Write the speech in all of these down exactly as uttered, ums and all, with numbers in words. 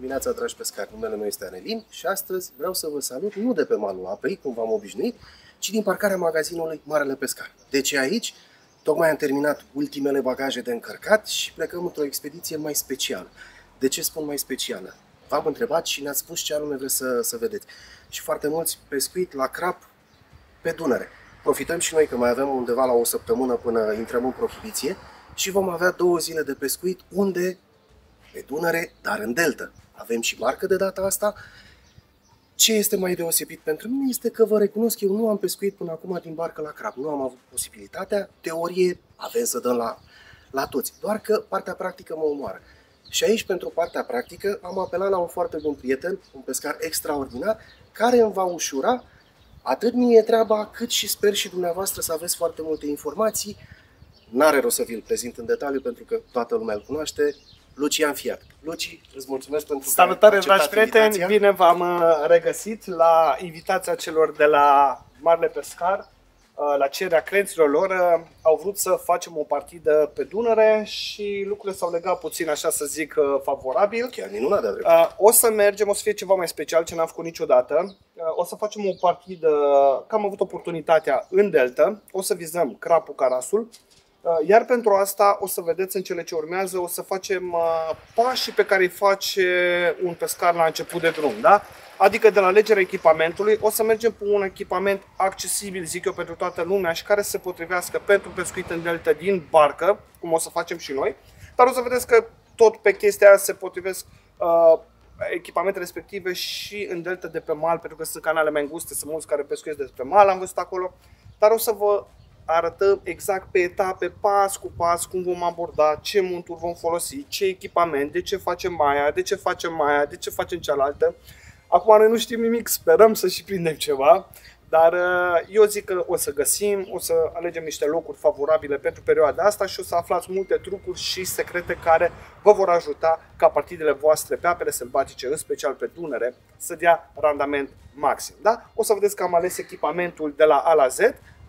dimineața, dragi pescari! Numele meu este Anelin și astăzi vreau să vă salut nu de pe malul apei, cum v-am obișnuit, ci din parcarea magazinului Marele Pescar. Deci aici, tocmai am terminat ultimele bagaje de încărcat și plecăm într-o expediție mai specială. De ce spun mai specială? V-am întrebat și ne-ați spus ce anume vreți să, să vedeți. Și foarte mulți pescuit la crap pe Dunăre. Profităm și noi că mai avem undeva la o săptămână până intrăm în prohibiție și vom avea două zile de pescuit unde? Pe Dunăre, dar în delta. Avem și marcă de data asta. Ce este mai deosebit pentru mine este că vă recunosc, eu nu am pescuit până acum din barcă la crab. Nu am avut posibilitatea. Teorie avem să dăm la, la toți. Doar că partea practică mă omoară. Și aici, pentru partea practică, am apelat la un foarte bun prieten, un pescar extraordinar, care îmi va ușura atât mie treaba, cât și sper și dumneavoastră să aveți foarte multe informații. N-are rost să vi-l prezint în detaliu, pentru că toată lumea îl cunoaște. Lucian Fiat. Luci, îți mulțumesc pentru că salutare, dragi prieteni! Invitația. Bine v-am regăsit la invitația celor de la Marele Pescar. La cererea clienților lor au vrut să facem o partidă pe Dunăre și lucrurile s-au legat puțin, așa să zic, favorabil. Chiar minunat, de drept. O să mergem, o să fie ceva mai special ce n-am făcut niciodată. O să facem o partidă, că am avut oportunitatea în delta, o să vizăm crapul, carasul. Iar pentru asta o să vedeți în cele ce urmează, o să facem pașii pe care îi face un pescar la început de drum, da? Adică de la alegerea echipamentului, o să mergem pe un echipament accesibil, zic eu, pentru toată lumea și care se potrivească pentru pescuit în delta din barcă, cum o să facem și noi. Dar o să vedeți că tot pe chestia aia se potrivesc uh, echipamentele respective și în delta de pe mal, pentru că sunt canale mai înguste, sunt mulți care pescuiesc de pe mal, am văzut acolo. Dar o să vă arătăm exact pe etape, pas cu pas, cum vom aborda, ce monturi vom folosi, ce echipament, de ce facem aia, de ce facem aia, de ce facem cealaltă. Acum noi nu știm nimic, sperăm să și prindem ceva, dar eu zic că o să găsim, o să alegem niște locuri favorabile pentru perioada asta și o să aflați multe trucuri și secrete care vă vor ajuta ca partidele voastre pe apele sălbatice, în special pe Dunăre, să dea randament maxim. Da? O să vedeți că am ales echipamentul de la A la Z,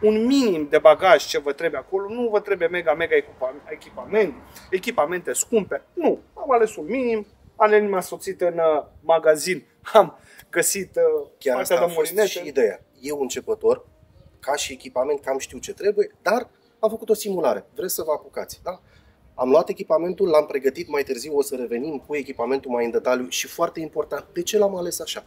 un minim de bagaj ce vă trebuie acolo, nu vă trebuie mega, mega echipament, echipamente scumpe, nu, am ales un minim. Anelin m-a soțit în magazin, am găsit chiar partea asta de molinete. Și ideea. Eu începător, ca și echipament, cam știu ce trebuie, dar am făcut o simulare. Vreți să vă apucați, da? Am luat echipamentul, l-am pregătit mai târziu, o să revenim cu echipamentul mai în detaliu și foarte important, de ce l-am ales așa?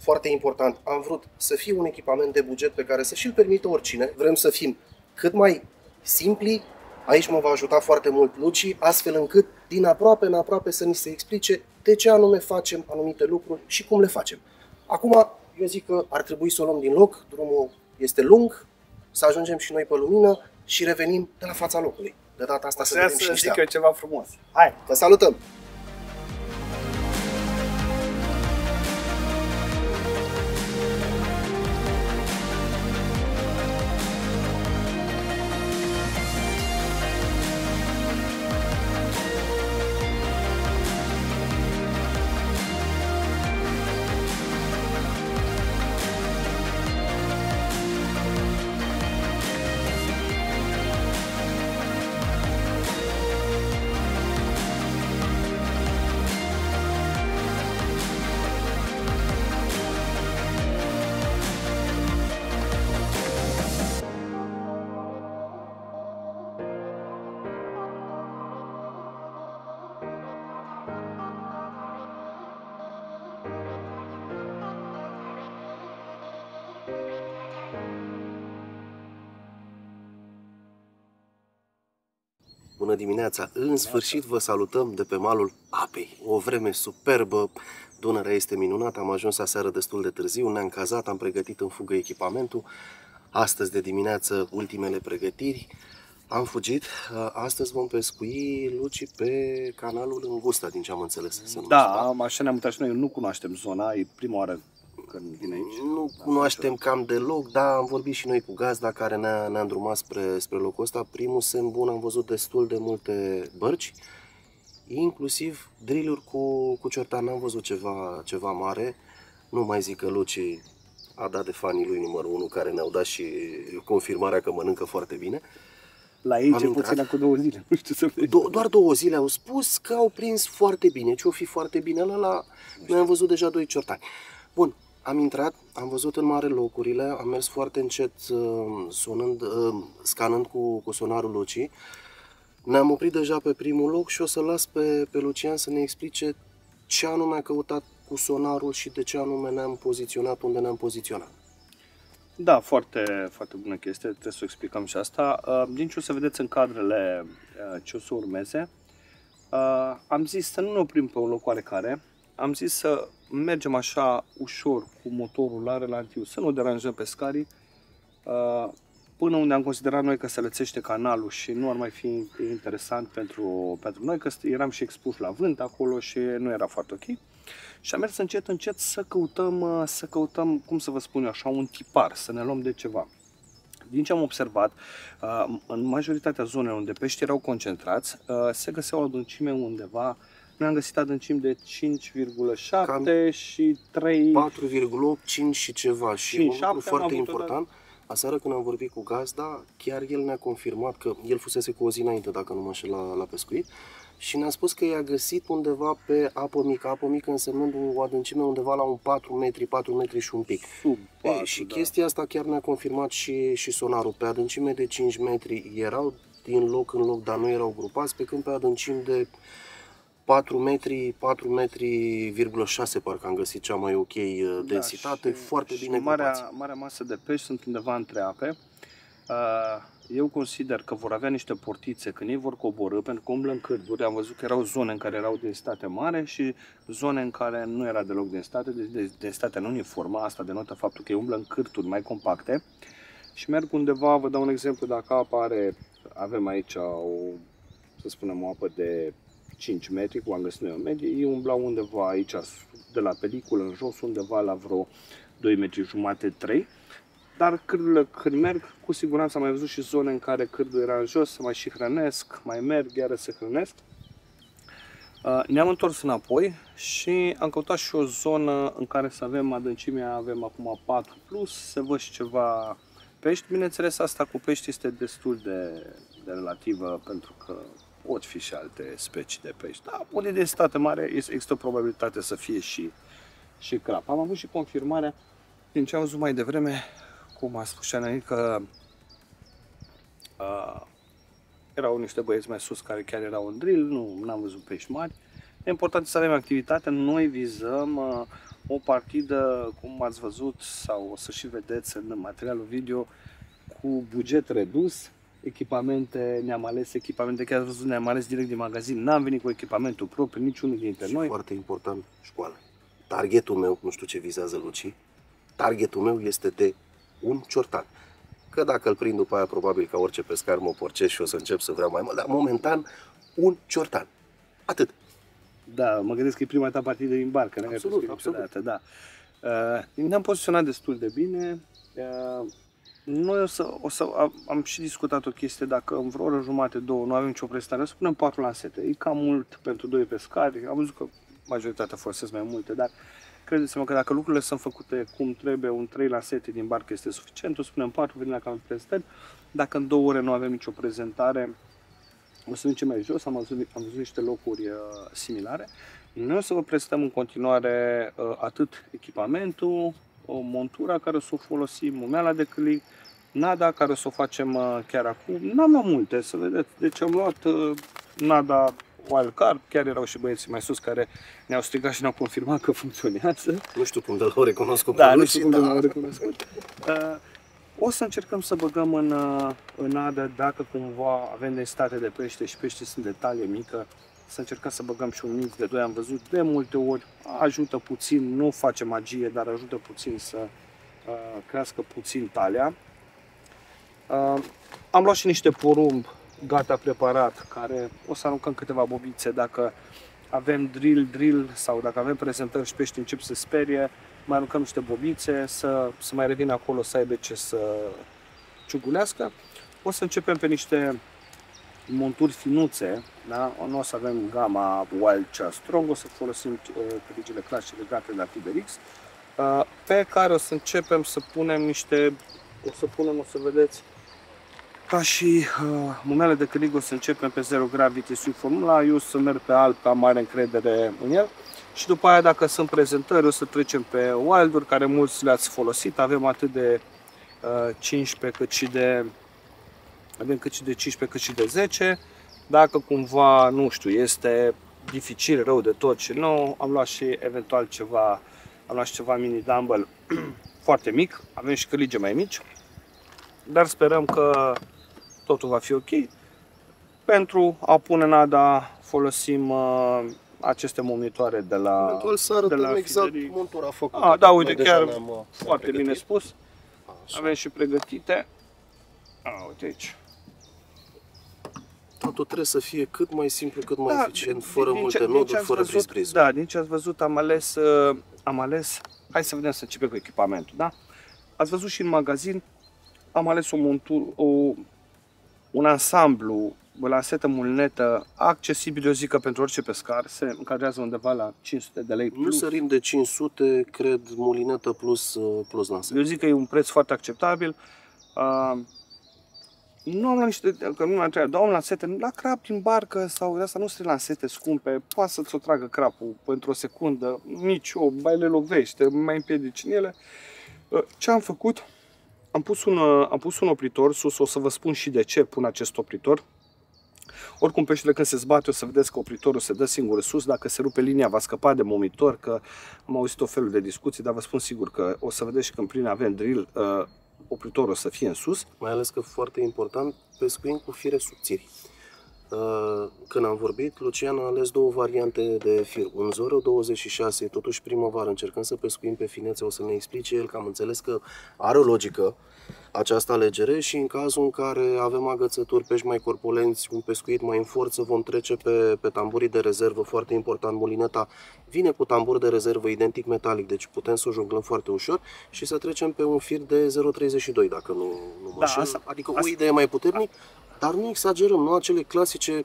Foarte important, am vrut să fie un echipament de buget pe care să și-l permită oricine. Vrem să fim cât mai simpli. Aici mă va ajuta foarte mult Luci, astfel încât din aproape în aproape să ni se explice de ce anume facem anumite lucruri și cum le facem. Acum, eu zic că ar trebui să o luăm din loc, drumul este lung, să ajungem și noi pe lumină și revenim de la fața locului. De data asta să vedem și niște apă. Ceva frumos. Hai, vă salutăm! Bună dimineața! În sfârșit vă salutăm de pe malul apei. O vreme superbă, Dunărea este minunată, am ajuns aseară destul de târziu, ne-am cazat, am pregătit în fugă echipamentul. Astăzi de dimineață ultimele pregătiri, am fugit. Astăzi vom pescui Luci pe canalul Îngusta, din ce am înțeles. Da, așa ne-am uitat și noi, nu cunoaștem zona, e prima oară când vine aici. Nu cunoaștem cam deloc, dar am vorbit și noi cu gazda care ne-a ne îndrumat spre, spre locul ăsta. Primul semn bun, am văzut destul de multe bărci, inclusiv drilluri cu, cu ciortan. N-am văzut ceva, ceva mare. Nu mai zic că Luci a dat de fanii lui numărul unu, care ne-au dat și confirmarea că mănâncă foarte bine. La ei cel puțin cu două zile, nu știu să vezi. Do Doar două zile au spus că au prins foarte bine, ce o fi foarte bine ăla, noi am văzut deja doi ciortani. Bun, am intrat, am văzut în mare locurile, am mers foarte încet sonând, scanând cu, cu sonarul Luci. Ne-am oprit deja pe primul loc și o să las pe, pe Lucian să ne explice ce anume a căutat cu sonarul și de ce anume ne-am poziționat unde ne-am poziționat. Da, foarte, foarte bună chestie, trebuie să o explicăm și asta. Din ce o să vedeți în cadrele ce o să urmeze, am zis să nu ne oprim pe un loc oarecare, am zis să mergem așa ușor cu motorul la relantiu, să nu deranjăm pescarii, până unde am considerat noi că se lățește canalul și nu ar mai fi interesant pentru, pentru noi, că eram și expuși la vânt acolo și nu era foarte ok. Și am mers încet, încet să căutăm, să căutăm, cum să vă spun eu așa, un tipar, să ne luăm de ceva. Din ce am observat, în majoritatea zonelor unde pești erau concentrați, se găseau adâncime undeva. Noi am găsit adâncimi de cinci virgulă șapte și trei... patru virgulă opt, cinci și ceva. Și un lucru foarte important, aseară când am vorbit cu gazda, chiar el ne-a confirmat că el fusese cu o zi înainte, dacă nu mă înșel, la, la pescuit. Și ne-a spus că i-a găsit undeva pe apă mică, apă mică însemnând o adâncime undeva la un patru metri, patru metri și un pic. Sub patru, Ei, și da. Chestia asta chiar ne-a confirmat și, și sonarul. Pe adâncime de cinci metri erau din loc în loc, dar nu erau grupați, pe când pe adâncimi de patru metri, patru virgulă șase metri, parcă am găsit cea mai ok densitate, da, și, foarte și bine marea, grupați. Marea masă de pești sunt undeva între ape. Uh... Eu consider că vor avea niște portițe când ei vor coborî, pentru că umblă în cârduri. Am văzut că erau zone în care erau densitate mare și zone în care nu era deloc densitate, deci densitatea nu uniformă. Asta denotă faptul că ei umblă în cârduri mai compacte și merg undeva, vă dau un exemplu, dacă apa are, avem aici o, să spunem, o apă de cinci metri, cum am găsit noi o medie, ei umblau undeva aici, de la peliculă în jos, undeva la vreo doi metri jumate, trei. Dar cârdurile, când merg, cu siguranță am mai văzut și zone în care cârdul era în jos, se mai și hrănesc, mai merg, iară se hrănesc. Ne-am întors înapoi și am căutat și o zonă în care să avem adâncimea, avem acum patru plus, se văd și ceva pești. Bineînțeles, asta cu pești este destul de, de relativă, pentru că pot fi și alte specii de pești. Dar unde de state mare există o probabilitate să fie și, și crap. Am avut și confirmarea din ce am văzut mai devreme, cum a spus și Anelin, că uh, erau niște băieți mai sus care chiar erau în drill, nu n-am văzut pești mari. E important să avem activitate, noi vizăm uh, o partidă, cum ați văzut sau o să și vedeți în materialul video, cu buget redus, echipamente, ne-am ales echipamente, chiar ați văzut, ne-am ales direct din magazin, n-am venit cu echipamentul propriu, niciunul dintre și noi. Foarte important, școală. Targetul meu, nu știu ce vizează Luci, targetul meu este de un ciortan. Că dacă îl prind după aia, probabil ca orice pescar mă porcesc și o să încep să vreau mai mult, dar momentan un ciortan. Atât. Da, mă gândesc că e prima ta partidă din barcă. Absolut, absolut. Da. Uh, ne-am poziționat destul de bine. Uh, noi o să, o să, am și discutat o chestie, dacă în vreo oră jumate, două, nu avem nicio prestare, o să punem patru lansete. E cam mult pentru doi pescari. Am văzut că majoritatea folosesc mai multe, dar credeți-mă că dacă lucrurile sunt făcute cum trebuie, un trei lansete din barcă este suficient, o spunem patru, venim la cam prezentări. Dacă în două ore nu avem nicio prezentare, o să ducem mai jos, am văzut, am văzut niște locuri uh, similare. Noi o să vă prestăm în continuare uh, atât echipamentul, o montura care o să o folosim, umeala de clic, nada care o să o facem uh, chiar acum. N-am luat multe, să vedeți, deci am luat uh, nada Wild Carp, chiar erau și băieții mai sus care ne-au strigat și ne-au confirmat că funcționează. Nu știu cum de l-au recunoscut. Da, nu știu cum de l-au recunoscut. O să încercăm să băgăm în, în adă, dacă cumva avem densitate de pește și peștii sunt de talie mică, să încercăm să băgăm și un mix de doi. Am văzut de multe ori, ajută puțin, nu face magie, dar ajută puțin să uh, crească puțin talia. Uh, am luat și niște porumb gata preparat, care o să aruncăm câteva bobițe, dacă avem drill, drill sau dacă avem prezentări și pești încep să sperie, mai aruncăm niște bobițe, să, să mai revină acolo, să aibă ce să ciugulească. O să începem pe niște monturi finuțe, da? Nu o să avem gama Wild Char Strong, o să folosim câtigile clasice legate de la FiberX, pe care o să începem să punem niște, o să punem, o să vedeți, Ca și uh, munele de cânig o să începem pe Zero Gravity sub formula, eu o să merg pe alb, am mare încredere în el. Și după aia, dacă sunt prezentări, o să trecem pe Wild-uri, care mulți le-ați folosit. Avem atât de uh, cincisprezece cât și de avem cât și de cincisprezece cât și de zece. Dacă cumva, nu știu, este dificil, rău de tot și nou, am luat și eventual ceva, am luat și ceva mini dumbbell foarte mic. Avem și câlige mai mici, dar sperăm că totul va fi ok. Pentru a pune nada folosim uh, aceste monitoare de la de la exact montura făcută. Ah, da, uite, chiar foarte bine spus. Așa. Avem și pregătite. Ah, uite aici. Totul trebuie să fie cât mai simplu, cât mai da, eficient, fără multe noduri, fără briz-briz. Da, din ce ați văzut am ales, uh, am ales, hai să vedem, să începem cu echipamentul, da? Ați văzut și în magazin, am ales o montură, o, un ansamblu, o lansetă mulnetă, accesibil, eu zic că pentru orice pescar, se încadrează undeva la cinci sute de lei plus. Nu sărim de cinci sute, cred, mulinetă plus, plus lansetă. Eu zic că e un preț foarte acceptabil. Uh, Nu am luat niște, că nu am treabă, dar am lansete, la crap din barcă sau de asta nu sunt lansete scumpe, poate să-ți o tragă crapul pentru o secundă, nici o, mai le lovește, mai împiedici în ele. Ce am făcut? Am pus un, am pus un opritor sus, o să vă spun și de ce pun acest opritor. Oricum peștele când se zbate o să vedeți că opritorul se dă singur sus, dacă se rupe linia va scăpa de momitor, că am auzit o felul de discuții, dar vă spun sigur că o să vedeți și când prin avem drill, opritorul să fie în sus. Mai ales că foarte important, pescuim cu fire subțiri. Când am vorbit, Lucian a ales două variante de fir. Un Zoro douăzeci și șase, totuși primăvară, încercăm să pescuim pe finețe, o să ne explice el, că am înțeles că are o logică această alegere și în cazul în care avem agățături, pești mai corpulenți, un pescuit mai în forță, vom trece pe, pe tamburii de rezervă, foarte important, mulineta vine cu tambur de rezervă identic metalic, deci putem să o jonglăm foarte ușor și să trecem pe un fir de zero treizeci și doi, dacă nu, nu mă știu, da, adică asta, o idee mai puternic. Dar nu exagerăm, nu acele clasice uh,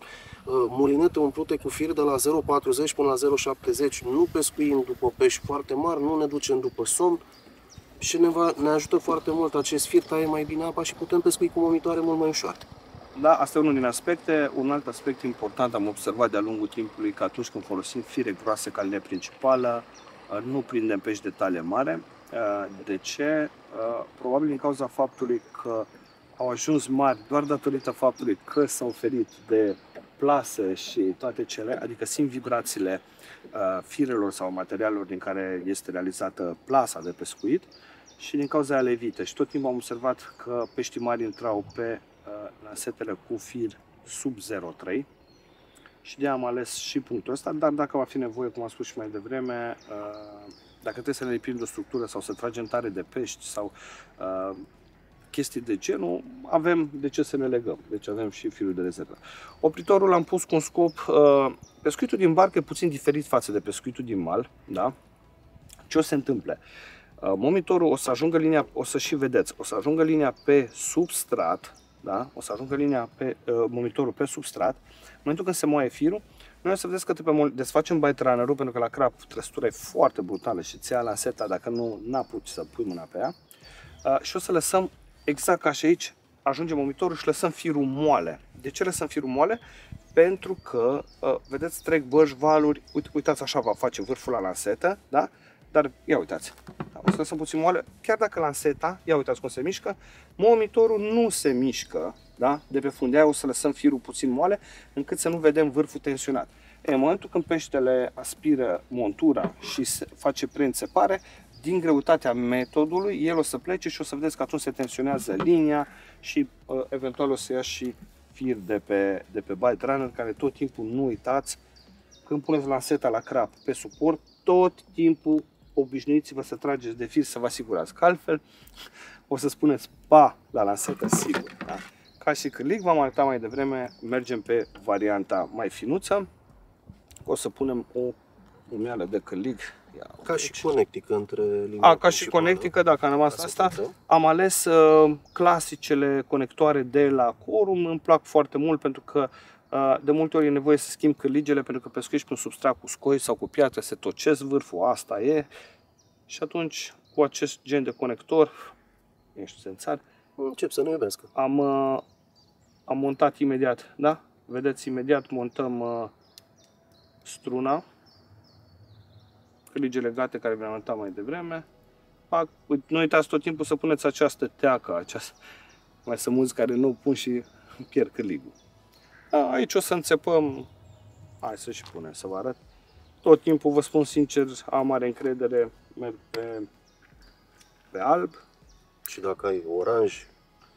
mulinete umplute cu fir de la zero patruzeci până la zero șaptezeci. Nu pescuim după pești foarte mari, nu ne ducem după somn și ne, va, ne ajută foarte mult acest fir, taie mai bine apa și putem pescui cu vomitoare mult mai ușor. Da, asta e unul din aspecte. Un alt aspect important am observat de-a lungul timpului că atunci când folosim fire groase ca linie principală, nu prindem pești de talie mare. De ce? Probabil din cauza faptului că au ajuns mari doar datorită faptului că s-au ferit de plase și toate cele, adică simt vibrațiile uh, firelor sau materialelor din care este realizată plasa de pescuit și din cauza aia le evită. Și tot timpul am observat că peștii mari intrau pe uh, lansetele cu fir sub zero trei și de-aia am ales și punctul ăsta, dar dacă va fi nevoie, cum am spus și mai devreme, uh, dacă trebuie să ne lipim de o structură sau să tragem tare de pești sau uh, chestii de genul, avem de ce să ne legăm, deci avem și firul de rezervă. Opritorul l-am pus cu un scop, uh, pescuitul din barcă e puțin diferit față de pescuitul din mal, da? Ce o să se întâmple? Uh, momitorul o să ajungă linia, o să și vedeți, o să ajungă linia pe substrat, da? O să ajungă linia pe, uh, momitorul pe substrat, în momentul când se moaie firul, noi o să vedeți că trebuie desfacem bite runner-ul, pentru că la crap trăstura e foarte brutală și ți ia lanseta dacă nu n-apuci să pui mâna pe ea, uh, și o să lăsăm exact ca și aici, ajungem momitorul și lăsăm firul moale. De ce lăsăm firul moale? Pentru că, vedeți, trec bărși, valuri, uite, uitați așa va face vârful la lansetă, da? Dar ia uitați, o să lăsăm puțin moale, chiar dacă lanseta, ia uitați cum se mișcă, momitorul nu se mișcă, da? De pe fundea o să lăsăm firul puțin moale, încât să nu vedem vârful tensionat. E, în momentul când peștele aspiră montura și face preînțepare, din greutatea metodului, el o să plece și o să vedeți că atunci se tensionează linia și uh, eventual o să ia și fir de pe, de pe bite runner, care tot timpul nu uitați, când puneți lanseta la crap pe suport, tot timpul obișnuiți-vă să trageți de fir să vă asigurați, că altfel o să spuneți pa la lansetă sigur. Da? Ca și cârlig, v-am arătat mai devreme, mergem pe varianta mai finuță, o să punem o umeală de cârlig. Ia, ca și conectică între linia. A, ca și conectică, dacă am rămas asta, am ales uh, clasicele conectoare de la Corum, îmi plac foarte mult pentru că uh, de multe ori e nevoie să schimb cârligele pentru că pescuiești pe un substrat cu scoi sau cu piatră, se tocesc vârful, asta e. Și atunci cu acest gen de conector, nu știu, înțeleg, încep să ne iubească. Am, uh, Am montat imediat, da? Vedeți, imediat montăm uh, struna, cârlige legate care vi-am arătat mai devreme. Pac, nu uitați tot timpul să puneți această teacă, această. Mai sunt mulți care nu pun și pierd cârligul. A, aici o să înțepăm, hai să și punem să vă arăt. Tot timpul vă spun sincer, am mare încredere, merg pe, pe alb. Și dacă ai oranj,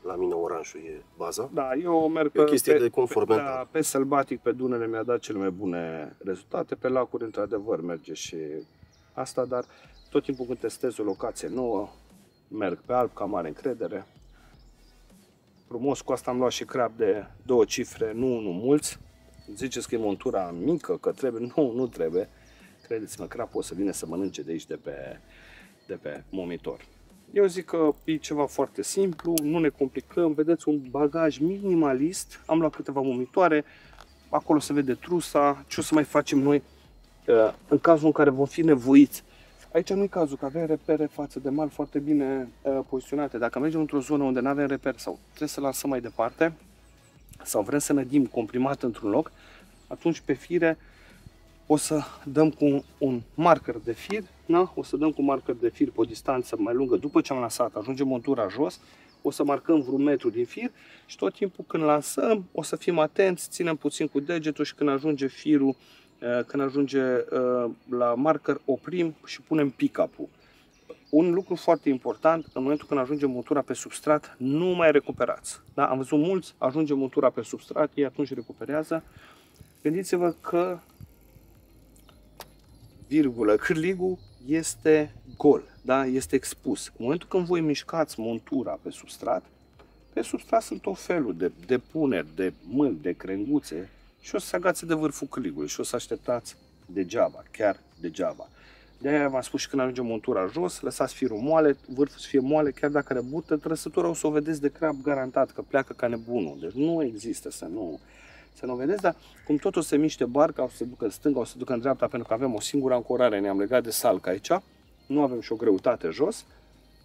la mine oranjul e baza. Da, eu merg pe, pe, de pe, da, pe sălbatic, pe Dunăre mi-a dat cele mai bune rezultate. Pe lacuri, într-adevăr, merge și asta, dar tot timpul când testez o locație nouă, merg pe alb, am mare încredere. Frumos, cu asta am luat și crab de două cifre, nu unul mulți. Ziceți că e montura mică, că trebuie, nu, nu trebuie. Credeți-mă, crapul o să vine să mănânce de aici, de pe, de pe monitor. Eu zic că e ceva foarte simplu, nu ne complicăm, vedeți un bagaj minimalist, am luat câteva mumitoare, acolo se vede trusa, ce o să mai facem noi în cazul în care vom fi nevoiți. Aici nu e cazul, că avem repere față de mal foarte bine poziționate. Dacă mergem într-o zonă unde nu avem reper sau trebuie să lansăm mai departe, sau vrem să nădim comprimat într-un loc, atunci pe fire o să dăm cu un marker de fir, na? O să dăm cu un marker de fir pe o distanță mai lungă. După ce am lansat, ajunge montura jos, o să marcăm vreun metru din fir și tot timpul când lansăm o să fim atenți, ținem puțin cu degetul și când ajunge firul, când ajunge la marker, oprim și punem pick-up-ul. Un lucru foarte important, în momentul când ajunge montura pe substrat, nu mai recuperați. Da? Am văzut mulți, ajunge montura pe substrat, ei atunci recuperează. Gândiți-vă că virgulă, cârligul este gol, da? Este expus. În momentul când voi mișcați montura pe substrat, pe substrat sunt tot felul de depuneri, de mâini, de crenguțe și o să se agați de vârful cârligului și o să așteptați degeaba, chiar degeaba. De-aia v-am spus și când ajunge montura jos, lăsați firul moale, vârful să fie moale, chiar dacă rebută, trăsătura o să o vedeți de crab garantat, că pleacă ca nebunul. Deci nu există să nu, să nu vedeți, dar cum tot o se miște barca, o să se ducă în stânga, o să se ducă în dreapta, pentru că avem o singură ancorare, ne-am legat de salca aici, nu avem și o greutate jos,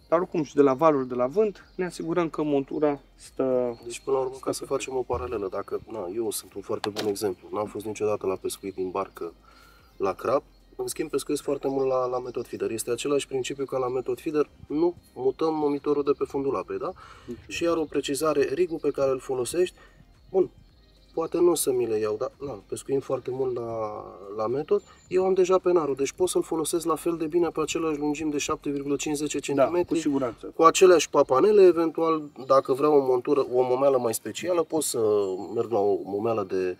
dar oricum și de la valuri, de la vânt, ne asigurăm că montura stă... Deci până la urmă, ca să facem o paralelă, dacă, na, eu sunt un foarte bun exemplu, n-am fost niciodată la pescuit din barcă la crab. În schimb, pescuiesc foarte mult la, la metod feeder. Este același principiu ca la metod feeder. Nu mutăm monitorul de pe fundul apei, da? Okay. Și iar o precizare, rigul pe care îl folosești, bun, poate nu o să mi le iau, dar na, pescuim foarte mult la, la metod. Eu am deja penarul, deci pot să-l folosesc la fel de bine pe același lungim de șapte virgulă cincizeci centimetri, da, cu siguranță, cu aceleași papanele, eventual, dacă vreau o montură, o momeală mai specială, pot să merg la o momeală de,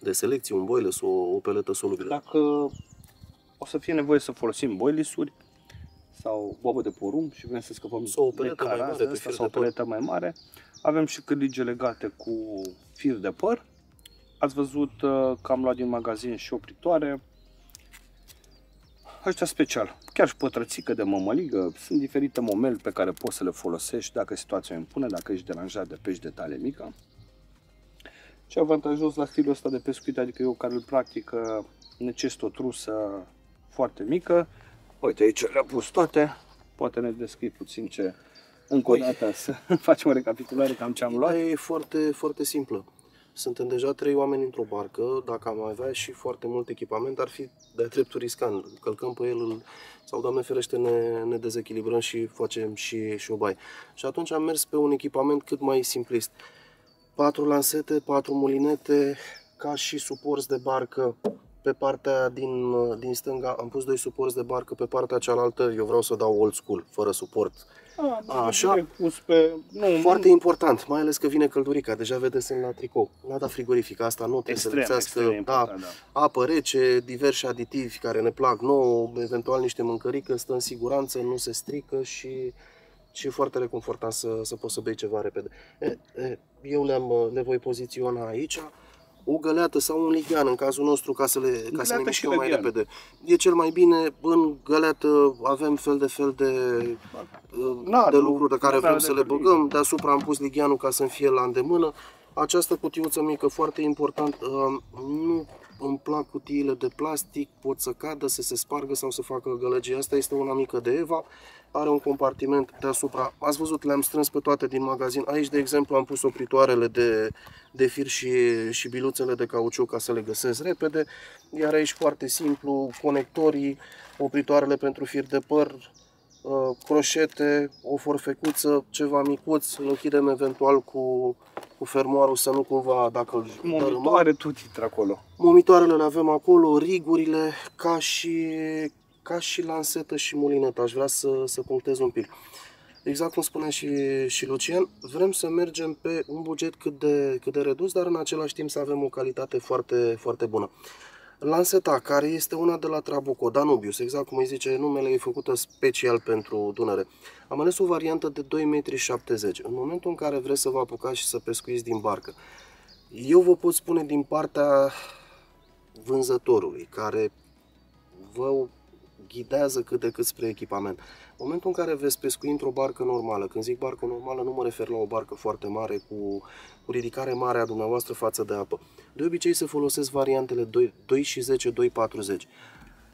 de selecție, un boiles, o, o peletă solubilă. Dacă... O să fie nevoie să folosim boilisuri sau boabă de porumb și vrem să scăpăm sau o de carază mai mare, sau o peletă mai mare. Avem și cârlige legate cu fir de păr. Ați văzut că am luat din magazin și opritoare. Ăștia special. Chiar și pătrățică de mămăligă. Sunt diferite momeli pe care poți să le folosești dacă situația o impune, dacă ești deranjat de pești de talie mică. Ce avantajos la stilul ăsta de pescuit, adică eu care îl practic, necesită o trusă foarte mică. Uite, aici le-am pus toate. Poate ne descrii puțin ce... Încă o dată să facem o recapitulare cam ce am luat. E foarte, foarte simplă. Suntem deja trei oameni într-o barcă. Dacă am avea și foarte mult echipament, ar fi de-a dreptul riscant. Călcăm pe el sau, Doamne ferește, ne, ne dezechilibrăm și facem și, și o baie. Și atunci am mers pe un echipament cât mai simplist. Patru lansete, patru mulinete, ca și suporți de barcă. Pe partea din, din stânga am pus doi suporți de barcă, pe partea cealaltă eu vreau să dau old school, fără suport. A, așa, pus pe... nu, foarte nu... important, mai ales că vine căldurica, deja vedeți în la tricou. Lada frigorifică asta nu trebuie extrem, să lipsească, da, da. Apă rece, diversi aditivi care ne plac nouă, eventual niște mâncărică, stă în siguranță, nu se strică și... Și e foarte reconfortant să, să poți să bei ceva repede. E, e, eu le-am, le voi poziționa aici. O găleată sau un lighean, în cazul nostru, ca să, le, ca să ne mișcăm mai repede. E cel mai bine, în găleată avem fel de fel de, de lucruri de care vrem să le băgăm. Deasupra am pus ligheanul ca să-mi fie la îndemână. Această cutiuță mică, foarte important, nu îmi plac cutiile de plastic, pot să cadă, să se spargă sau să facă gălăgie. Asta este una mică de Eva, are un compartiment deasupra. Ați văzut, le-am strâns pe toate din magazin. Aici, de exemplu, am pus opritoarele de, de fir și, și biluțele de cauciuc ca să le găsesc repede. Iar aici, foarte simplu, conectorii, opritoarele pentru fir de păr, croșete, o forfecuță, ceva micuț, îl închidem eventual cu, cu fermoarul să nu cumva, dacă îl dărâmăm. Tot intră acolo. Momitoarele le avem acolo, rigurile, ca și, ca și lansetă și mulinetă. Aș vrea să, să punctez un pic. Exact cum spunea și, și Lucian, vrem să mergem pe un buget cât de, cât de redus, dar în același timp să avem o calitate foarte, foarte bună. Lanseta, care este una de la Trabucco, Danubius, exact cum îi zice numele, e făcută special pentru Dunăre. Am ales o variantă de doi virgulă șaptezeci metri. În momentul în care vreți să vă apucați și să pescuiți din barcă, eu vă pot spune din partea vânzătorului, care vă ghidează cât de cât spre echipament. În momentul în care veți pescui într-o barcă normală, când zic barcă normală, nu mă refer la o barcă foarte mare, cu, cu ridicare mare a dumneavoastră față de apă. De obicei se folosesc variantele doi și zece, doi patruzeci.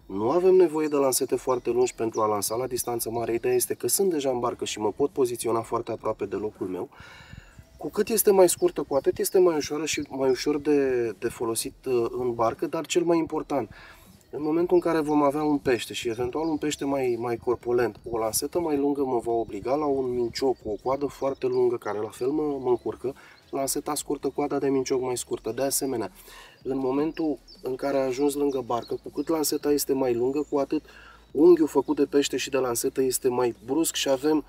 Nu avem nevoie de lansete foarte lungi pentru a lansa la distanță mare. Ideea este că sunt deja în barcă și mă pot poziționa foarte aproape de locul meu. Cu cât este mai scurtă, cu atât este mai ușoară și mai ușor de, de folosit în barcă, dar cel mai important, în momentul în care vom avea un pește și eventual un pește mai, mai corpulent, o lansetă mai lungă mă va obliga la un mincioc cu o coadă foarte lungă, care la fel mă, mă încurcă. Lanseta scurtă, coada de mincioc mai scurtă. De asemenea, în momentul în care ajungi lângă barcă, cu cât lanseta este mai lungă, cu atât unghiul făcut de pește și de lansetă este mai brusc și avem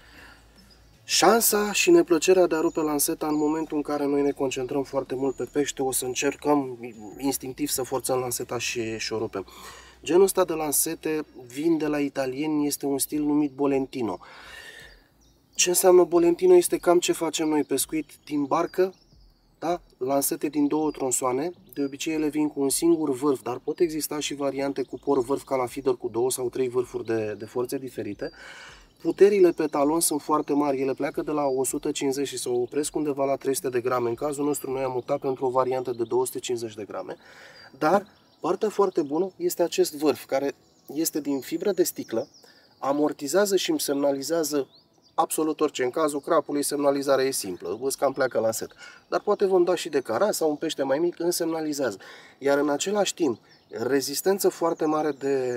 șansa și neplăcerea de a rupe lanseta. În momentul în care noi ne concentrăm foarte mult pe pește, o să încercăm instinctiv să forțăm lanseta și, și o rupem. Genul ăsta de lansete vin de la italieni, este un stil numit Bolentino. Ce înseamnă Bolentino? Este cam ce facem noi, pescuit din barcă, da? Lansete din două tronsoane, de obicei ele vin cu un singur vârf, dar pot exista și variante cu por vârf ca la feeder, cu două sau trei vârfuri de, de forțe diferite. Puterile pe talon sunt foarte mari, ele pleacă de la o sută cincizeci și se opresc undeva la trei sute de grame. În cazul nostru noi am optat pentru o variantă de două sute cincizeci de grame, dar partea foarte bună este acest vârf, care este din fibră de sticlă, amortizează și îmi semnalizează absolut orice. În cazul crapului semnalizarea e simplă, vă cam pleacă la set. Dar poate vom da și de cara sau un pește mai mic, îmi semnalizează. Iar în același timp, rezistență foarte mare de...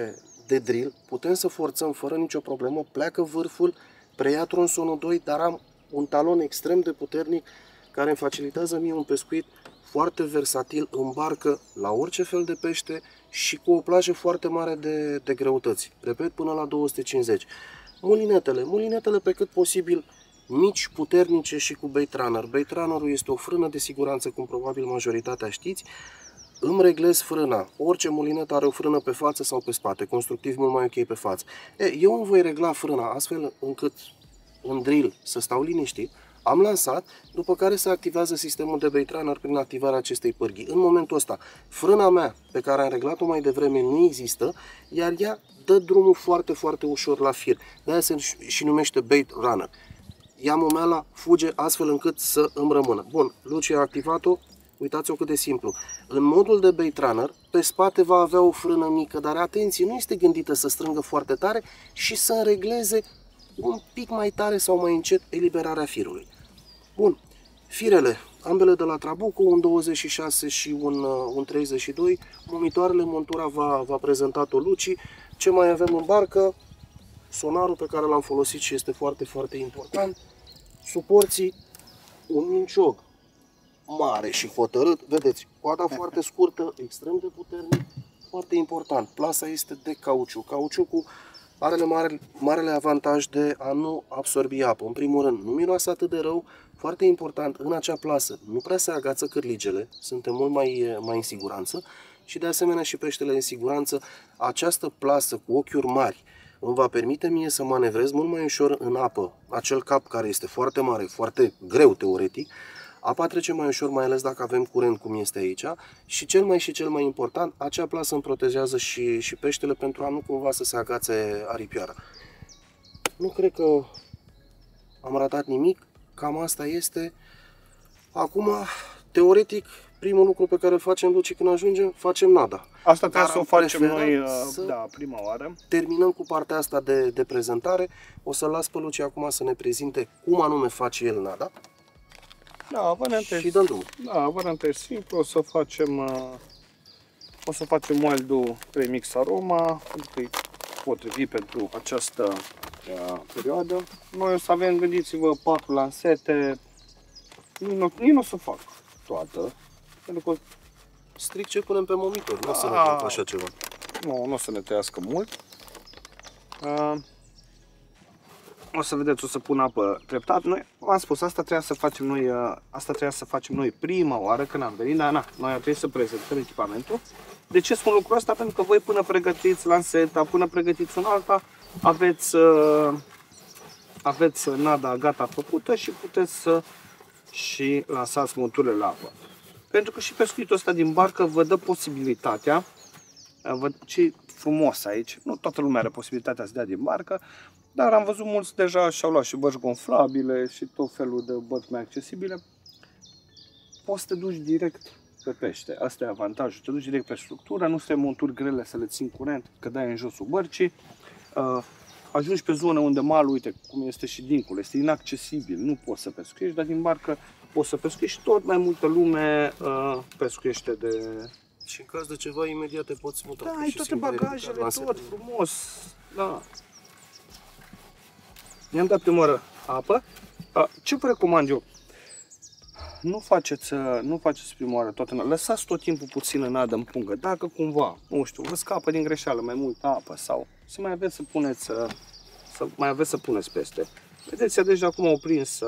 de drill, putem să forțăm fără nicio problemă, pleacă vârful, preia tronsonul doi, dar am un talon extrem de puternic care îmi facilitează mie un pescuit foarte versatil în barcă, la orice fel de pește și cu o plajă foarte mare de, de greutăți, repet, până la două sute cincizeci. Mulinetele, mulinetele pe cât posibil mici, puternice și cu bait runner. Bait runner-ul este o frână de siguranță, cum probabil majoritatea știți. Îmi reglez frâna. Orice mulinetă are o frână pe față sau pe spate. Constructiv mult mai ok pe față. E, eu îmi voi regla frâna astfel încât în drill să stau liniștit. Am lansat, după care se activează sistemul de bait runner prin activarea acestei pârghii. În momentul ăsta, frâna mea pe care am reglat-o mai devreme nu există, iar ea dă drumul foarte, foarte ușor la fir. De-aia se și numește bait runner. Ea momeala fuge astfel încât să îmi rămână. Bun, Luci a activat-o. Uitați-o cât de simplu. În modul de bait runner, pe spate va avea o frână mică, dar atenție, nu este gândită să strângă foarte tare și să înregleze un pic mai tare sau mai încet eliberarea firului. Bun, firele, ambele de la Trabucco, un douăzeci și șase și un, un treizeci și doi, mumitoarele, montura va, va prezentat-o Luci. Ce mai avem în barcă? Sonarul pe care l-am folosit și este foarte, foarte important. Suporții, un mincioc mare și hotărât, vedeți, coada foarte scurtă, extrem de puternic, foarte important. Plasa este de cauciuc. Cauciucul are mare, marele avantaj de a nu absorbi apă. În primul rând, nu miroase atât de rău, foarte important, în acea plasă nu prea se agață cârligele, suntem mult mai, mai în siguranță și de asemenea și peștele în siguranță. Această plasă cu ochiuri mari îmi va permite mie să manevrez mult mai ușor în apă. Acel cap care este foarte mare, foarte greu teoretic, apa trece mai ușor, mai ales dacă avem curent, cum este aici. Și cel mai și cel mai important, acea plasă îmi protejează și, și peștele pentru a nu cumva să se agațe aripioara. Nu cred că am ratat nimic, cam asta este. Acum, teoretic, primul lucru pe care îl facem, Luci, când ajungem, facem nada. Asta ca să o facem noi, da, prima oară. Terminăm cu partea asta de, de prezentare. O să-l las pe Luci acum să ne prezinte cum anume face el nada. Da, și dăm drumul. Da, varianta e simplu. O să facem, o să facem wild-ul Premix Aroma, pentru că e potrivit pentru această uh, perioadă. Noi o să avem, gândiți-vă, patru lansete. Nici nu o să fac toată, pentru că strict ce punem pe monitor, nu o să ne fac așa ceva. Nu, nu o să ne tăiască mult. Uh, o să vedeți, o să pun apă treptat. Noi, v-am spus, asta trebuia să facem noi, uh, asta trebuia să facem noi prima oară când am venit, dar na, noi ar trebui să prezentăm echipamentul. De ce spun lucrul ăsta? Pentru că voi până pregătiți lanseta, până pregătiți un alta, aveți, uh, aveți nada gata făcută și puteți să și lansați monturile la apă. Pentru că și pescuitul ăsta din barcă vă dă posibilitatea, vă, ce frumos aici, nu toată lumea are posibilitatea să dea din barcă, dar am văzut mulți deja și-au luat și bărci gonflabile și tot felul de bărci mai accesibile. Poți să te duci direct pe pește, asta e avantajul, te duci direct pe structură, nu sunt monturi grele să le țin curent, că dai în josul bărcii. Ajungi pe zonă unde malul, uite cum este și dincolo, este inaccesibil, nu poți să pescuiești, dar din barcă poți să pescuiești și tot mai multă lume uh, pescuiește de... Și în caz de ceva, imediat te poți muta. Da, ai toate bagajele, tot frumos, da. I-am dat prima oară apă. Uh, ce vă recomand eu? Nu faceți, nu faceți prima oară toată, lăsați tot timpul puțină nadă în pungă. Dacă cumva, nu știu, vă scapă din greșeală mai multă apă sau să mai aveți să puneți, să mai aveți să puneți peste. Vedeți, ea deja acum au prins,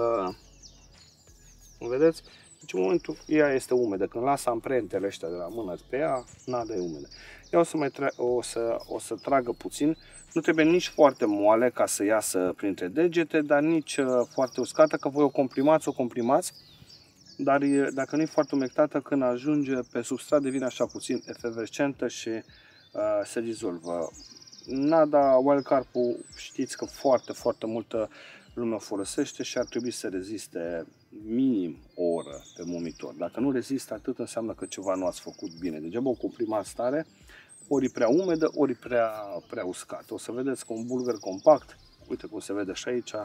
vedeți? Deci în momentul ea este umedă, când lasă amprentele astea de la mână pe ea, nada e umedă. Ea o să, mai tra o să, o să tragă puțin, nu trebuie nici foarte moale ca să iasă printre degete, dar nici foarte uscată, că voi o comprimați, o comprimați. Dar e, dacă nu e foarte umectată, când ajunge pe substrat devine așa puțin efervescentă și uh, se dizolvă. Nada, wild carp-ul, știți că foarte, foarte multă lume o folosește și ar trebui să reziste minim o oră pe mumitor. Dacă nu rezistă atât, înseamnă că ceva nu ați făcut bine. Degeaba o comprimați tare, ori prea umedă, ori prea, prea uscată. O să vedeți că un bulgăr compact, uite cum se vede și aici, uh,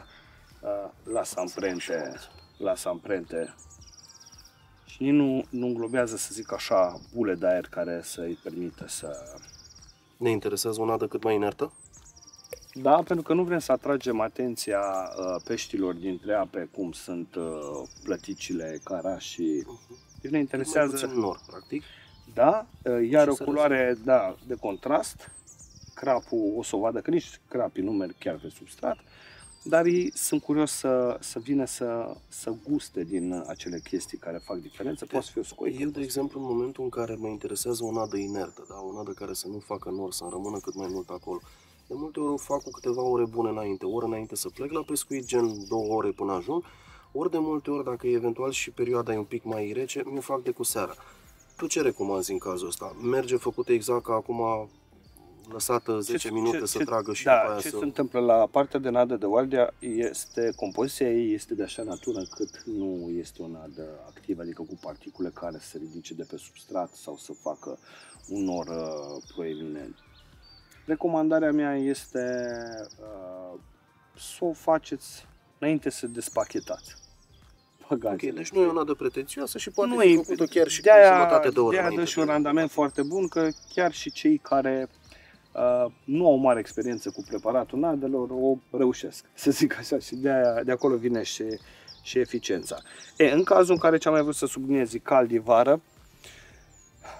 lasă amprente, lasă amprente. Și nu, nu înglobează, să zic așa, bule de aer care să-i permită să... Ne interesează o nadă cât mai inertă? Da, pentru că nu vrem să atragem atenția peștilor dintre ape, cum sunt plăticile, carașii. Deci ne interesează... Mai nor, practic. Da, iar o culoare da, de contrast. Crapul o să o vadă, că nici crapii nu merg chiar pe substrat. Dar ei sunt curios să, să vină să, să guste din acele chestii care fac diferență. Poate fi o scoică. Eu, de exemplu, în momentul în care mă interesează o nadă inertă, da? O nadă care să nu facă nor, să rămână cât mai mult acolo, de multe ori o fac cu câteva ore bune înainte, ori înainte să plec la pescuit, gen două ore până ajung, ori de multe ori, dacă eventual și perioada e un pic mai rece, mi-o fac de cu seara. Tu ce recomanzi în cazul ăsta? Merge făcută exact ca acum... Lăsată zece minute ce, să ce, tragă și da, după aia ce să... se întâmplă la partea de nadă de wild, este compoziția ei este de așa natură cât nu este o nadă activă, adică cu particule care se ridice de pe substrat sau să facă un nor uh, proeminent. Recomandarea mea este uh, să o faceți înainte să despachetați. Okay, deci nu e o nadă pretențioasă și poate nu fi făcută chiar și cu jumătate de oră. De-aia dă și un randament foarte bun, că chiar și cei care Uh, nu au mare experiență cu preparatul nadelor, o reușesc, să zic așa, și de, de acolo vine și, și eficiența. E, în cazul în care, ce am mai vrut să subliniez, e cald de vară,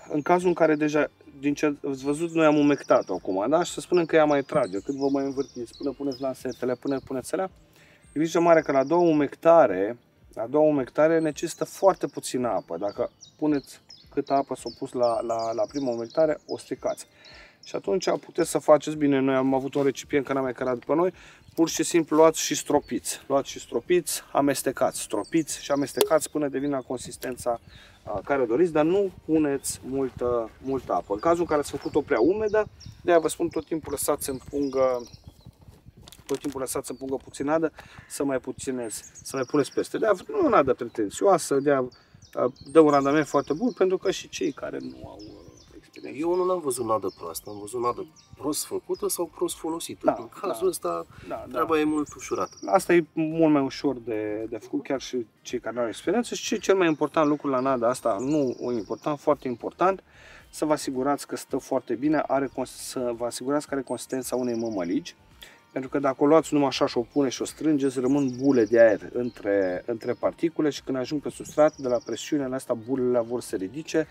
în cazul în care deja, din ce ați văzut, noi am umectat-o acum, da? Și să spunem că ea mai trage, cât vă mai învârtiți, până puneți lansetele, până puneți alea, e grijă mare că la a doua umectare, la a doua umectare necesită foarte puțină apă. Dacă puneți câtă apă s-o pus la, la, la prima umectare, o stricați. Și atunci puteți să faceți bine, noi am avut un recipient că n-a mai cărat după noi, pur și simplu luați și stropiți, luați și stropiți, amestecați, stropiți și amestecați până devine consistența care doriți, dar nu puneți multă, multă apă. În cazul în care ați făcut-o prea umedă, de-aia vă spun tot timpul lăsați în pungă, tot timpul lăsați în pungă puțin adă, să mai puținez, să mai puneți peste. De-aia nu e o nadă pretențioasă, de-aia dă un randament foarte bun, pentru că și cei care nu au experiență. Eu nu l-am văzut nadă proastă, am văzut nadă prost făcută sau prost folosită. Da, în cazul da, ăsta da, treaba da. e mult ușurată. Asta e mult mai ușor de, de făcut, chiar și cei care nu au experiență. Și cel mai important lucru la nada asta, nu o important, foarte important, să vă asigurați că stă foarte bine, are, să vă asigurați că are consistența unei mămăligi. Pentru că dacă o luați numai așa și o puneți și o strângeți, rămân bule de aer între, între particule și când ajung pe substrat, de la presiunea asta, bulele vor se ridice,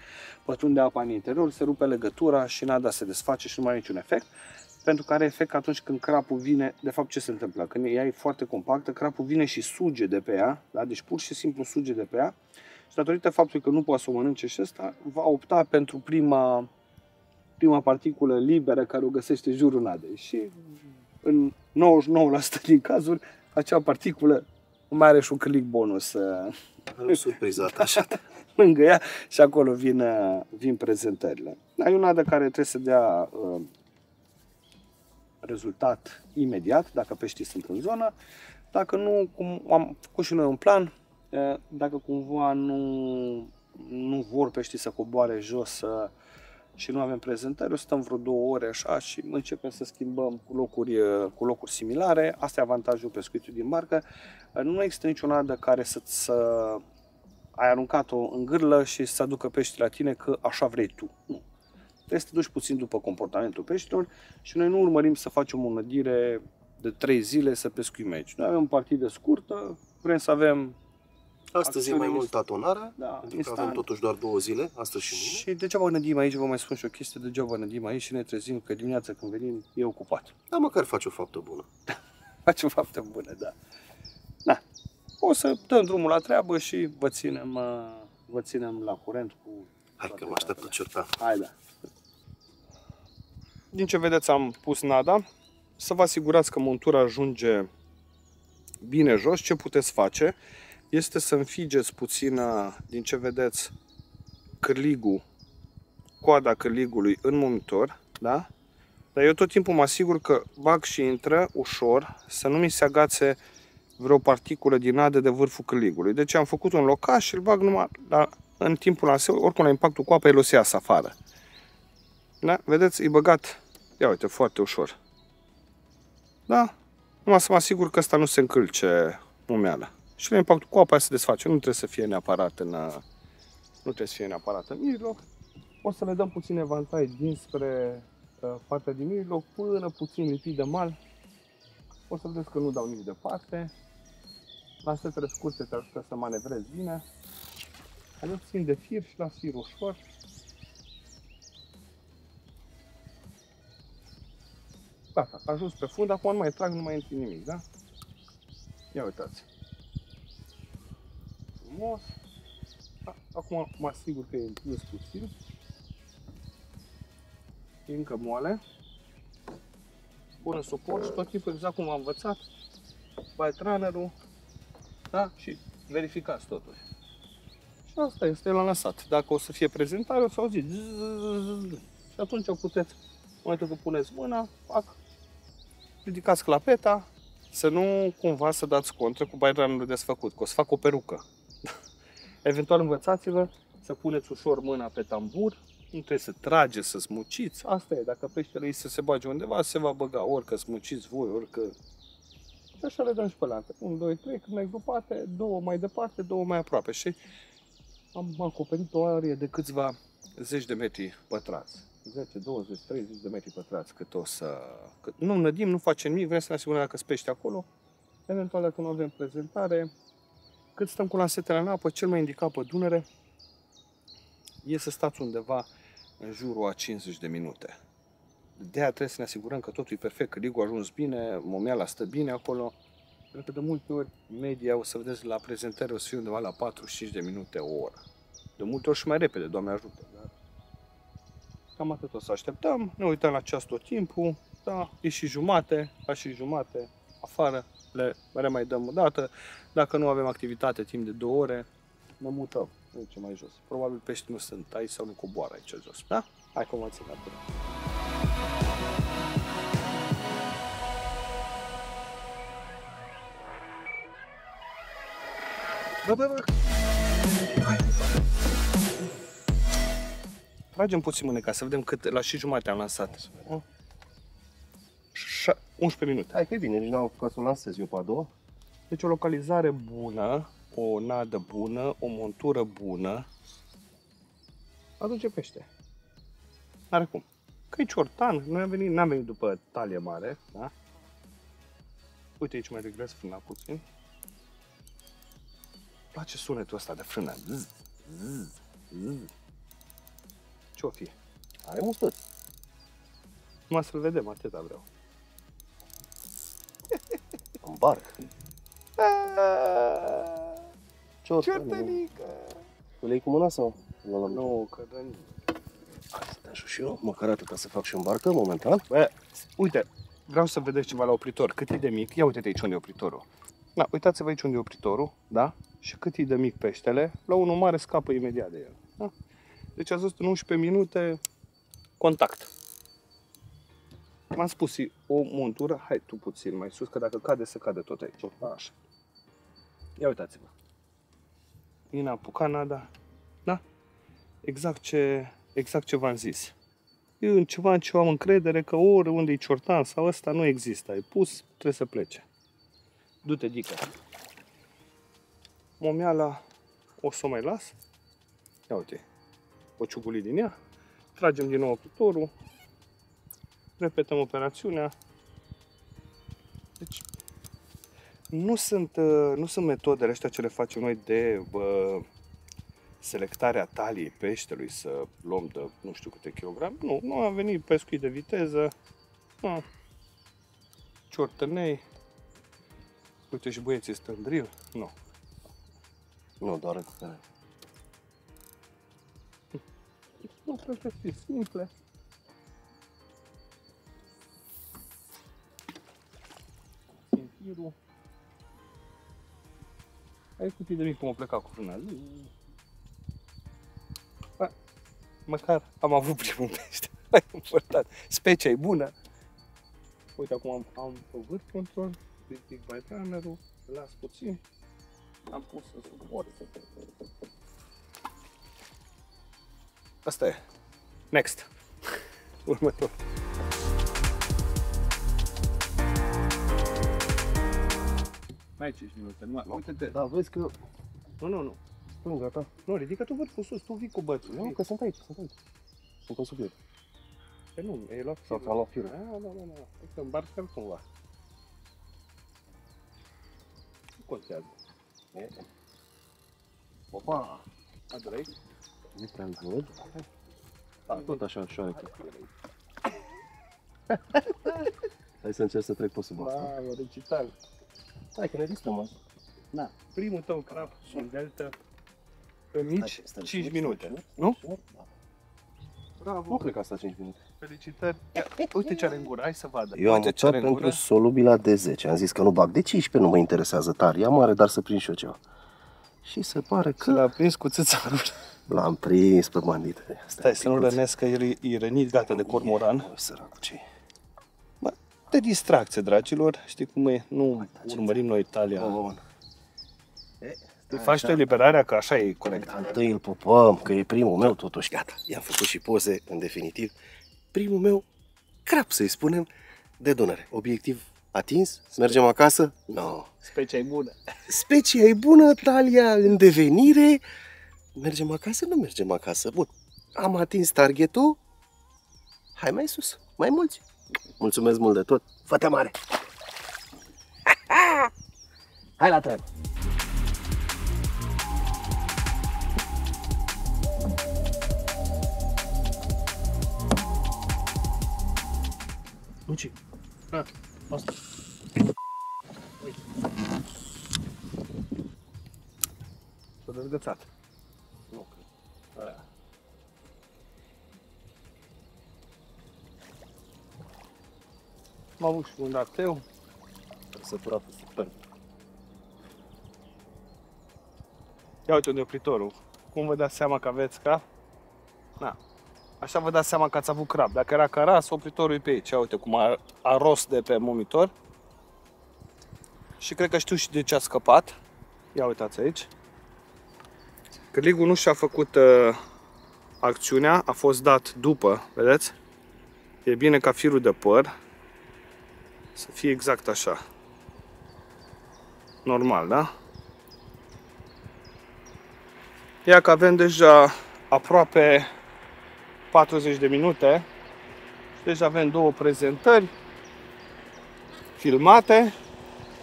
pătrunde apa în interior, se rupe legătura și nada se desface și nu mai are niciun efect. Pentru că are efect atunci când crapul vine, de fapt ce se întâmplă? Când ea e foarte compactă, crapul vine și suge de pe ea, da? Deci pur și simplu suge de pe ea și datorită faptului că nu poate să o mănânce și asta, va opta pentru prima, prima particulă liberă care o găsește jurul nadei și în nouăzeci și nouă la sută din cazuri, acea particulă mai are și un click bonus. Am surprizat așa. Lângă ea și acolo vin, vin prezentările. Ai o nadă care trebuie să dea uh, rezultat imediat, dacă peștii sunt în zonă. Dacă nu, cum am făcut și noi un plan, uh, dacă cumva nu, nu vor peștii să coboare jos, uh, și nu avem prezentări, o stăm vreo două ore așa și începem să schimbăm cu locuri, cu locuri similare. Asta e avantajul pescuitului din barcă. Nu există nicio nadă care să-ți să ai aruncat-o în gârlă și să aducă pești la tine că așa vrei tu. Nu. Trebuie să te duci puțin după comportamentul peștilor și noi nu urmărim să facem o nădire de trei zile să pescuim aici. Noi avem o partidă scurtă, vrem să avem... Astăzi e mai mult tatonarea, da, adică avem totuși doar două zile, astăzi și mâine. Și degeaba nădim aici, vă mai spun și o chestie, degeaba nădim aici și ne trezim că dimineața când venim e ocupat. Da, măcar faci o faptă bună. Da, faci o faptă bună, da. Da. O să dăm drumul la treabă și vă ținem, vă ținem la curent cu... Hai că mă aștept cu certa. Hai, da. Din ce vedeți am pus nada, să vă asigurați că montura ajunge bine jos, ce puteți face este să înfigeți puțin, din ce vedeți, cârligul, coada cârligului în monitor, da? Dar eu tot timpul mă asigur că bag și intră ușor, să nu mi se agațe vreo particulă din nadă de vârful cârligului. Deci am făcut un locaș și îl bag numai la, în timpul lansării, oricum la impactul cu apa el o să iasă afară. Da? Vedeți? E băgat, ia uite, foarte ușor. Da? Numai să mă asigur că ăsta nu se încălce mumeala. Și la impactul cu apa se desface, nu trebuie să fie neapărat în, nu trebuie să fie neapărat în mijloc. O să le dăm puțin avantaj dinspre uh, partea din mijloc, până puțin lipit de mal. O să vedeți că nu dau nici departe. La setele scurte te ajută să manevrezi bine. Aleg puțin de fir și las fir ușor. Gata, ajuns pe fund, acum nu mai trag, nu mai întind nimic, da? Ia uitați. Acum mă asigur că e întins puțin. E încă moale. Pun în suport și tot timpul, exact cum am învățat, bite runner-ul, da? Și verificați totul. Și asta este, l-am lăsat. Dacă o să fie prezentare, o să auziți. Și atunci puteți, în momentul când puneți mâna, fac, ridicați clapeta, să nu cumva să dați contră cu bite runner-ul desfăcut, că o să fac o perucă. Eventual învățați-vă să puneți ușor mâna pe tambur, nu trebuie să trageți, să smuciți, asta e, dacă peștele ei să se bage undeva, se va băga, orică smuciți voi, orică... Și așa le dăm și pe lante, unu, doi, trei, când merg după parte, două mai departe, două mai aproape și am acoperit o arie de câțiva zeci de metri pătrați, zece, douăzeci, treizeci de metri pătrați cât o să... Cât... Nu nădim, nu facem nimic, vrem să ne asigurăm dacă sunt pești acolo, eventual dacă nu avem prezentare, cât stăm cu lansetele în apă, cel mai indicat pe Dunăre e să stați undeva în jurul a cincizeci de minute. De aia trebuie să ne asigurăm că totul e perfect, că ligul a ajuns bine, momeala stă bine acolo. Pentru că de multe ori, media, o să vedeți, la prezentare o să fie undeva la patruzeci și cinci de minute, o oră. De multe ori și mai repede, Doamne ajută. Dar... Cam atât o să așteptăm, ne uităm la ceas tot timpul, da, e și jumate, a și jumate afară. Le mai dăm o dată, dacă nu avem activitate timp de două ore, ne mutăm, ne ducem mai jos. Probabil pești nu sunt aici sau nu coboară aici jos, da? Hai că mă țin acolo. Bă, bă, bă! Tragem puțin mâneca, să vedem cât, la și jumate am lansat. unsprezece minute. Hai că vine, nici n-am apucat să o lansez eu pe a doua. Deci o localizare bună, o nadă bună, o montură bună, aduce pește. N-are cum. Că e ciortan, noi am venit, n-am venit după talie mare, da? Uite aici mai regres frâna puțin. Îmi place sunetul ăsta de frână. Zzz, zzz, zzz. Ce-o fi? Are mustăț. Numai să-l vedem, atâta vreau. În barc. Ciortănică! Îl iei cu mâna sau? Nu, că dă-mi... Asta și eu, măcar atât, ca să fac și în barcă, momentan. Bă, uite, vreau să vedeți ceva la opritor, cât e de mic. Ia uite-te aici unde e opritorul. Da, uitați-vă aici unde e opritorul, da? Și cât e de mic peștele, la unul mare scapă imediat de el. Da? Deci ați văzut în unsprezece minute contact. M-am spus, o montură, hai tu puțin mai sus, că dacă cade, să cade tot aici. Așa. Ia uitați-vă. N-a apucat nada. Da? Exact ce, exact ce v-am zis. Eu în ceva, în ceva am încredere că ori unde e ciortan sau ăsta nu există. E pus, trebuie să plece. Du-te, Dică. Momeala o să o mai las. Ia uite. O ciuguli din ea. Tragem din nou opritorul. Repetăm operațiunea. Deci, nu sunt, nu sunt metodele astea ce le facem noi de bă, selectarea taliei peștelui, să luăm de nu știu câte kilograme. Nu, nu a venit pescuit de viteză. A, ciortănei. Uite și băieții stândril. Nu. Nu, doar recuperare. Nu trebuie să fie simple. Ai cutii de mic cum o pleca cu frâna. Bă, măcar am avut primul pește. Ai împărtat. Specia e bună. Uite, acum am, am vârt control, ridic mai camera-ul, las puțin. Am pus să suport. Asta e. Next. Următor. Mai ai cinci minute, nu no. Uite-te. Da, vezi că... Nu, nu, nu. Nu, gata. Nu, ridică tu vârful sus, tu vii cu bătul. Nu, că sunt aici, sunt aici. Sunt în subiect. Păi nu, ai luat firul. S-a luat firul. Da, da, da. Hai că îmbarcăm cumva. Nu contează. Opa! Adorei? Nu prea-mi văd. Da, tot așa, șoarecă. Hai să încerc să trec pe sub asta. Mamă, recital. Hai că ne distrăm asta. Da. Primul tău crab în delta, pe mici, cinci minute, nu? Da. Bravo. Nu cred că asta cinci minute. Felicitări. Uite ce are în gură, hai să vadă. Eu am mutat pentru solubila de zece, am zis că nu bag de cincisprezece, nu mă interesează tare, ea mare, dar să prind și eu ceva. Și se pare că... L-am prins cu țâțarul. L-am prins pe bandit. Stai să nu rănesc, că el e rănit, gata, de cormoran. Săracu ce-i. De distracție, dragilor, știi cum e, nu urmărim noi Italia. Te faci tu eliberarea, că așa e corect. Întâi îl pupăm, că e primul meu, totuși gata. I-am făcut și poze, în definitiv. Primul meu crap, să-i spunem, de Dunăre. Obiectiv atins, mergem acasă? No. Specia e bună. Specia e bună, Italia în devenire. Mergem acasă? Nu mergem acasă. Bun, am atins targetul. Hai mai sus, mai mulți. Mulțumesc mult de tot! Fata mare! Hai la treabă! Luci! Da! Asta! Uite! S-a dezgățat! Nu cred! M-am avut și un rateu. Săturată, super. Ia uite unde e opritorul. Cum vă dați seama că aveți crab? Na. Așa vă dați seama că ați avut crab. Dacă era caras, opritorul e pe aici. Ia uite cum a aros de pe mumitor. Și cred că știu și de ce a scăpat. Ia uitați aici. Că ligul nu și-a făcut uh, acțiunea, a fost dat după, vedeți? E bine ca firul de păr să fie exact așa. Normal, da? Ia că avem deja aproape patruzeci de minute. Deja avem două prezentări filmate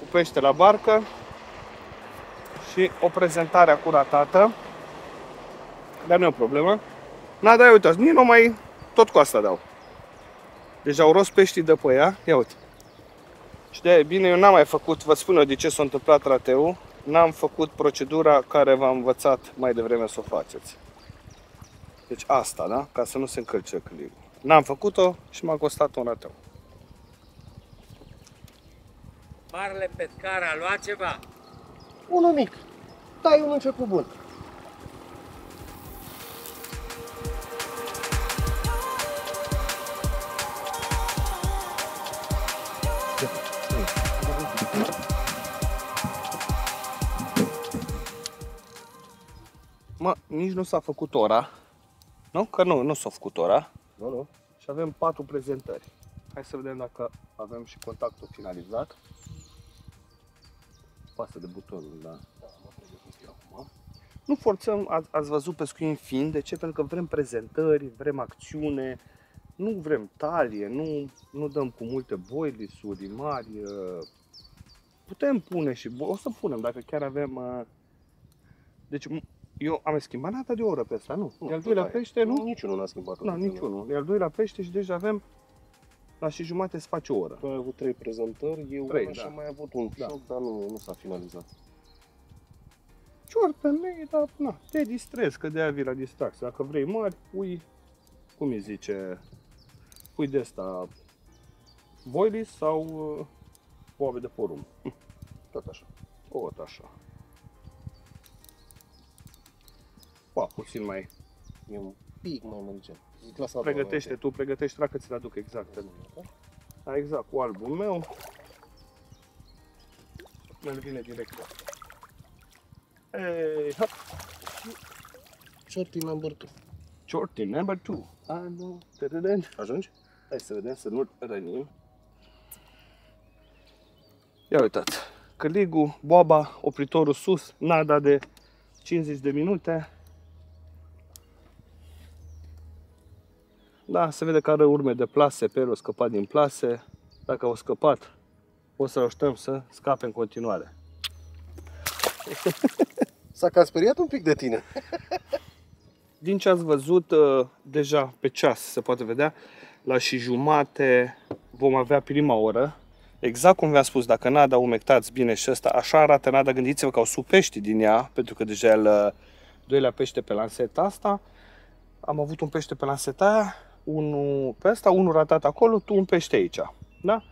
cu pește la barcă și o prezentare acuratată. Dar nu e o problemă. Na, dar uitați, nici nu mai tot cu asta dau. Deja au rost peștii de pe ea. Ia uite. Și de-aia e bine, eu n-am mai făcut, vă spun eu de ce s-a întâmplat rateul. N-am făcut procedura care v-am învățat mai devreme să o faceți. Deci asta, da? Ca să nu se încălce clipul. N-am făcut-o și m-a costat un rateu. Marele Pescar a luat ceva? Unul mic. Dai un început bun. Mă, nici nu s-a făcut ora. Nu? Că nu, nu s-a făcut ora. Nu, nu. Și avem patru prezentări. Hai să vedem dacă avem și contactul finalizat. Pasă de butonul, da. Da, mă pregătesc eu acum. Nu forțăm, a, ați văzut, pescuim fin. De ce? Pentru că vrem prezentări, vrem acțiune. Nu vrem talie, nu, nu dăm cu multe boilisuri mari. Putem pune și o să punem, dacă chiar avem... Deci, eu am schimbat data de oră pe asta, nu? E al doilea pește, nu? Niciunul n-a schimbat. Da, niciunul. E al doilea pește și deja avem la și jumate se face o oră. Tu ai avut trei prezentări, eu trei, da. Am mai avut un da. Șoc, dar nu, nu s-a finalizat. Ciortă mei, dar na, te distrezi, că de-aia vii la distracție. Dacă vrei mari, pui, cum îi zice, pui de asta boilies sau boabe de porum. Tot așa. Tot așa. Ba, puțin mai... E un pic mai mergem. Pregătește tu, pregătești tracă, ți-l aduc exact. Da, exact, cu albul meu. Mi-l vine direct. Ei, hop! Shorty number two. Shorty number two. Ah, nu. Ajungi? Hai să vedem, să nu rănim. Ia uitați. Căligul, boaba, opritorul sus, nada de cincizeci de minute. Da, se vede că are urme de plase, pe el o scăpat din plase. Dacă au scăpat, o să-l ajutăm să scape în continuare. S-a cam speriat un pic de tine. Din ce ați văzut, deja pe ceas se poate vedea, la și jumate vom avea prima oră. Exact cum v-am spus, dacă nada umectați bine și asta, așa arată nada, gândiți-vă că au sub pești din ea, pentru că deja e al doilea pește pe lanseta asta. Am avut un pește pe lanseta aia, unul pe asta, unul ratat acolo, tu un pește aici. Da?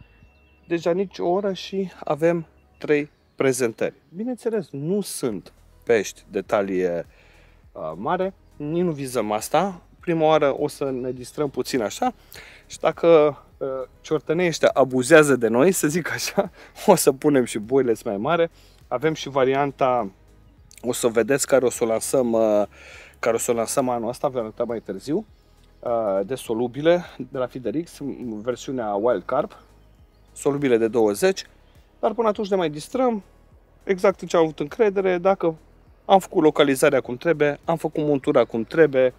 Deja nici o oră și avem trei prezentări. Bineînțeles, nu sunt pești de talie uh, mare, nici nu vizăm asta. Prima oară o să ne distrăm puțin așa și dacă uh, ciortănei ăștia abuzează de noi, să zic așa, o să punem și boiles mai mare. Avem și varianta, o să vedeți, care o să o lansăm uh, care o să o lansăm anul ăsta, vă arăta mai târziu, de solubile de la Fiderix, versiunea Wild Carp, solubile de douăzeci, dar până atunci ne mai distrăm, exact în ce am avut încredere, dacă am făcut localizarea cum trebuie, am făcut montura cum trebuie,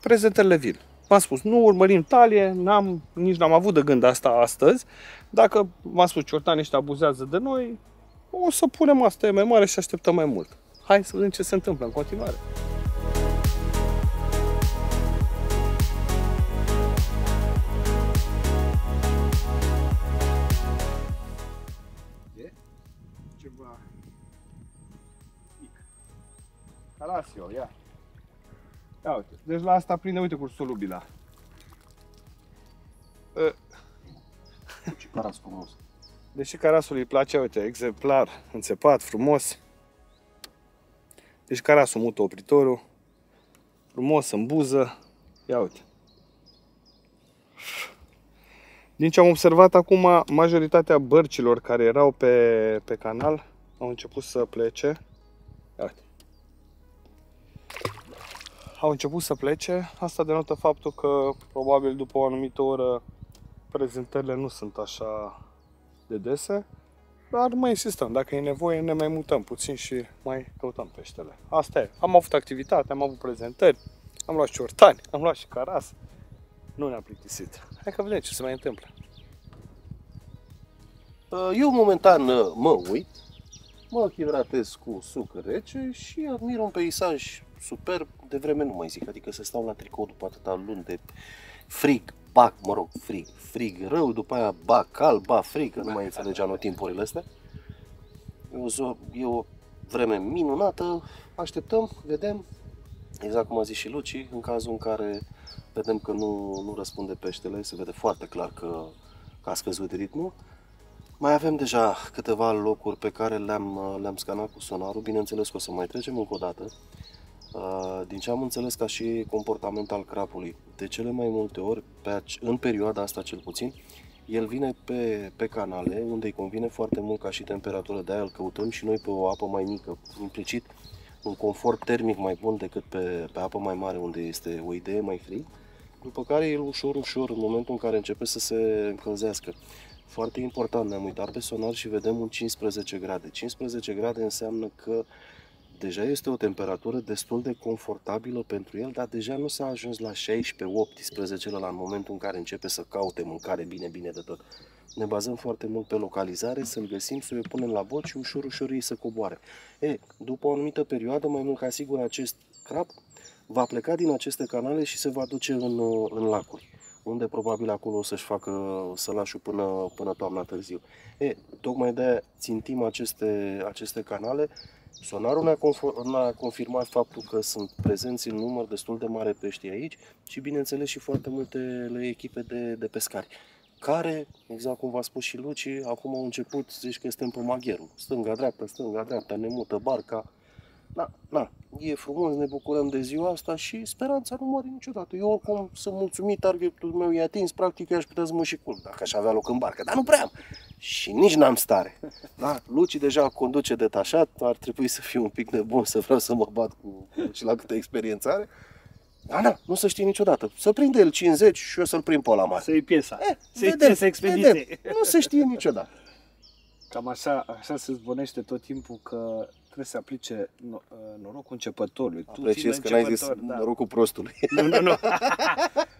prezentările vin. V-am spus, nu urmărim talie, n-am, nici n-am avut de gând asta astăzi, dacă v-am spus, ciortanii ăștia abuzează de noi, o să punem asta mai mare și așteptăm mai mult. Hai să vedem ce se întâmplă în continuare. E? Ceva... mic. Calasio, ia. Ia uite, deci la asta prinde, uite cu solubila. Ce caras frumos. Deși carasul îi place, uite, exemplar, înțepat, frumos. Deci carasul mută opritorul, frumos în buză, ia uite. Din ce am observat acum, majoritatea bărcilor care erau pe, pe canal au început să plece. Ia uite. au început să plece. Asta denotă faptul că probabil după o anumită oră prezentările nu sunt așa de dese, dar mai insistăm, dacă e nevoie ne mai mutăm puțin și mai căutăm peștele. Asta e, am avut activitate, am avut prezentări, am luat și ortani, am luat și caras, nu ne-am plictisit. Hai că vedem ce se mai întâmplă. Eu momentan mă uit, mă hidratez cu suc rece și admir un peisaj superb, de vreme nu mai zic, adică să stau la tricou după atâta luni de frig, bac, mă rog, frig, frig rău, după aia bac, calb, ba, frig, că nu mai înțelege anotimpurile astea. E o vreme minunată, așteptăm, vedem, exact cum a zis și Luci, în cazul în care vedem că nu, nu răspunde peștele, se vede foarte clar că, că a scăzut ritmul. Mai avem deja câteva locuri pe care le-am le-am scanat cu sonarul, bineînțeles că o să mai trecem încă o dată. Din ce am înțeles, ca și comportament al crapului, de cele mai multe ori, pe, în perioada asta cel puțin, el vine pe, pe canale, unde îi convine foarte mult ca și temperatură, de aia îl căutăm și noi pe o apă mai mică, implicit un confort termic mai bun decât pe, pe apă mai mare, unde este o idee mai frig, după care el ușor, ușor, în momentul în care începe să se încălzească. Foarte important, ne-am uitat pe sonar și vedem un cincisprezece grade. cincisprezece grade înseamnă că deja este o temperatură destul de confortabilă pentru el, dar deja nu s-a ajuns la șaisprezece optsprezece la momentul în care începe să caute mâncare bine, bine de tot. Ne bazăm foarte mult pe localizare, să-l găsim, să-l punem la bot și ușor, ușor ei să coboare. E, după o anumită perioadă, mai mult ca sigur, acest crab va pleca din aceste canale și se va duce în, în lacuri, unde probabil acolo o să-și facă sălașul până, până toamna târziu. E, tocmai de-aia țintim aceste, aceste canale. Sonarul ne-a confirmat, confirmat faptul că sunt prezenți în număr destul de mare pești aici și, bineînțeles, și foarte multele echipe de, de pescari, care, exact cum v-a spus și Luci, acum au început, zici că suntem pe Magherul, stânga-dreapta, stânga-dreapta, ne mută barca. Na, na, e frumos, ne bucurăm de ziua asta și speranța nu moare niciodată. Eu oricum sunt mulțumit, targetul meu e atins, practic eu aș putea să mă și culc dacă aș avea loc în barcă, dar nu prea am și nici n-am stare. Da, Luci deja conduce detașat, ar trebui să fiu un pic nebun să vreau să mă bat cu și la câte experiență are. Da, da, nu se știe niciodată. Să prinde el cincizeci și eu să-l prind pe ăla mare. Să-i piesa, eh, să-i expediție. Nu se știe niciodată. Cam așa, așa se zbonește tot timpul că trebuie să aplice norocul începătorului. Apreciez că n-ai zis norocul prostului. Nu, nu, nu.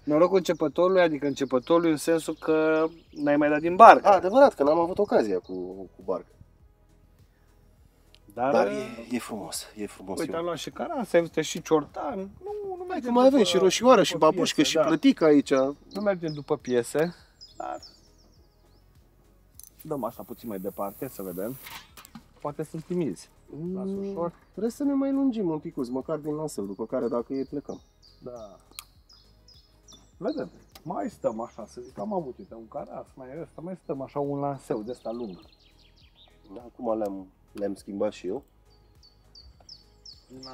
Norocul începătorului, adică începătorului în sensul că n-ai mai dat din barcă. A, adevărat, că n-am avut ocazia cu, cu barcă. Dar, Dar e, e frumos, e frumos. Uite, am luat și carasa, uite și ciortan. Nu, nu mergem mai avem și roșioară și babușcă și da. Plătică aici. Nu mergem după piese, dar dăm asta puțin mai departe, să vedem. Poate sunt timizi. Ușor. Trebuie să ne mai lungim un picuț, măcar din lansel, după care dacă e plecăm. Da. Vedem, mai stăm așa, să zic, am avut, uite, un caras, mai ăsta, mai stăm așa un lanseu de ăsta lung. Acum le-am le-am schimbat și eu.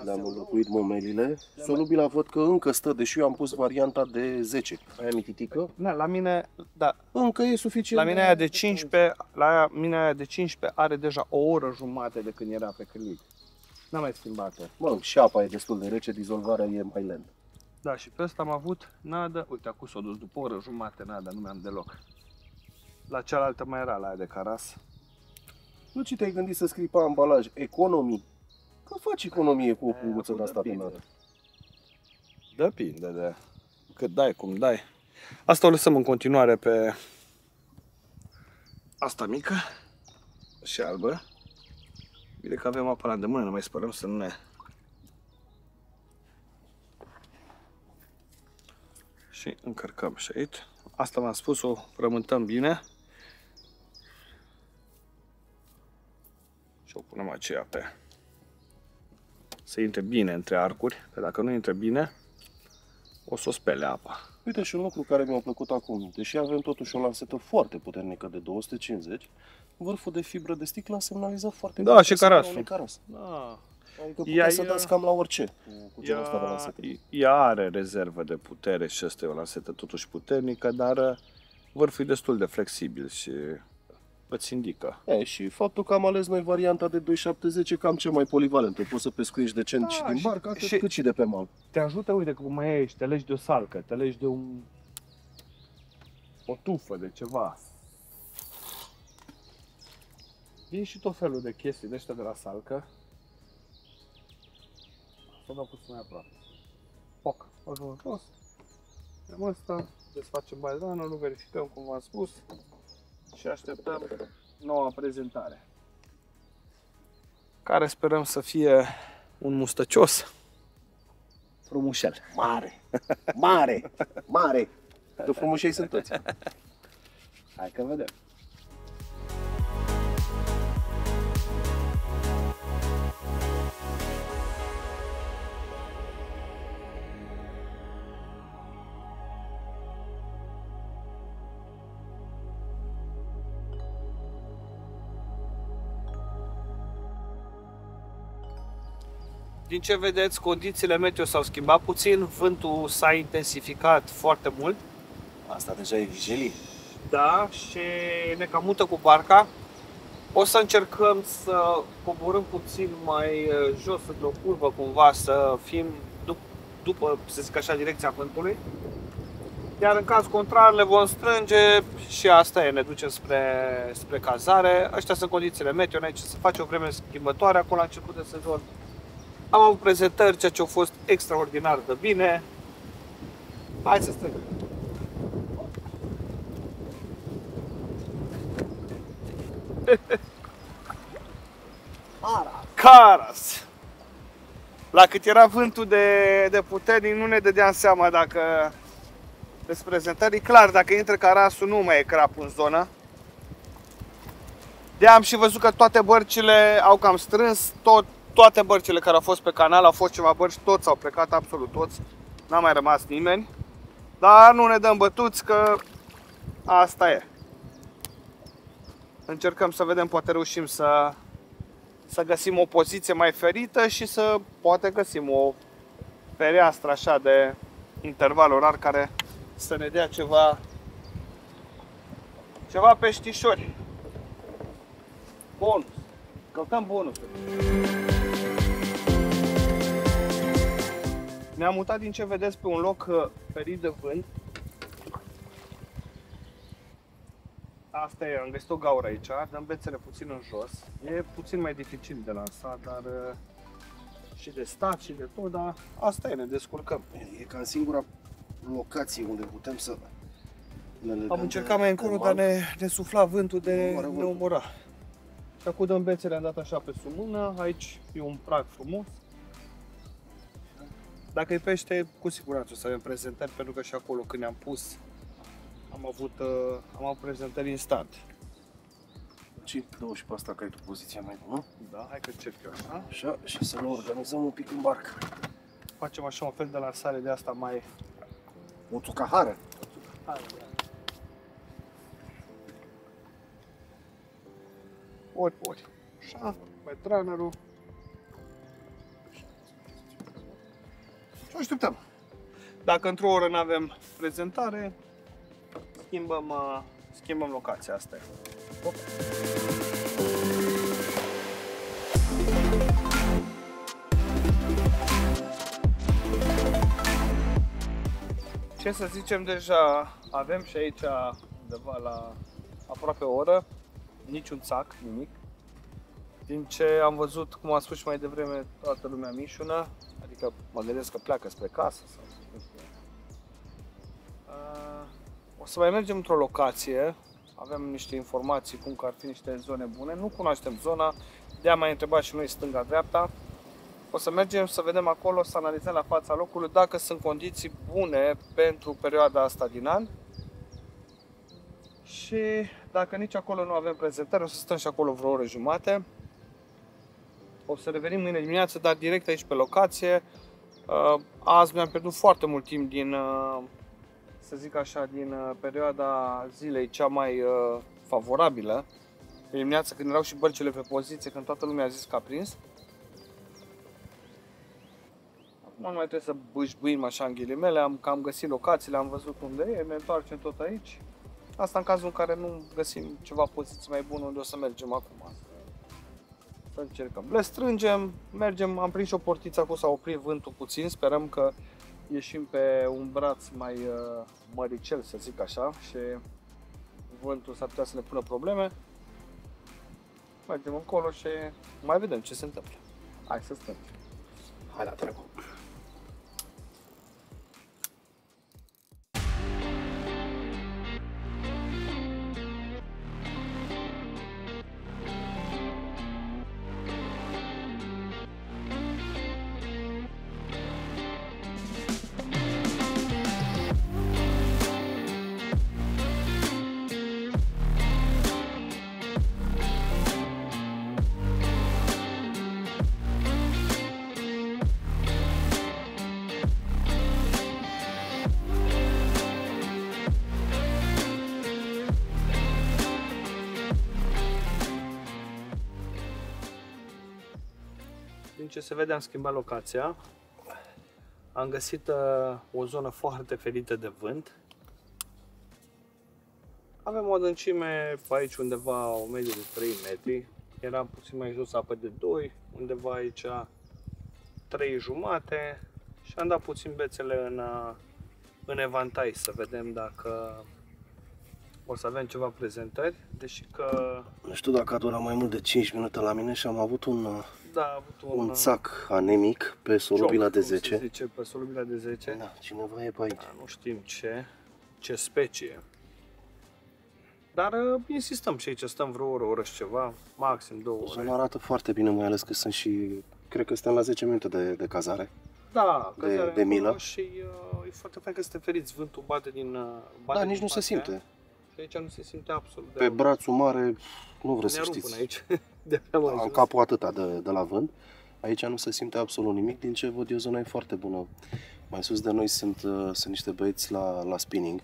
Le-am înlocuit momelile. Solubila văd că încă stă, deși eu am pus varianta de zece. Aia mititică? Da, la mine, da. Încă e suficient. La mine aia de cincisprezece, la mine aia de cincisprezece are deja o oră jumate de când era pe cârlig. N-am mai schimbat-o. Bă, și apa e destul de rece, dizolvarea e mai lentă. Da, și pe ăsta am avut nada. Uite, acum s-o dus după o oră jumate, nada, nu mi-am deloc. La cealaltă mai era, la aia de caras. Nu, ce te-ai gândit să scrii pe ambalaj? Economii. Că faci economie cu o punguță de asta penată. Depinde de cât dai, cum dai. Asta o lăsăm în continuare pe asta mică și albă. Bine că avem apă la îndemână, ne mai spălăm să nu ne... Și încărcăm și aici. Asta v-am spus, o frământăm bine. Și o punem aceea pe... Să intre bine între arcuri, că dacă nu intre bine, o să o spele apa. Uite și un lucru care mi-a plăcut acum. Deși avem totuși o lansetă foarte puternică de două sute cincizeci, vârful de fibră de sticlă a semnalizat foarte bine. Da, și carasul. Da. Adică puteți ea, să dați cam la orice cu genul ăsta de lansetă. Ea are rezervă de putere și asta e o lansetă totuși puternică, dar vârful e destul de flexibil și îți indică. E, și faptul că am ales noi varianta de doi șaptezeci e cam cea mai polivalentă. Poți să pescuiești decent da, și din barcă, atât și cât și de pe mal. Te ajută, uite, cum mai ești, te legi de o salcă, te legi de un... o tufă, de ceva. Vin și tot felul de chestii de ăștia de la salcă. Să dau puțin mai aproape. Poc, facem în jos. Dăm ăsta, desfacem baizanul, nu verificăm, cum v-am spus. Și așteptăm noua prezentare. Care sperăm să fie un mustăcios. Frumușel. Mare, mare, mare. De frumușei sunt toți. Hai că vedem. Din ce vedeți, condițiile meteo s-au schimbat puțin, vântul s-a intensificat foarte mult. Asta deja e vijelii. Da, și ne cam mută cu barca. O să încercăm să coborâm puțin mai jos, într-o curvă cumva, să fim dup- după, să zic așa, direcția vântului. Iar în caz contrar le vom strânge și asta e, ne ducem spre, spre cazare. Astea sunt condițiile meteo, aici se face o vreme schimbătoare, acolo la început de sezon. Am avut prezentări, ceea ce au fost extraordinar de bine. Hai să strângem. Caras! La cât era vântul de, de puternic, nu ne dădeam seama dacă despre prezentări. E clar, dacă intră carasul, nu mai e crap în zonă. De-aia am și văzut că toate bărcile au cam strâns tot. Toate bărcile care au fost pe canal, au fost ceva bărci, toți au plecat, absolut toți. N-a mai rămas nimeni. Dar nu ne dăm bătuți că asta e. Încercăm să vedem, poate reușim să, să găsim o poziție mai ferită și să poate găsim o fereastră așa de interval orar care să ne dea ceva, ceva peștișori. Bun, căutăm bonusul. Ne-am mutat, din ce vedeți, pe un loc ferit de vânt. Asta e, am găsit o gaură aici, dăm bețele puțin în jos. E puțin mai dificil de lansat, dar și de stat și de tot, dar asta e, ne descurcăm. E ca în singura locație unde putem să ne legăm. Am încercat mai încolo, dar ne, ne sufla vântul de ne omora. Și acum dăm bețele, am dat așa pe sub mână, aici e un prag frumos. Dacă e pește, cu siguranță o să avem prezentări, pentru că și acolo când ne-am pus am avut, uh, am avut prezentări instant. Și dă-o și pe asta că ai tu poziția mai bună. Da, hai că încerc eu așa. Așa, și să ne organizăm un pic în barcă. Facem așa un fel de lansare de asta mai... O tucahară. O tucahară, da. Ori, ori. Așa, mai trainerul. Și așteptăm. Dacă într-o oră nu avem prezentare, schimbăm, schimbăm locația asta. Hop. Ce să zicem, deja avem și aici undeva la aproape o oră, niciun țac, nimic. Din ce am văzut, cum am spus și mai devreme, toată lumea mișună. Adică mă gândesc că pleacă spre casă sau nu știu. O să mai mergem într-o locație, avem niște informații cum că ar fi niște zone bune, nu cunoaștem zona, de-aia mai întrebat și noi stânga-dreapta. O să mergem să vedem acolo, să analizăm la fața locului dacă sunt condiții bune pentru perioada asta din an. Și dacă nici acolo nu avem prezentări, o să stăm și acolo vreo oră jumate. O să revenim mâine dimineață, dar direct aici pe locație. Azi mi-am pierdut foarte mult timp din, să zic așa, din perioada zilei cea mai favorabilă. Pe dimineață, când erau și bărcile pe poziție, când toată lumea a zis că a prins. Acum nu mai trebuie să bâșbâim așa în ghilimele, am cam găsit locațiile, am văzut unde e, ne întoarcem tot aici. Asta în cazul în care nu găsim ceva poziție mai bună unde o să mergem acum. Să încercăm. Le strângem, mergem, am prins și o portiță acolo, s-a oprit vântul puțin, sperăm că ieșim pe un braț mai uh, măricel, să zic așa, și vântul s-ar putea să ne pună probleme. Mergem încolo și mai vedem ce se întâmplă. Hai să stăm. Hai la treabă. Ce se vede, am schimbat locația, am găsit uh, o zonă foarte ferită de vânt. Avem o adâncime pe aici undeva o medie de trei metri, era puțin mai jos apă de doi, undeva aici trei jumate și am dat puțin bețele în, în evantai să vedem dacă o să avem ceva prezentări, deși că... Nu știu dacă a durat mai mult de cinci minute la mine și am avut un... Da, a avut un, un țac anemic pe solubila de zece. Se zice, pe solubila de zece. Da, cineva e pe aici. Da, nu știm ce, ce specie. Dar insistăm și aici, stăm vreo oră, oră și ceva, maxim două ore. Zona arată foarte bine, mai ales că sunt și, cred că suntem la zece minute de, de cazare. Da, cazare de, de milă. Și uh, e foarte fain că suntem feriți, vântul bate din... Bate da, nici din nu se simte. Și aici nu se simte absolut. Pe brațul mare, nu vreau să știți. Aici. De am capul atâta de, de la vânt. Aici nu se simte absolut nimic. Din ce văd eu, zona e foarte bună. Mai sus de noi sunt, sunt niște băieți la, la spinning.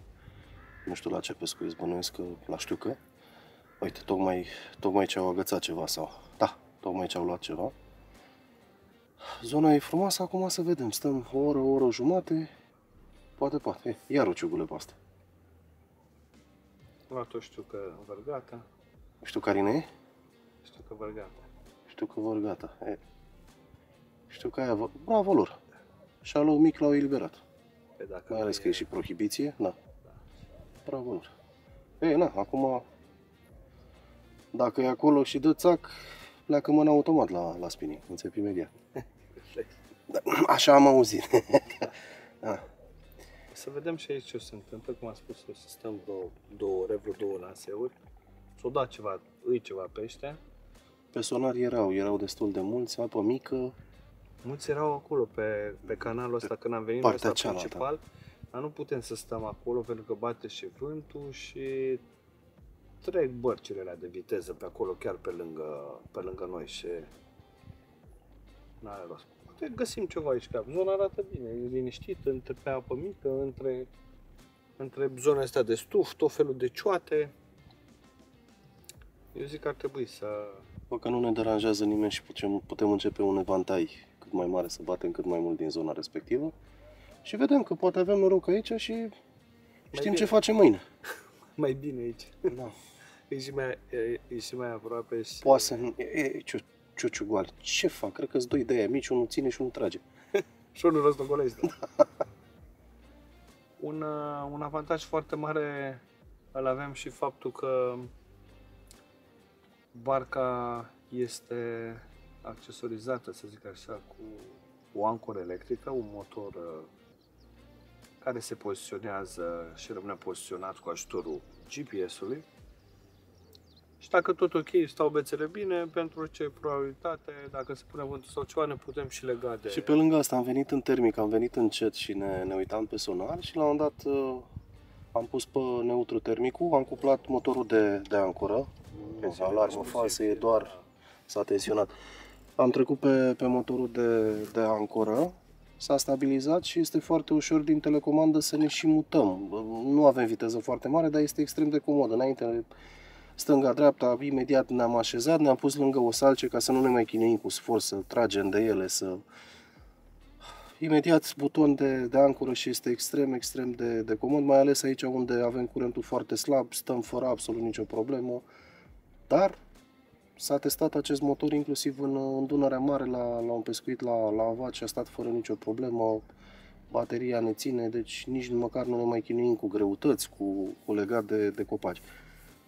Nu știu la ce pescuiesc, bănuiesc că la știucă. Uite, tocmai, tocmai ce au agățat ceva sau... Da, tocmai ce au luat ceva. Zona e frumoasă, acum să vedem. Stăm o oră, o oră jumate. Poate, poate. E, iar o ciugule pe asta. O știucă vărgată. Știu care e? Știu că vărgata. Știu că vărgata. E. Știu că aia... Bravo lor! Șalou mic l-au eliberat. Pe dacă mai ales e... că e și prohibiție. Da. Da. Bravo lor. Ei, na, acum... Dacă e acolo și dă țac, pleacă mâna automat la, la spinning. Înțep imediat. Da, așa am auzit. Da. Să vedem și aici ce se întâmplă. Cum am spus, o să stăm vreo două ore, vreo două lanseuri. S-o dat ceva, îi ceva pește. Pe sonar erau, erau destul de mulți, apă mică. Mulți erau acolo, pe, pe canalul ăsta, când am venit, partea ăsta principal. Dar nu putem să stăm acolo, pentru că bate și vântul și trec bărcile alea de viteză pe acolo, chiar pe lângă, pe lângă noi și n-are rost. Poate găsim ceva aici, că nu arată bine, e liniștit, între pe apă mică, între, între zona asta de stuf, tot felul de cioate. Eu zic că ar trebui să... Bă, că nu ne deranjează nimeni și putem, putem începe un evantai cât mai mare, să batem cât mai mult din zona respectivă. Și vedem că poate avem noroc aici și mai știm bine ce facem mâine. Mai bine aici. Da. E și mai, e, e și mai aproape și... Poate să... E, e ciuciugoal. Ce fac? Cred că-s doi de aia mici, unul ține și unul trage. Și unul rostogolește. Da. Un, un avantaj foarte mare îl avem și faptul că barca este accesorizată, să zic așa, cu o ancoră electrică, un motor care se poziționează și rămâne poziționat cu ajutorul G P S-ului. Și dacă tot ok, stau bețele bine, pentru orice probabilitate, dacă se pune vântul sau ceva, ne putem și lega de... Și pe lângă asta am venit în termic, am venit încet și ne, ne uitam pe sonar și la un dat am pus pe neutru termicul, am cuplat motorul de, de ancoră. O alarmă falsă, e doar s-a tensionat. Am trecut pe, pe motorul de, de ancoră, s-a stabilizat și este foarte ușor din telecomandă să ne și mutăm. Nu avem viteză foarte mare, dar este extrem de comodă. Înainte, stânga-dreapta, imediat ne-am așezat, ne-am pus lângă o salce ca să nu ne mai chinuim cu sfor, să tragem de ele, să... Imediat buton de, de ancoră și este extrem, extrem de, de comod, mai ales aici unde avem curentul foarte slab, stăm fără absolut nicio problemă, dar s-a testat acest motor inclusiv în, în Dunărea Mare la, la un pescuit la, la avat și a stat fără nicio problemă, bateria ne ține, deci nici măcar nu ne mai chinuim cu greutăți, cu, cu legat de, de copaci.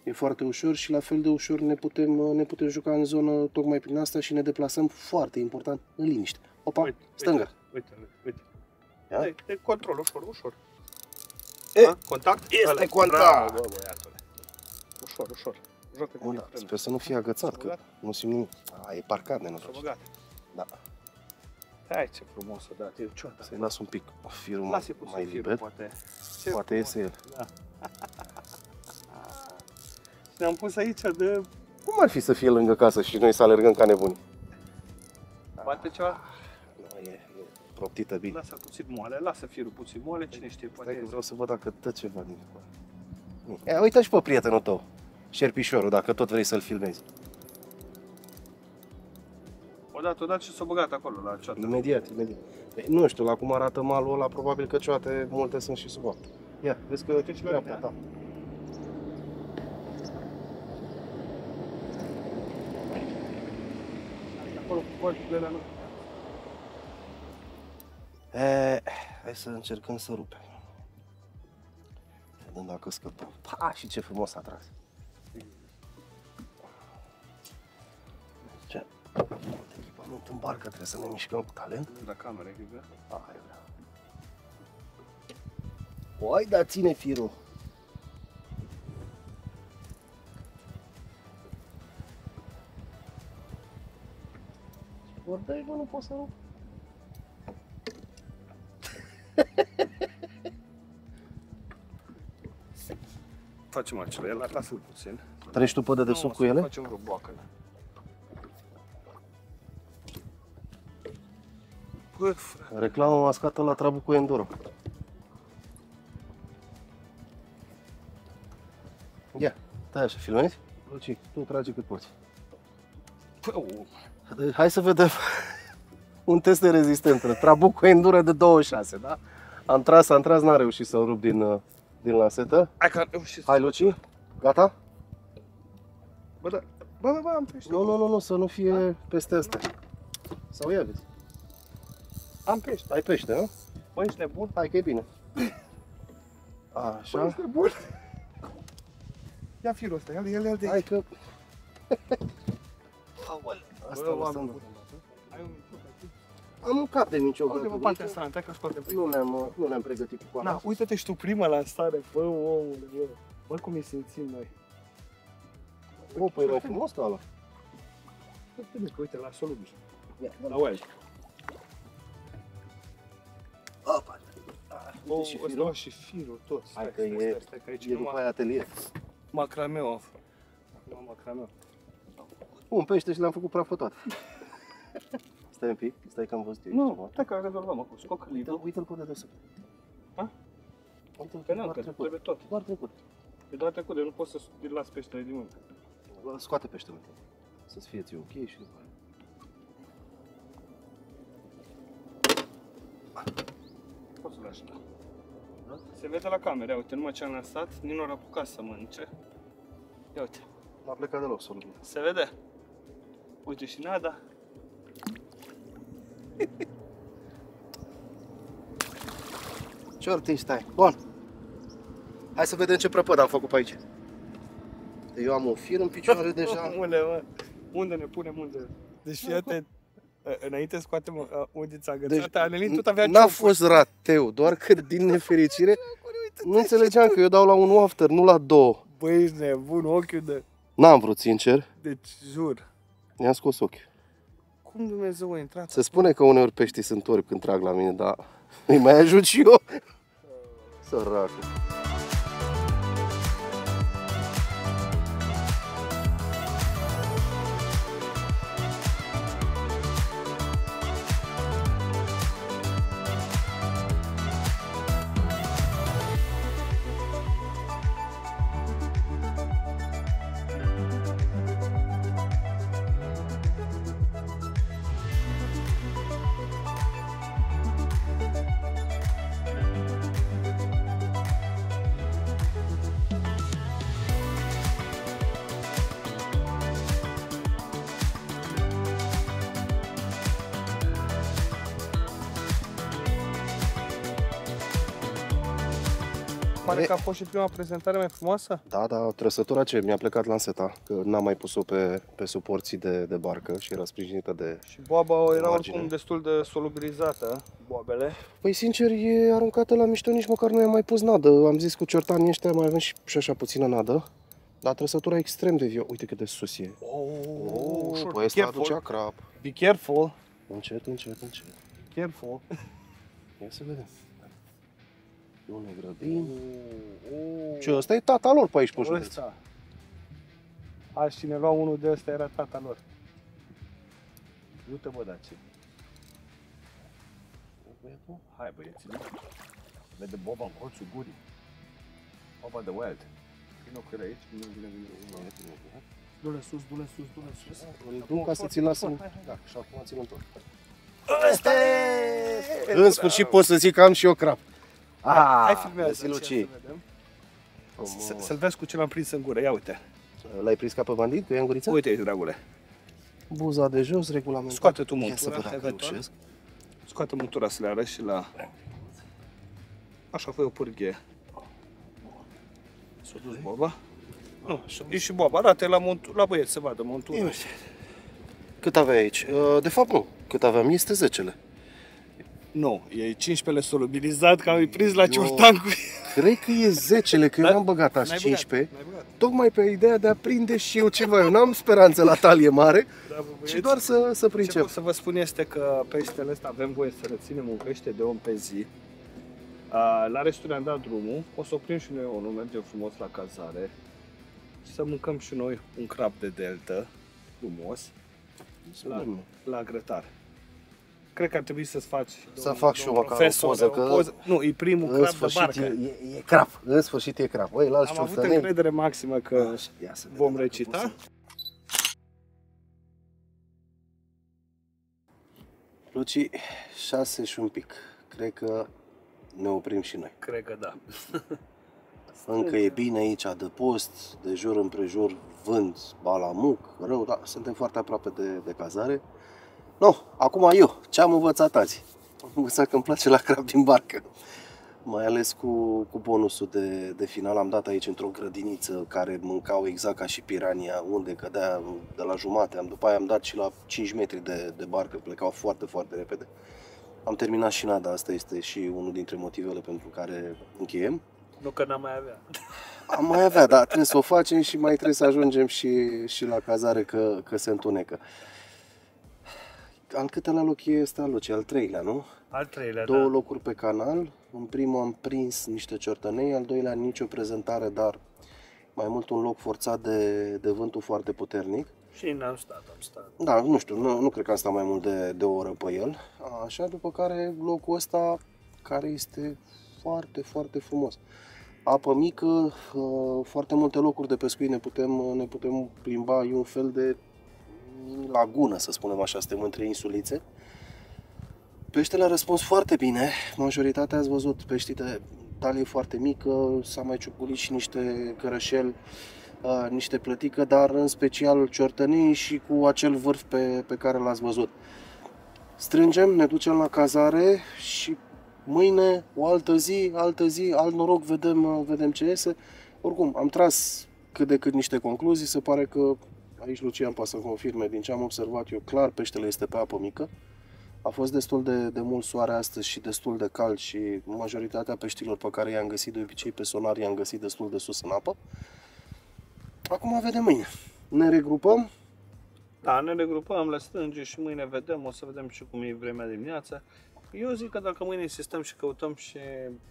E foarte ușor și la fel de ușor ne putem, ne putem juca în zonă tocmai prin asta și ne deplasăm foarte important în liniște. Opa, uite, stânga. Uite, uite. uite. E, e control ușor, ușor. E, a, contact? Este Ale, contact! Bravo, băiatule. Ușor, ușor. Joacă cu da, sper să nu fie agățat, că nu simt nimic. A, e parcat de nătruși. Da. Hai, ce frumos o dat. Să-i las un pic firul mai liber. Firul, poate. Poate iese el. Da. Ne-am pus aici de... Cum ar fi să fie lângă casă și noi să alergăm ca nebuni? Poate ceva? Nu, e, e proptită bine. Lasă puțin moale, lasă firul puțin moale, cine știe, poate... Stai, vreau să văd dacă dă ceva din acolo. Ia, uite-și pe prietenul tău, șerpișorul, dacă tot vrei să-l filmezi. Odată, odată și s-a băgat acolo, la cioată. Imediat, imediat. Nu știu, la cum arată malul ăla, probabil că cioate multe sunt și sub apă. Ia, vezi că... Uite-și pe apă. E, hai să încercăm să rupem. Să vedem dacă scăpăm. Pa, și ce frumos a tras. Deci, echipament în barcă, trebuie să ne mișcăm cu talent. La camera, e greu. Hai, vreau. Oi, dar ține firul. Bordei, bă, nu pot să rup. Facem acela, el lasă-l puțin. Treci tu pe dedesubt cu ele? Facem vreo boacă. Bă, frate. Reclamă mascată la Trabucco Enduro. Ia, stai așa, filmezi? Luci, tu tragi cât poți. Bă, hai să vedem un test de rezistență. Trabucco Enduro de douăzeci și șase, da? Am tras, am tras, n-am reușit să o rup din, din lansetă. Hai, că am reușit. Hai, Luci, gata? Bă, da, bă, bă, bă, am pește. Nu, nu, nu, nu, să nu fie da? Peste astea. Sau ia, vezi. Am pește. Ai pește, nu? Bă, ești nebun? Hai că e bine. Așa. Bă, ești nebun? Ia firul ăsta, ia-l, ia-l, ia-l de aici. Hai că... Aolea. Asta o lăsăm de am un cap de mici ogături. Uite-mă partea asta, stai că scoate prima. Nu ne-am pregătit cu coana. Da, uite-te și tu prima lansare, bă, omule, bă. Bă, cum îi simțim noi. Bă, păi rău frumos ăla. Uite, lasă-o lume. La oaia. Opa! Îți dau și firul tot. Hai că e după aia atelier. Macrameu am făcut. Acum macrameu. Un pește și l-am făcut praf pe toate. Stai un pic, stai că am văzut eu. Nu, stai că rezolvăm acum, scoc liber. Uite-l pe dedesubt. Ha? Uite-l pe dedesubt, trebuie tot. Doar trecut. E doar trecut, eu nu pot să-l las peștele din mână. Scoate peștele din mână. Să-ți fie ție ok și... Poți să-l lași, da. Se vede la camera, uite, numai ce am lansat, nici nu ar apucat să mănânce. Ia uite. N-a plecat deloc solul. Se vede? Uite și nada. Ce orti stai? Bun. Hai să vedem ce prăpăd am făcut pe aici. Eu am un fir în picioare deja. Mule, unde ne punem unde? Deci fii atent. Înainte scoatem undița agățată. Anelin, tot avea ciocuri. N-a fost rateu, doar că din nefericire nu înțelegeam că eu dau la un wafter, nu la două. Băi, ești nebun, ochiul de... N-am vrut, sincer. Deci, jur. I-am scos ochiul. Cum Dumnezeu a intrat? Se spune că uneori peștii sunt orbi când trag la mine, dar îi mai ajut și eu. Săracu. pare e... că a fost și prima prezentare mai frumoasă? Da, da, trăsătura ce mi-a plecat lanseta, că n-am mai pus-o pe, pe suporții de, de barcă și era sprijinită de... Și boaba era oricum destul de solubilizată, boabele. Păi sincer, e aruncată la mișto, nici măcar nu i-am mai pus nadă. Am zis cu ciortanii ăștia mai avem și, și așa puțină nadă. Dar trăsătura extrem de vie. Uite cât de sus e. Oh, păi ăsta aducea crap. Be careful. Încet, încet, încet. Be careful. Ia să vedem. Nu ne grăbim. Ce, ăsta e tata lor pe aici pe județ. Azi cineva unul de ăsta era tata lor. Uite bă, da ce. Hai băieți. Vede boba în colțul gurii. Boba de wild. Nu cred aici, nu vine vine. Du-le sus, du-le sus, du-le sus. Îl duc ca să ți-l las în... Da, și acum ți-l întorc. Ăsta e! În sfârșit pot să zic că am și eu crap. Hai filmează, Luci. Să-l vezi cu ce l-am prins în gură, ia uite. L-ai prins ca pe bandit? Tu ia în guriță? Uite aici, dragule. Buza de jos, regulamentat. Scoate tu muntura, eventual. Scoate muntura să le arăt și la... Așa, fă o pârghie. S-a dus boaba. Nu, e și boaba. Arată la, la băieți să vadă montura. Cât aveai aici? De fapt nu. Cât aveam este zecele. Nu, e cincisprezecele solubilizat, că am prins la ciortan cu el. Cred că e zecele, că eu n-am băgat azi cincisprezece. Tocmai pe ideea de a prinde și eu ceva. Eu n-am speranță la talie mare, ci doar să, să pricep. Ce pot să vă spun este că peștele ăsta avem voie să reținem un pește de om pe zi. La restul am dat drumul, o să oprim și noi unul, mergem frumos la cazare. Să mâncăm și noi un crab de delta, frumos, la, la grătar. Cred că ar trebui să-ți faci... Să fac și eu măcar o poză, că... O poză. Nu, e primul crab de barcă. E, e crab, în sfârșit e crab. Băi, am avut încredere maximă că ia să vom recita. Luci, șase și un pic. Cred că... Ne oprim și noi. Cred că da. Încă e bine aici adăpost, de jur împrejur vânt, balamuc, rău, dar suntem foarte aproape de, de cazare. No, acum eu, ce am învățat azi? Am învățat că îmi place la crab din barcă. Mai ales cu, cu bonusul de, de final, am dat aici într-o grădiniță care mâncau exact ca și pirania, unde cădea de la jumate. Am, după aia am dat și la cinci metri de, de barcă, plecau foarte, foarte repede. Am terminat și nada, asta este și unul dintre motivele pentru care încheiem. Nu că n-am mai avea. Am mai avea, dar trebuie să o facem și mai trebuie să ajungem și, și la cazare, că, că se întunecă. Al câtelea loc e ăsta, Luci? Al treilea, nu? Al treilea, Două da. locuri pe canal. În primul am prins niște ciortănei, al doilea nicio prezentare, dar mai mult un loc forțat de, de vântul foarte puternic. Și n-am stat, am stat. Da, nu știu, nu, nu cred că am stat mai mult de, de o oră pe el. Așa, după care locul ăsta, care este foarte, foarte frumos. Apă mică, foarte multe locuri de pescuit, ne putem, ne putem plimba, e un fel de lagună, să spunem așa, suntem între insulițe. Peștele a răspuns foarte bine, majoritatea ați văzut pești de talie foarte mică, s-a mai ciuculit și niște cărășeli, niște plătică, dar în special ciortănii și cu acel vârf pe, pe care l-ați văzut. Strângem, ne ducem la cazare și mâine, o altă zi, altă zi, alt noroc, vedem, vedem ce iese. Oricum, am tras cât de cât niște concluzii, se pare că, aici Lucian poate să confirme, din ce am observat eu, clar peștele este pe apă mică. A fost destul de, de mult soare astăzi și destul de cald și majoritatea peștilor pe care i-am găsit de obicei pe sonar i-am găsit destul de sus în apă. Acum vedem mâine. Ne regrupăm? Da, ne regrupăm, le strângem și mâine vedem, o să vedem și cum e vremea dimineața. Eu zic că dacă mâine insistăm și căutăm și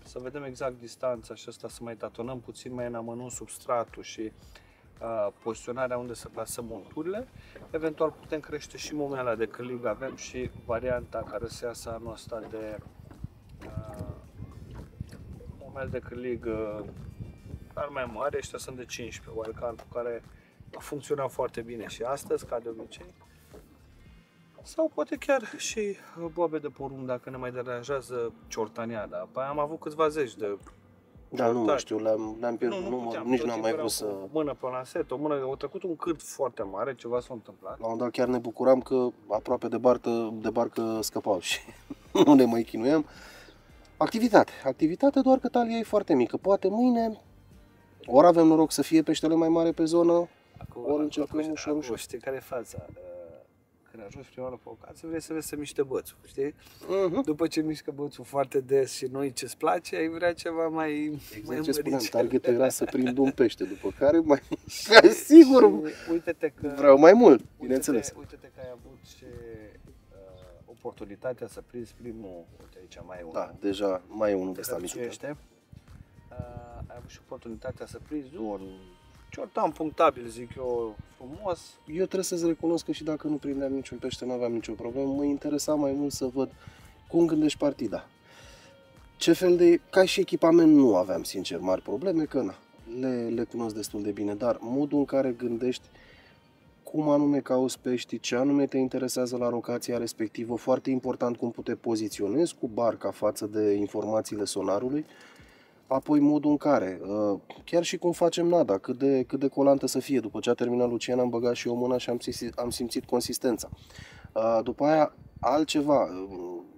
să vedem exact distanța și asta, să mai tatonăm puțin mai în amănunt substratul și uh, poziționarea unde să plasăm monturile, eventual putem crește și momeala de câlig, avem și varianta care se iasă anul ăsta de uh, momel de câlig uh, dar mai mare, ăștia sunt de cincisprezece, Wild Carp, cu care a funcționat foarte bine și astăzi, ca de obicei. Sau poate chiar și boabe de porumb, dacă ne mai deranjează ciortaneada. Păi am avut câțiva zeci de... Da, nu știu, le-am pierdut, nu, nu puteam, nici n-am mai vrut să... Mână pe lanset, o mână, o trecut un cârd foarte mare, ceva s-a întâmplat. La un dat chiar ne bucuram că aproape de barcă, de barcă scăpau și nu ne mai chinuiam. Activitate. Activitate, doar că talia e foarte mică. Poate mâine, ori avem noroc să fie peștele mai mare pe zonă, acum, ori încercăm ușor, ușor. Știi care e fața? Când ajungi prima oară pe o casă, vrei să vezi să miște bățul, știi? Uh-huh. După ce mișcă bățul foarte des și noi ce-ți place, ai vrea ceva mai... Exact mai ce spuneam, targetul era să prind un pește, după care mai... Sigur, uite-te că... vreau mai mult, bineînțeles. Uite-te că ai avut și uh, oportunitatea să prinzi primul, uite aici mai unul. Da, deja mai e unul de ăsta micuț. Uh, ai avut și oportunitatea să prinzi un... ciortan punctabil, zic eu, frumos. Eu trebuie să-ți recunosc că și dacă nu prindeam niciun pește, nu aveam nicio problemă. Mă interesa mai mult să văd cum gândești partida. Ce fel de... Ca și echipament nu aveam, sincer, mari probleme, că na, le, le cunosc destul de bine, dar modul în care gândești cum anume cauți pești, ce anume te interesează la locația respectivă, foarte important cum te poziționezi cu barca față de informațiile sonarului. Apoi modul în care, chiar și cum facem nada, cât de, cât de colantă să fie. După ce a terminat Lucian, am băgat și eu mâna și am simțit, am simțit consistența. După aia, altceva,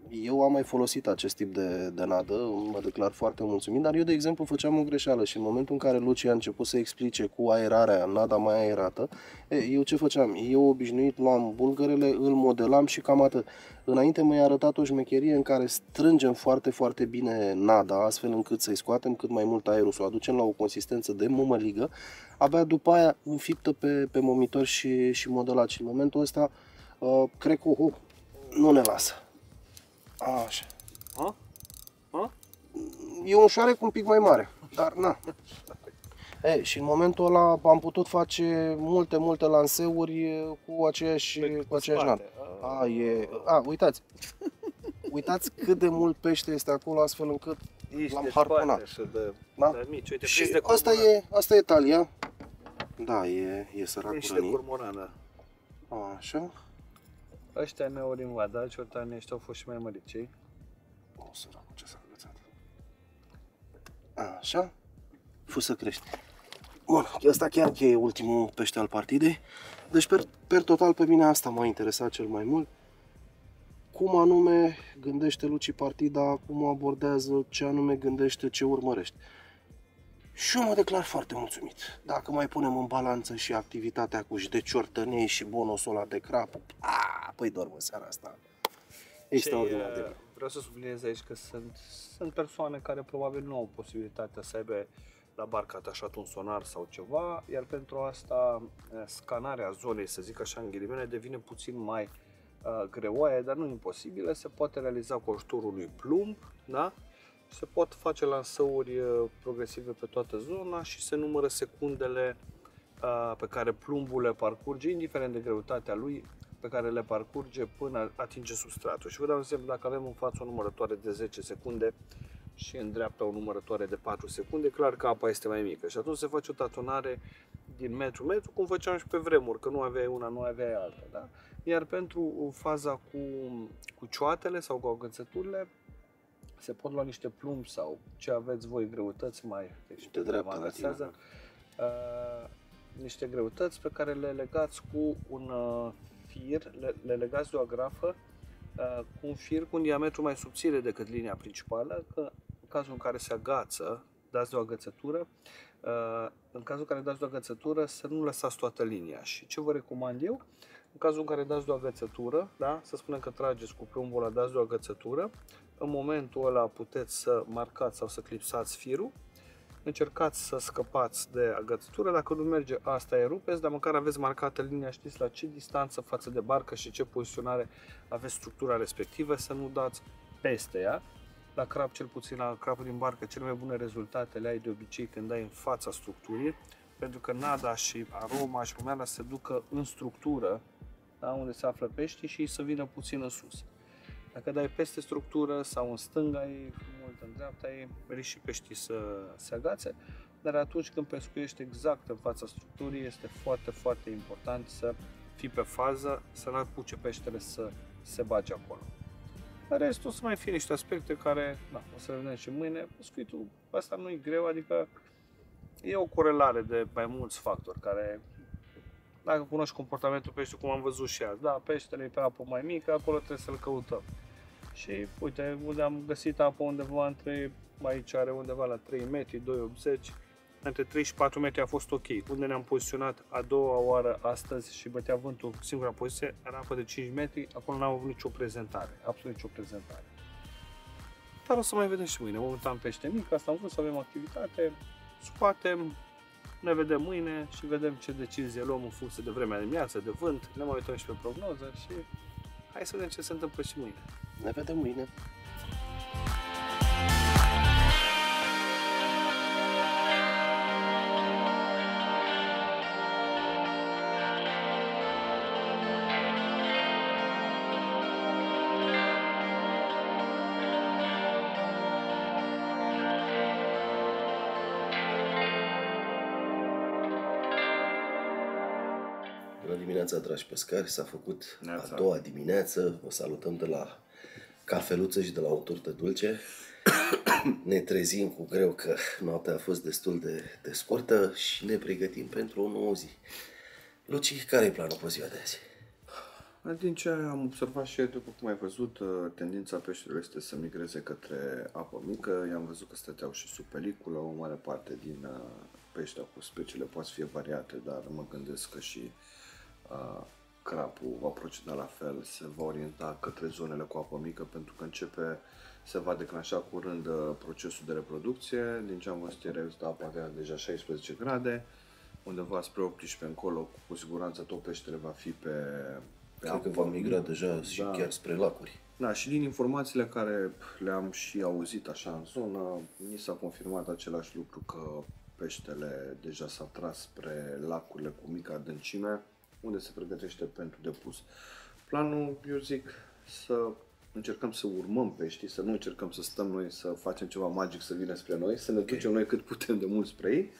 eu am mai folosit acest tip de, de nadă, mă declar foarte mulțumit, dar eu, de exemplu, făceam o greșeală și în momentul în care Lucian a început să explice cu aerarea, nada mai aerată, eu ce făceam? Eu obișnuit luam bulgărele, îl modelam și cam atât. Înainte mi-a arătat o șmecherie în care strângem foarte, foarte bine nada, astfel încât să-i scoatem cât mai mult aerul, să o aducem la o consistență de mămăligă, abia după aia înfiptă pe, pe momitor și, și modelat. Și în momentul ăsta, uh, cred că uh, nu ne lasă. Așa. A? A? E un șoarec un pic mai mare, dar na. Ei, și în momentul ăla am putut face multe, multe lanseuri cu aceeași, cu aceeași nadă. A, e... A, uitați. Uitați cât de mult pește este acolo, astfel încât l-am harpunat. De... Da? De mici. Uite, și de asta, e, asta e talia. Da, e, e săracul de cormorană. Așa. Ăștia ne-au invadat, ciortanii ăștia au fost și mai măricei. O, săracul, ce s-a agățat. Așa. Fusă crește. Bun, ăsta chiar că e ultimul pește al partidei. Deci, per, per total, pe mine asta m-a interesat cel mai mult. Cum anume gândește Luci partida, cum o abordează, ce anume gândește, ce urmărește. Și eu mă declar foarte mulțumit. Dacă mai punem în balanță și activitatea cu ciortănei și bonusul ăla de crapă, păi dorm în seara asta. Extraordinar de greu. Vreau să subliniez aici că sunt, sunt persoane care probabil nu au posibilitatea să aibă la barca atașat un sonar sau ceva, iar pentru asta scanarea zonei, să zic așa, în ghilimele, devine puțin mai uh, greoaie, dar nu imposibilă. Se poate realiza cu ajutorul unui plumb, da? Se pot face lansăuri progresive pe toată zona și se numără secundele pe care plumbul le parcurge, indiferent de greutatea lui, pe care le parcurge până atinge substratul. Și vă dau un exemplu, dacă avem în față o numărătoare de zece secunde și în dreapta o numărătoare de patru secunde, clar că apa este mai mică și atunci se face o tatonare din metru-metru, cum făceam și pe vremuri, că nu aveai una, nu aveai alta. Da? Iar pentru faza cu, cu cioatele sau cu agățăturile, se pot lua niște plumbi sau ce aveți voi, greutăți mai... Deci de dreapta la tine, da. uh, Niște greutăți pe care le legați cu un uh, fir, le, le legați de o agrafă uh, cu un fir cu un diametru mai subțire decât linia principală, că în cazul în care se agață, dați de o agățătură, uh, în cazul în care dați de o agățătură să nu lăsați toată linia. Și ce vă recomand eu? În cazul în care dați de o agățătură, da? Să spunem că trageți cu plumbul ăla, dați de o agățătură, în momentul ăla puteți să marcați sau să clipsați firul, încercați să scăpați de agățătură, dacă nu merge asta e rupeți, dar măcar aveți marcată linia, știți la ce distanță față de barcă și ce poziționare aveți structura respectivă, să nu dați peste ea. La crap, cel puțin la crapul din barcă, cele mai bune rezultate le ai de obicei când dai în fața structurii, pentru că nada și aroma și umeala se ducă în structură, da, unde se află peștii și să vină puțin în sus. Dacă dai peste structură sau în stânga ei, mult în dreapta ei, riști și peștii să se agațe, dar atunci când pescuiești exact în fața structurii, este foarte, foarte important să fii pe fază, să nu apuce peștele să se bage acolo. În rest, o să mai fie niște aspecte care, da, o să le vedem și mâine. Pescuitul asta nu e greu, adică e o corelare de mai mulți factori care... Dacă cunoști comportamentul peștului, cum am văzut și azi, da, peștele e pe apă mai mică, acolo trebuie să-l căutăm. Și uite, am găsit apă undeva între, aici are undeva la trei metri, doi optzeci, între trei și patru metri a fost ok. Unde ne-am poziționat a doua oară astăzi și bătea vântul, singura poziție, era apă de cinci metri, acolo n-am avut nicio prezentare, absolut nicio prezentare. Dar o să mai vedem și mâine, momentan pește mic, asta am vrut să avem activitate, scoatem, ne vedem mâine și vedem ce decizie luăm în funcție de vremea de dimineață, de vânt, ne mai uităm și pe prognoză și hai să vedem ce se întâmplă și mâine. Ne vedem mâine! Dimineața, dragi pescari, s-a făcut a doua dimineață, vă salutăm de la cafeluță și de la o turtă dulce. Ne trezim cu greu că noaptea a fost destul de, de scurtă și ne pregătim pentru o nouă zi. Luci, care e planul pe ziua de azi? Din ce am observat și eu, după cum ai văzut, tendința peșterilor este să migreze către apă mică. I-am văzut că stăteau și sub peliculă, o mare parte din peștea cu speciile poate fi variate, dar mă gândesc că și crapul va proceda la fel, se va orienta către zonele cu apă mică pentru că începe, se va declanșa curând procesul de reproducție. Din ce am văzut în revista, apa avea deja șaisprezece grade, undeva spre optsprezece încolo, cu siguranță tot peștele va fi pe, pe apă. Cred că va migra deja da. Și chiar spre lacuri. Da, și din informațiile care le-am și auzit așa în zonă, mi s-a confirmat același lucru că peștele deja s-a tras spre lacurile cu mică adâncime, unde se pregătește pentru depus. Planul, eu zic, să încercăm să urmăm peștii, să nu încercăm să stăm noi, să facem ceva magic să vină spre noi, să ne okay. ducem noi cât putem de mult spre ei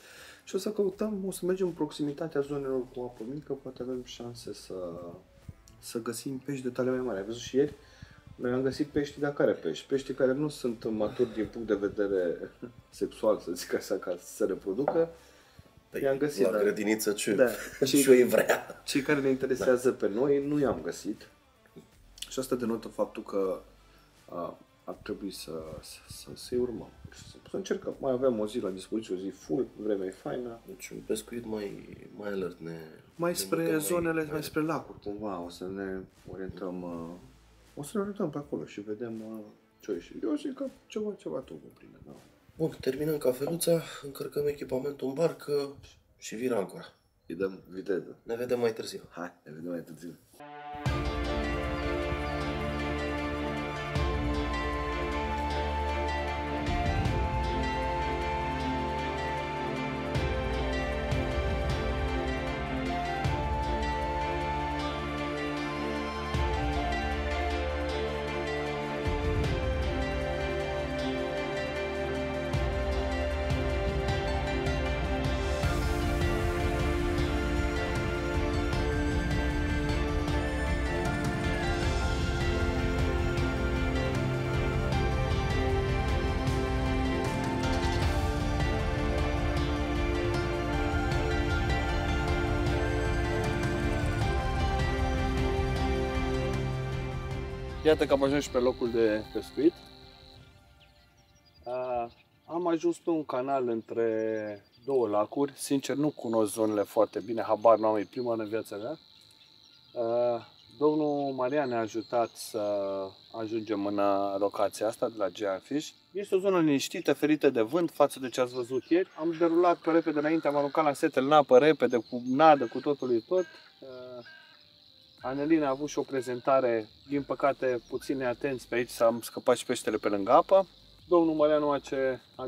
și o să căutăm, o să mergem în proximitatea zonelor cu apă mică, poate avem șanse să, să găsim pești de talie mai mare. Ai văzut și ieri? Noi am găsit pești, dar care pești? Pești care nu sunt maturi din punct de vedere sexual, să zic așa, ca să se reproducă. Păi, i-am găsit, la dar... grădiniță ce da. Cei, vrea. Cei care ne interesează da. Pe noi, nu i-am găsit. Și asta denotă faptul că a, ar trebui să, să, să-i urmăm. Să, să încercăm. Mai avem o zi la dispoziție, o zi full, vremea e faină. Deci un pescuit mai, mai alert ne... Mai spre ne zonele, mai, mai spre lacuri, cumva. O să ne orientăm, mm. o să ne orientăm pe acolo și vedem ce ieși. Eu zic că ceva, ceva tot în prime, da. Bun, terminăm cafeluța, încărcăm echipamentul în barcă și vira ancora. Îi dăm viteză. Ne vedem mai târziu. Hai, ne vedem mai târziu. Iată că am ajuns pe locul de pescuit. Uh, am ajuns pe un canal între două lacuri. Sincer, nu cunosc zonele foarte bine, habar nu am, e prima în viața mea. Uh, domnul Marian ne-a ajutat să ajungem în locația asta de la GeaFish. Este o zonă liniștită, ferită de vânt față de ce ați văzut ieri. Am derulat pe repede înainte, am aruncat lansetele în apă repede, cu nadă, cu totul lui tot. Uh, Anelin a avut și o prezentare, din păcate, puțin neatenți pe aici, s-a scăpat și peștele pe lângă apă. Domnul Marianu a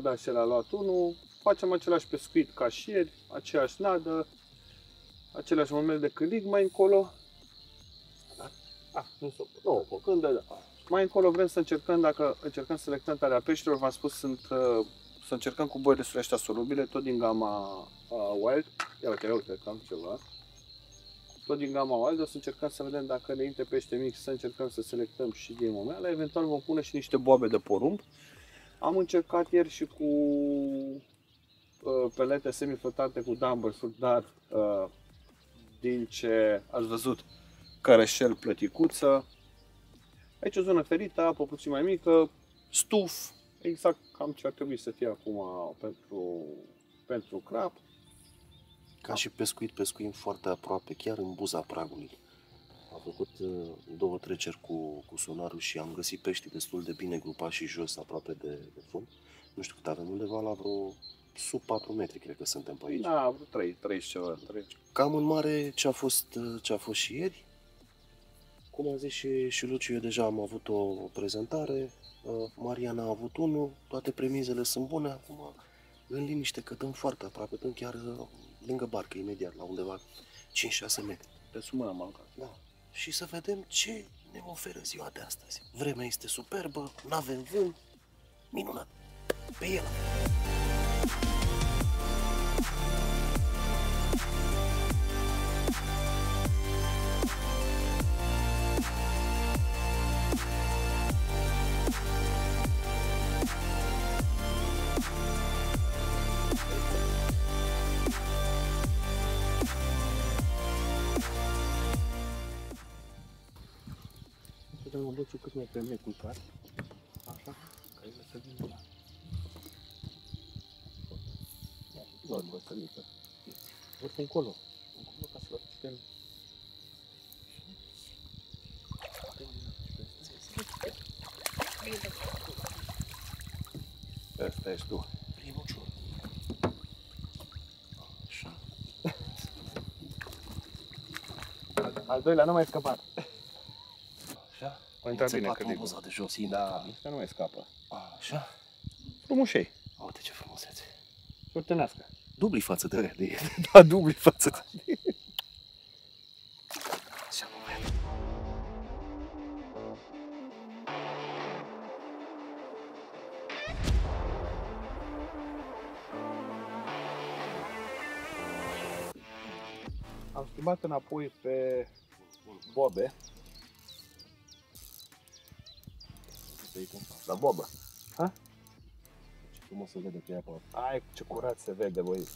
dat și el a luat unul. Facem același pescuit ca și ieri, aceeași nadă, aceleași moment de câlic mai încolo. A, nu s-o, nu, când, da, da. Mai încolo vrem să încercăm, dacă încercăm selectarea peștilor, v-am spus, sunt, să încercăm cu boi de surești solubile, tot din gama Wild. Ia uite, ia uite, cam ceva. Tot din gama Wild, o să încercăm să vedem dacă ne intre pește mic, să încercăm să selectăm și din momentele, eventual vom pune și niște boabe de porumb. Am încercat ieri și cu uh, pelete semiflotante cu dumbbells-uri, dar uh, din ce ați văzut, cărășel, plăticuță, Aici o zonă ferită, apă puțin mai mică, stuf, exact cam ce ar trebui să fie acum pentru, pentru crab. Ca și pescuit, pescuim foarte aproape, chiar în buza pragului. Am făcut două treceri cu, cu sonarul și am găsit pești destul de bine grupați și jos, aproape de, de fund. Nu știu cât avem, undeva la vreo sub patru metri, cred că suntem pe aici. Da, vreo trei, trei și ceva, trei. Cam în mare ce a fost, ce a fost și ieri. Cum a zis și, și Luciu, eu deja am avut o prezentare, Mariana a avut unul, toate premizele sunt bune. Acum, în liniște, că dăm foarte aproape, dăm chiar lângă barcă, imediat, la undeva cinci șase metri. Pe sumă am alcat. Da. Și să vedem ce ne oferă ziua de astăzi. Vremea este superbă, nu avem vânt, minunat. Pe el! Dăm un lucru cât mai pe cu toate. Așa, ca el să vină la. Nu am văzut mică. Văzut încolo. Încolo ca să putem. Asta ești tu. Primul cior. Așa. Al, al doilea nu mai scăpat. Am intrat bine, cred că de jos, da, asta nu mai scapă. Așa. Frumușei. Uite ce frumusețe. Surtenească. Dubli față de ele. Da, dubli față de ele. Așa, nu mai am. Am schimbat înapoi pe bobe. La bobă. Ha? Ce frumos se vede pe apă. Ai, ce curat se vede, băi.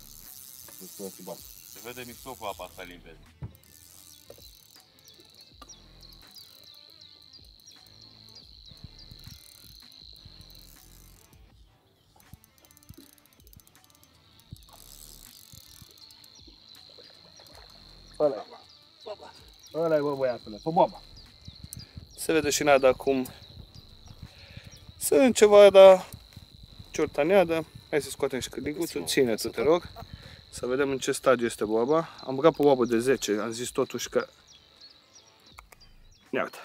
Se vede mixul cu apa asta limpede. Ăla-i, bă. Ăla-i, bă, băiatule, pe boba. Se vede și nada acum. Sunt ceva, dar ciortaneadă. Hai să scoatem și cârliguțul, ține-te, te rog. Să vedem în ce stadiu este boaba. Am băgat pe boabă de zece, am zis totuși că... Iată.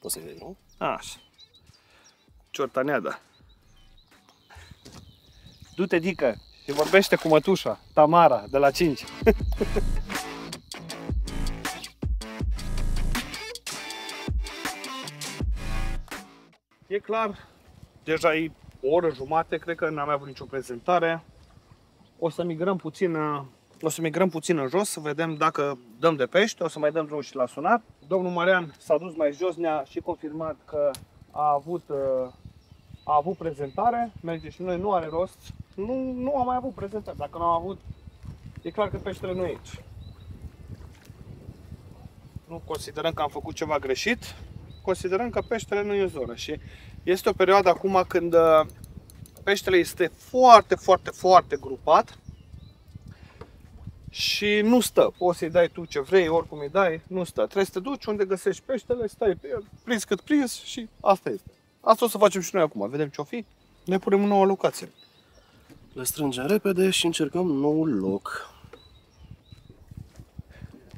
Poți să-i vezi, nu? Așa. Ciortaneada. Du-te, Dică, și vorbește cu mătușa, Tamara, de la cinci. E clar, deja e o oră jumate, cred că n-am mai avut nicio prezentare. O să migrăm puțin, o să migrăm puțin în jos, să vedem dacă dăm de pește, o să mai dăm drumul și la sunat. Domnul Marian s-a dus mai jos, ne-a și confirmat că a avut, a avut prezentare. Merge și noi, nu are rost. Nu, nu am mai avut prezentare, dacă nu am avut, e clar că peștele nu e aici. Nu considerăm că am făcut ceva greșit. Considerăm că peștele nu e în zonă și este o perioadă acum când peștele este foarte, foarte, foarte grupat și nu stă. Poți să-i dai tu ce vrei, oricum îi dai, nu stă. Trebuie să te duci unde găsești peștele, stai pe el, prins cât prins și asta este. Asta o să facem și noi acum, vedem ce-o fi, ne punem în nouă locație. Le strângem repede și încercăm noul loc.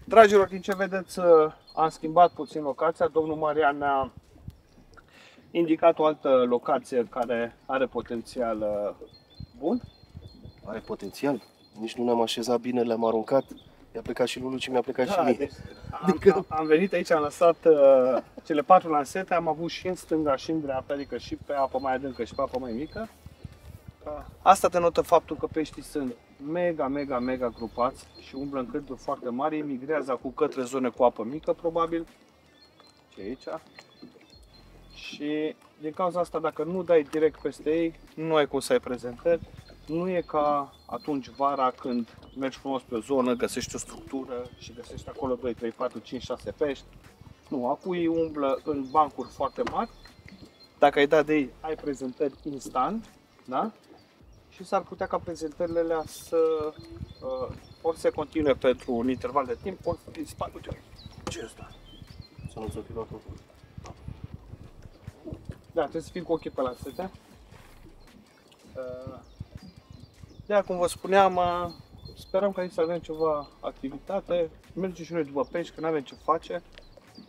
Dragilor, din ce vedeți, am schimbat puțin locația. Domnul Marian ne-a indicat o altă locație care are potențial bun. Are potențial? Nici nu ne-am așezat bine, le-am aruncat. I-a plecat și lui și mi-a plecat da, și mie. Deci, am, am, am venit aici, am lăsat uh, cele patru lansete, am avut și în stânga și în dreapta, adică și pe apă mai adâncă și pe apă mai mică. Asta denotă faptul că peștii sunt mega, mega, mega grupați și umblă în câmpuri foarte mari, emigrează acum către zone cu apă mică, probabil, ce aici. Și din cauza asta, dacă nu dai direct peste ei, nu ai cum să ai prezentări. Nu e ca atunci vara când mergi frumos pe o zonă, găsești o structură și găsești acolo doi, trei, patru, cinci, șase pești. Nu, acuii umblă în bancuri foarte mari. Dacă ai dat de ei, ai prezentări instant, da? Și s-ar putea ca prezentările alea să uh, ori se continue pentru un interval de timp, ori să dispar. Ce asta? Să nu se pică totul. Da, trebuie să fim cu ochii pe la sete. Uh, de cum vă spuneam, uh, sperăm că aici să avem ceva activitate. Mergem și noi după pești, că nu avem ce face.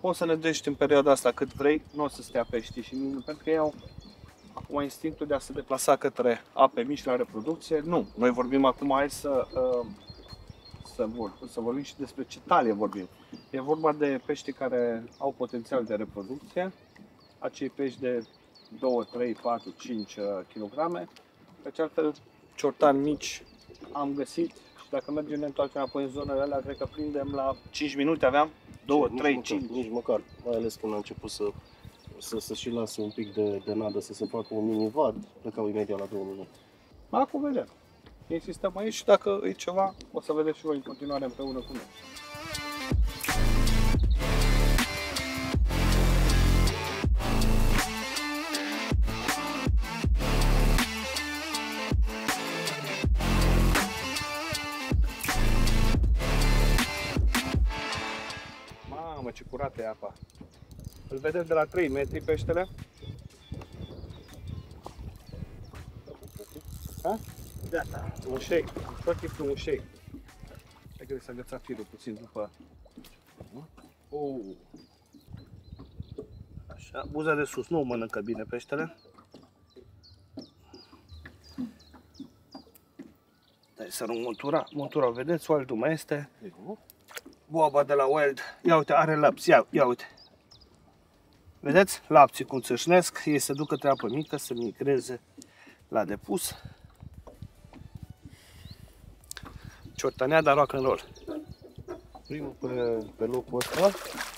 Poți să ne dești în perioada asta cât vrei, nu o să stea pești și pentru că iau acum instinctul de a se deplasa către ape mici la reproducție. Nu, noi vorbim acum, hai să, să, vor, să vorbim și despre ce talie vorbim. E vorba de pești care au potențial de reproducție, acei pești de două, trei, patru, cinci kilograme. Deci altfel, ciortani mici am găsit și dacă mergem ne întoarcem apoi în zonele alea, cred că prindem la cinci minute aveam. două, trei, cinci. Nici măcar, mai ales când a început să, să, să și lase un pic de, de nadă, să se facă un mini-vad, plecau imediat la două minute. Acum vedem. Insistăm aici și dacă e ceva, o să vedeți și voi în continuare împreună cu noi. Curată e apa. Îl vedem de la trei metri peștele. Ha? Gata, un shake. Tot tipul un shake. Hai că s-a agățat firul puțin după. Oh. Așa, buza de sus, nu o mănâncă bine peștele. Dai să rog montura, montura o vedeți, oaltul mai este. Boaba de la Wild, ia uite, are lapsi, ia, ia uite. Vedeți? Lapsii cum țâșnesc, ei se duc către apă mică să migreze la depus. Ciortanea, dar rock and roll. Primul pe, pe locul ăsta,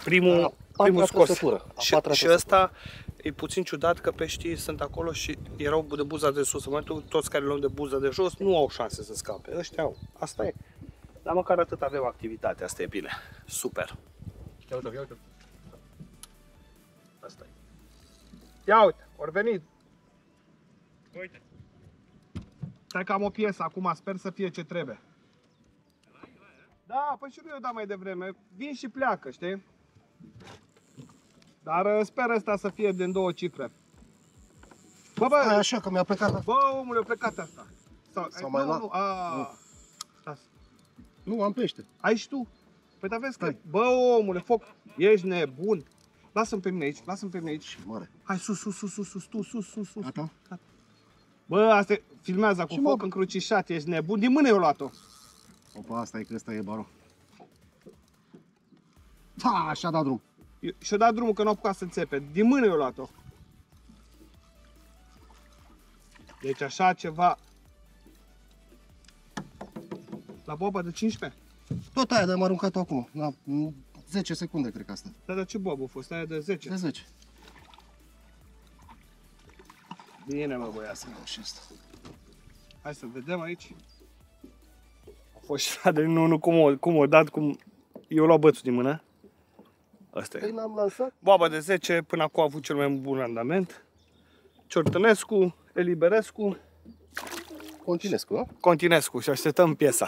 primul, primul scos. Și, și ăsta e puțin ciudat că peștii sunt acolo și erau de buza de sus. În momentul toți care luăm de buza de jos nu au șanse să scape. Ăștia au, asta e. Dar măcar atât avem activitate, asta e bine. Super. Ia uite, ia uite. Asta e. Ia uite, ori venit. Uite. Stai că am o piesă acum, sper să fie ce trebuie. Da, păi și eu dau mai devreme. Vin și pleacă, știi? Dar sper asta să fie din două cifre. Bă, bă, stai așa că mi-a plecat asta. Bă, omule, a plecat asta. Sau, Sau ai, mai nu, la... nu, a... nu. Nu, am pește. Ai și tu? Păi da, vezi că... Bă, omule, foc, ești nebun. Lasă-mi pe mine aici, lasă-mi pe mine aici. Mare. Hai, sus, sus, sus, sus, sus, sus, sus, sus, sus. Gata? Gata. Bă, asta filmează cu foc încrucișat, ești nebun. Din mână eu luat-o. Opa, asta e că ăsta e barou. Ha, și-a dat drum. Și-a dat drumul că nu a apucat să înțepe. Din mână eu luat-o. Deci așa ceva... La boaba de cincisprezece? Tot aia, dar am aruncat-o acum, la zece secunde cred că asta. Dar de ce boabă a fost? Aia de zece? De zece. Bine mă băiasă. Hai să vedem aici. A fost și de nu, nu, cum o, cum o dat, cum... Eu luat bățul din mână. Asta e. N-am lansat. Boaba de zece, până acum a avut cel mai bun randament. Ciortănescu, Eliberescu. Continescu, nu? Continescu și așteptăm piesa.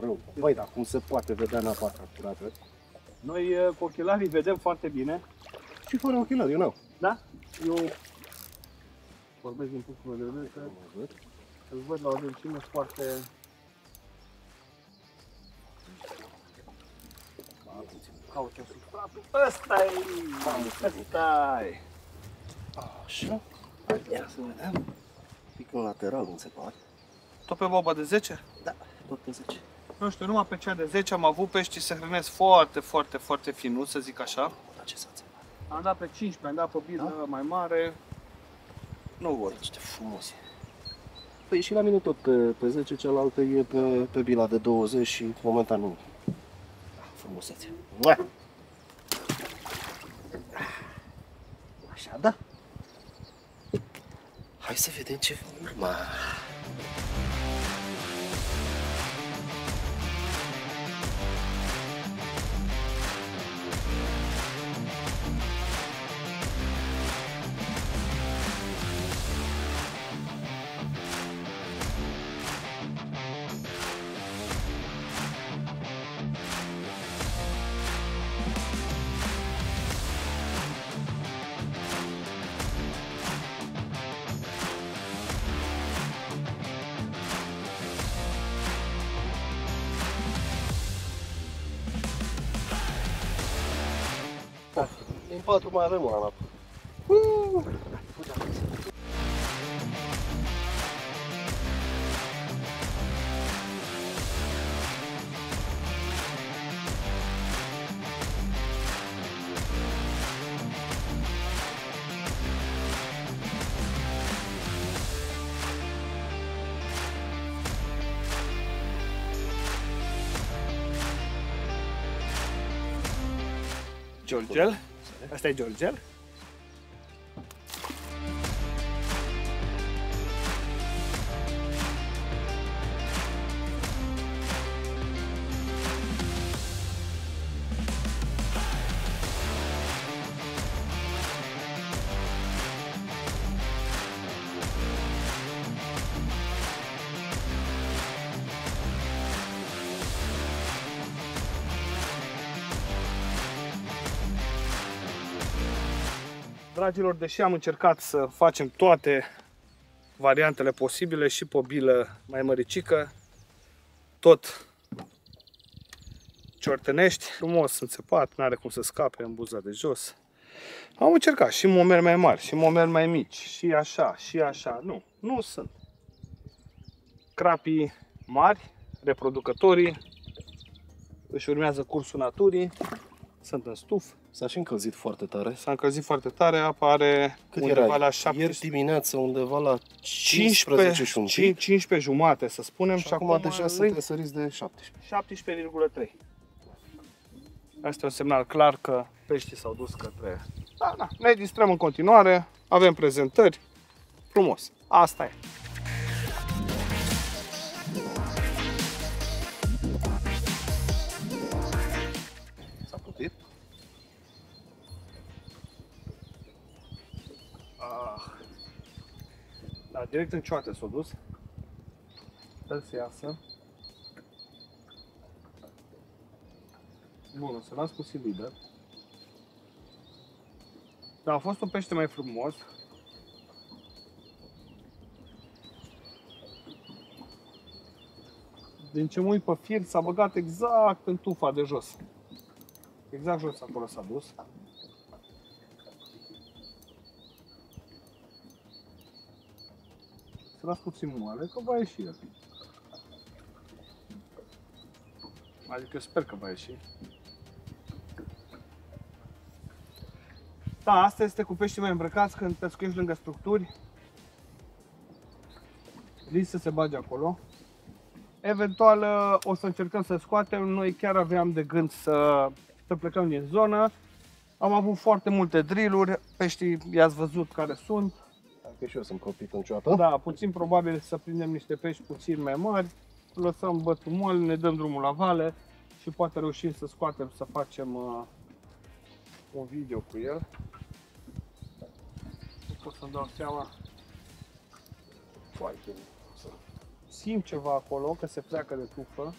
Rău. Băi, dar cum se poate vedea în apa curată? Noi cu ochelarii vedem foarte bine. Și fără ochelari, eu n-am. Da? Eu vorbesc din punctul meu de vedere că îl văd la o adâncime foarte... Caută substratul. Ăsta e! Ăsta e! Așa. Ia să vedem. Pic în lateral, înțepat. Tot pe boba de zece? Da, tot pe zece. Nu știu, numai pe cea de zece am avut pești și se hrănesc foarte, foarte, foarte finuți, să zic așa. Da, ce s-a înțepat? Am dat pe cincisprezece, am dat pe biră da? Mai mare. Nu vor. Ești frumos. Păi și la mine tot pe, pe zece, cealaltă e pe, pe bila de douăzeci și momentan nu. Frumusețe. așa, da? Hai să vedem ce va urma. Patru mai avem o anapă. Uuuu! Georgel? Asta e Georgel. Dragilor, deși am încercat să facem toate variantele posibile și pe o bilă mai măricică, tot ciortănești, frumos înțepat, n-are cum să scape în buza de jos. Am încercat și momeri mai mari, și momeri mai mici, și așa, și așa, nu, nu sunt. Crapii mari, reproducătorii, își urmează cursul naturii, sunt în stuf. S-a și încălzit foarte tare. S-a încălzit foarte tare, apa are cât undeva erai? La șapte... Ieri dimineața undeva la cincisprezece și un pic. cincisprezece jumate, să spunem, și, și acum deja sunt săriți de șaptesprezece. șaptesprezece virgulă trei. Asta este un semnal clar că peștii s-au dus către... Da, da, ne distrăm în continuare, avem prezentări, frumos, asta e. S-a putit? Da, direct în cioate s-a dus. Sper să iasă. Bun, o să las cu silidă. Dar a fost un pește mai frumos. Din ce mă uit pe fir, s-a băgat exact în tufa de jos. Exact jos acolo s-a dus. Să las puțin moale, că va ieși el. Adică eu sper că va ieși. Da, asta este cu peștii mai îmbrăcați, când pescuiești lângă structuri. Risc să se bage acolo. Eventual o să încercăm să scoatem, noi chiar aveam de gând să, să plecăm din zonă. Am avut foarte multe drill-uri, peștii i-ați văzut care sunt. Că și eu sunt copit în cioată. Da, puțin probabil să prindem niște pești puțin mai mari, lăsăm bătul moale, ne dăm drumul la vale și poate reușim să scoatem, să facem uh, un video cu el. Nu pot să-mi dau seama. Simt ceva acolo, că se pleacă de tufă.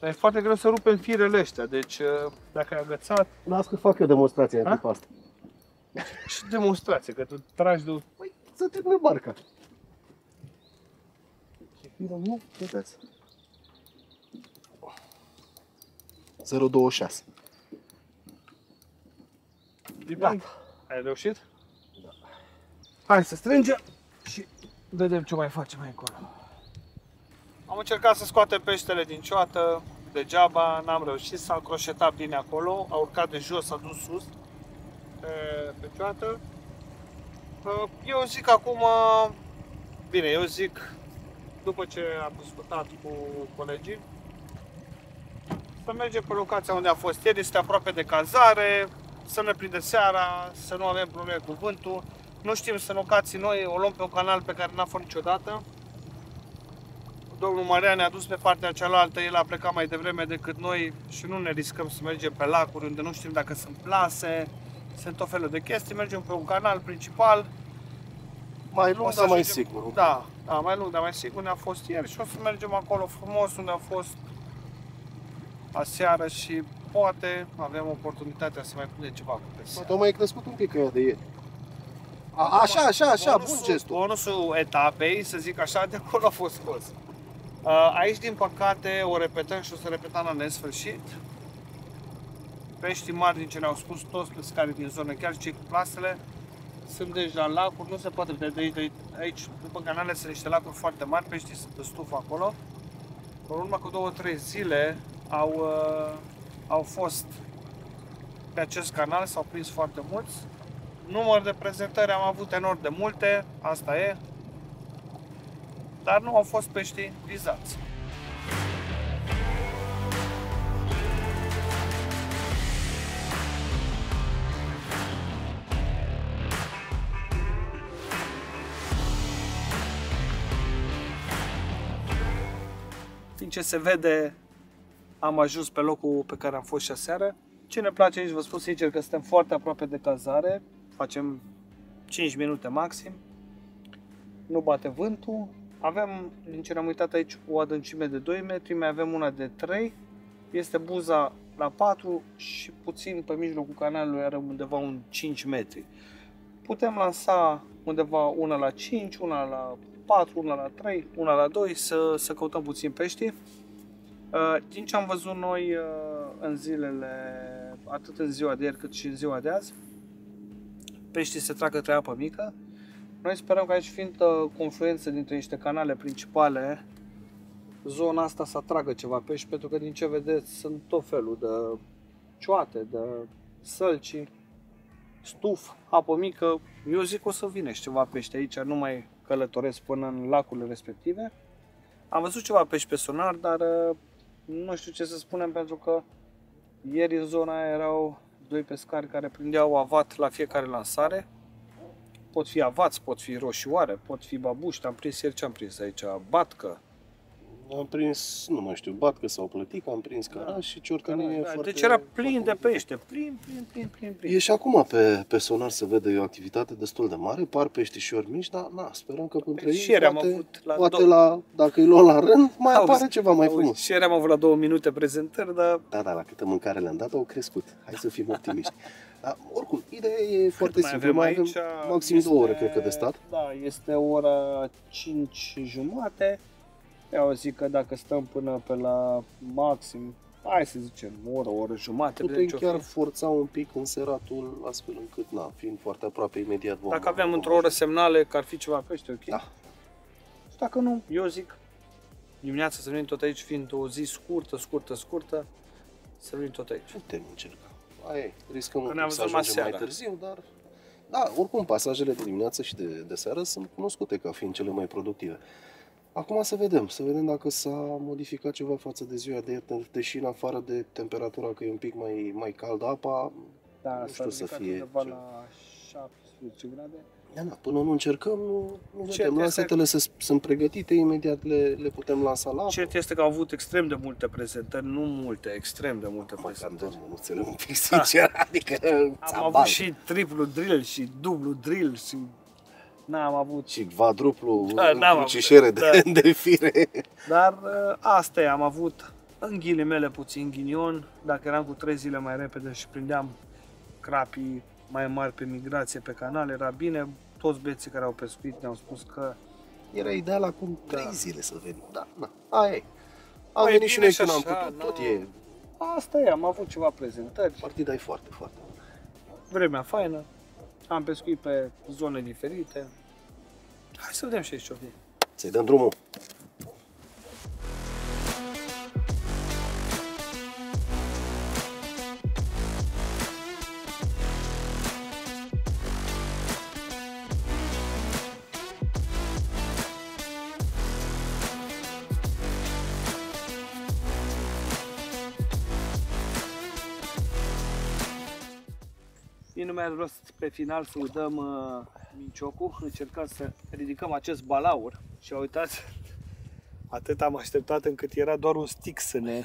Dar e foarte greu să rupem firele astea, deci uh, dacă ai agățat... Las că fac eu demonstrația în clipa asta. Ce demonstrație, că tu tragi de... Păi, să termină barca. Ce firă nu? Vedeți. zero virgulă douăzeci și șase. Gata. Ai reușit? Da. Hai să strângem și vedem ce mai facem mai încolo. Am încercat să scoatem peștele din cioată, degeaba, n-am reușit, s-a croșetat bine acolo, a urcat de jos, s-a dus sus pe cioată. Eu zic acum, bine, eu zic, după ce am discutat cu colegii, să mergem pe locația unde a fost el, este aproape de cazare, să ne prinde seara, să nu avem probleme cu vântul. Nu știm, sunt locații noi, o luăm pe un canal pe care n-a fost niciodată. Domnul Marian ne-a dus pe partea cealaltă, el a plecat mai devreme decât noi și nu ne riscăm să mergem pe lacuri unde nu știm dacă sunt plase, sunt tot felul de chestii, mergem pe un canal principal. Mai lung, dar mai sigur. Da, da, mai lung, dar mai sigur ne-a fost ieri și o să mergem acolo frumos unde a fost aseară și poate avem oportunitatea să mai prindem ceva cu pesca. Poate mai crescut un pic ea de ieri. A, așa, așa, așa, bonusul, bun gestul. Bonusul etapei, să zic așa, de acolo a fost scos. Aici, din păcate, o repetăm și o să repetăm la nesfârșit. Peștii mari, din ce ne-au spus toți pescarii din zonă, chiar și cei cu plasele, sunt deci la lacuri, nu se poate vedea de aici, de aici după canale sunt niște lacuri foarte mari, peștii sunt în stuf acolo. În urmă cu două trei zile au, uh, au fost pe acest canal, s-au prins foarte mulți. Număr de prezentări am avut enorm de multe, asta e, dar nu au fost pești vizați. Din ce se vede, am ajuns pe locul pe care am fost și aseară. Ce ne place aici, vă spun sincer că suntem foarte aproape de cazare. Facem cinci minute maxim, nu bate vântul. Avem, din ce ne-am uitat aici, o adâncime de doi metri, mai avem una de trei, este buza la patru și puțin pe mijlocul canalului are undeva un cinci metri. Putem lansa undeva una la cinci, una la patru, una la trei, una la doi, să, să căutăm puțin pești. Din ce am văzut noi în zilele, atât în ziua de ieri cât și în ziua de azi, peștii se trag către apă mică. Noi sperăm că aici, fiind o confluență dintre niște canale principale, zona asta să atragă ceva pești, pentru că din ce vedeți sunt tot felul de cioate, de sălci, stuf, apă mică. Eu zic că o să vină și ceva pești aici, nu mai călătoresc până în lacurile respective. Am văzut ceva pești pe sonar, dar nu știu ce să spunem, pentru că ieri în zona aia erau doi pescari care prindeau avat la fiecare lansare. Pot fi avați, pot fi roșioare, pot fi babuști. Am prins ieri ce am prins aici, batcă. Am prins, nu mai știu, batcă sau plătică, am prins caraș da. Și ciorcănie da, da. Deci era plin de pește, plin, plin, plin, plin, plin. E și acum pe, pe sonar se vede o activitate destul de mare, par peștișori mici, dar na, sperăm că pântre ei, poate, am avut la poate două... la, dacă îi luăm la rând, mai auzi, apare ceva mai auzi. Frumos. Și ieri am avut la două minute prezentări, dar... Da, da, la câtă mâncare le-am dat, au crescut. Hai să fim optimiști. Dar, oricum, ideea e cât foarte mai simplă, avem mai avem maxim este... două ore, cred că, de stat. Da, este ora cinci jumate. Eu zic că dacă stăm până pe la maxim, hai să zicem, o oră, o oră jumate. Putem chiar forța un pic înseratul, astfel încât, na, fiind foarte aproape, imediat vom... Dacă aveam într-o oră semnale că ar fi ceva pește, ok? Da. Și dacă nu, eu zic, dimineața să venim tot aici, fiind o zi scurtă, scurtă, scurtă, să venim tot aici. Putem încerca. Aia, riscăm un pic să ajungem mai târziu, dar... Da, oricum, pasajele de dimineață și de, de seară sunt cunoscute ca fiind cele mai productive. Acum să vedem, să vedem dacă s-a modificat ceva față de ziua de ieri, deși în afară de temperatura, că e un pic mai, mai caldă apa, da, nu știu să fie... undeva ce... la șaptesprezece grade. Da, da, până nu încercăm, nu, nu vedem. Lansetele că... sunt pregătite, imediat le, le putem lansa la apă. Cert este că au avut extrem de multe prezentări, nu multe, extrem de multe prezentări. Nu înțeleg un pic sincer, adică... Am avut și triplu drill și dublu drill și... N-am avut și quadruplu da, cișere de, da. De fire. Dar asta e, am avut în ghilimele puțin ghinion. Dacă eram cu trei zile mai repede și prindeam crapii mai mari pe migrație pe canal, era bine. Toți băieții care au pescuit ne-au spus că... Era ideal acum trei da. Zile să venim. Da, da. Aia e. Am Mai venit și noi când am putut. Tot e... Asta e, am avut ceva prezentări. Partida e foarte, foarte bună. Vremea faină. Am pescuit pe zone diferite. Hai să vedem și aici ce o fi. Să-i dăm drumul. Nici nu mai are rost pe final să udăm uh, minciocul. Încercăm să ridicăm acest balaur și uitați, atât am așteptat încât era doar un stick să ne...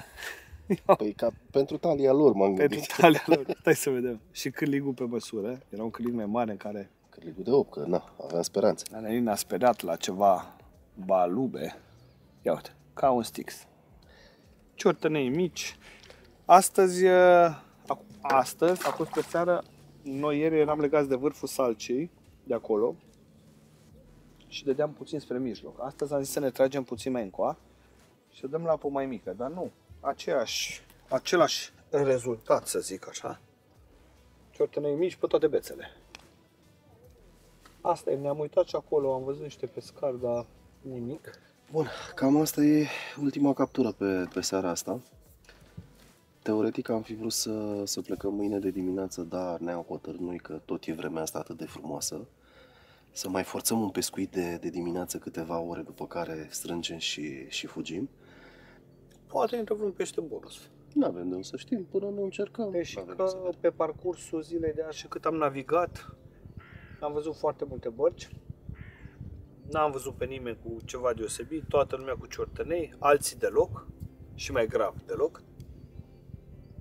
Păi ca pentru talia lor m-am gândit. Pentru talia lor, stai să vedem. Și cârligul pe măsură, era un cârlig mai mare care... Cârligul de opt, că na, aveam speranță. Anelin a sperat la ceva balube. Ia uite, ca un stix. Ciortănei mici. Astăzi, astăzi, a fost pe seară, noi ieri eram legați de vârful salcei, de acolo, și dădeam puțin spre mijloc. Astăzi am zis să ne tragem puțin mai încoa și să dăm la apă mai mică, dar nu. Aceeași, același rezultat, să zic așa. Ciortănei mici pe toate bețele. Asta e, ne-am uitat și acolo, am văzut niște pescari, dar nimic. Bun, cam asta e ultima captură pe, pe seara asta. Teoretic am fi vrut să, să plecăm mâine de dimineață, dar ne-am hotărât noi că tot e vremea asta atât de frumoasă. Să mai forțăm un pescuit de, de dimineață câteva ore, după care strângem și, și fugim. Poate intră vreun pește bonus. N-avem de unde să știm, până nu încercăm. Deci că pe parcursul zilei de azi și cât am navigat, am văzut foarte multe bărci. N-am văzut pe nimeni cu ceva deosebit, toată lumea cu ciortănei, alții deloc, și mai grav deloc.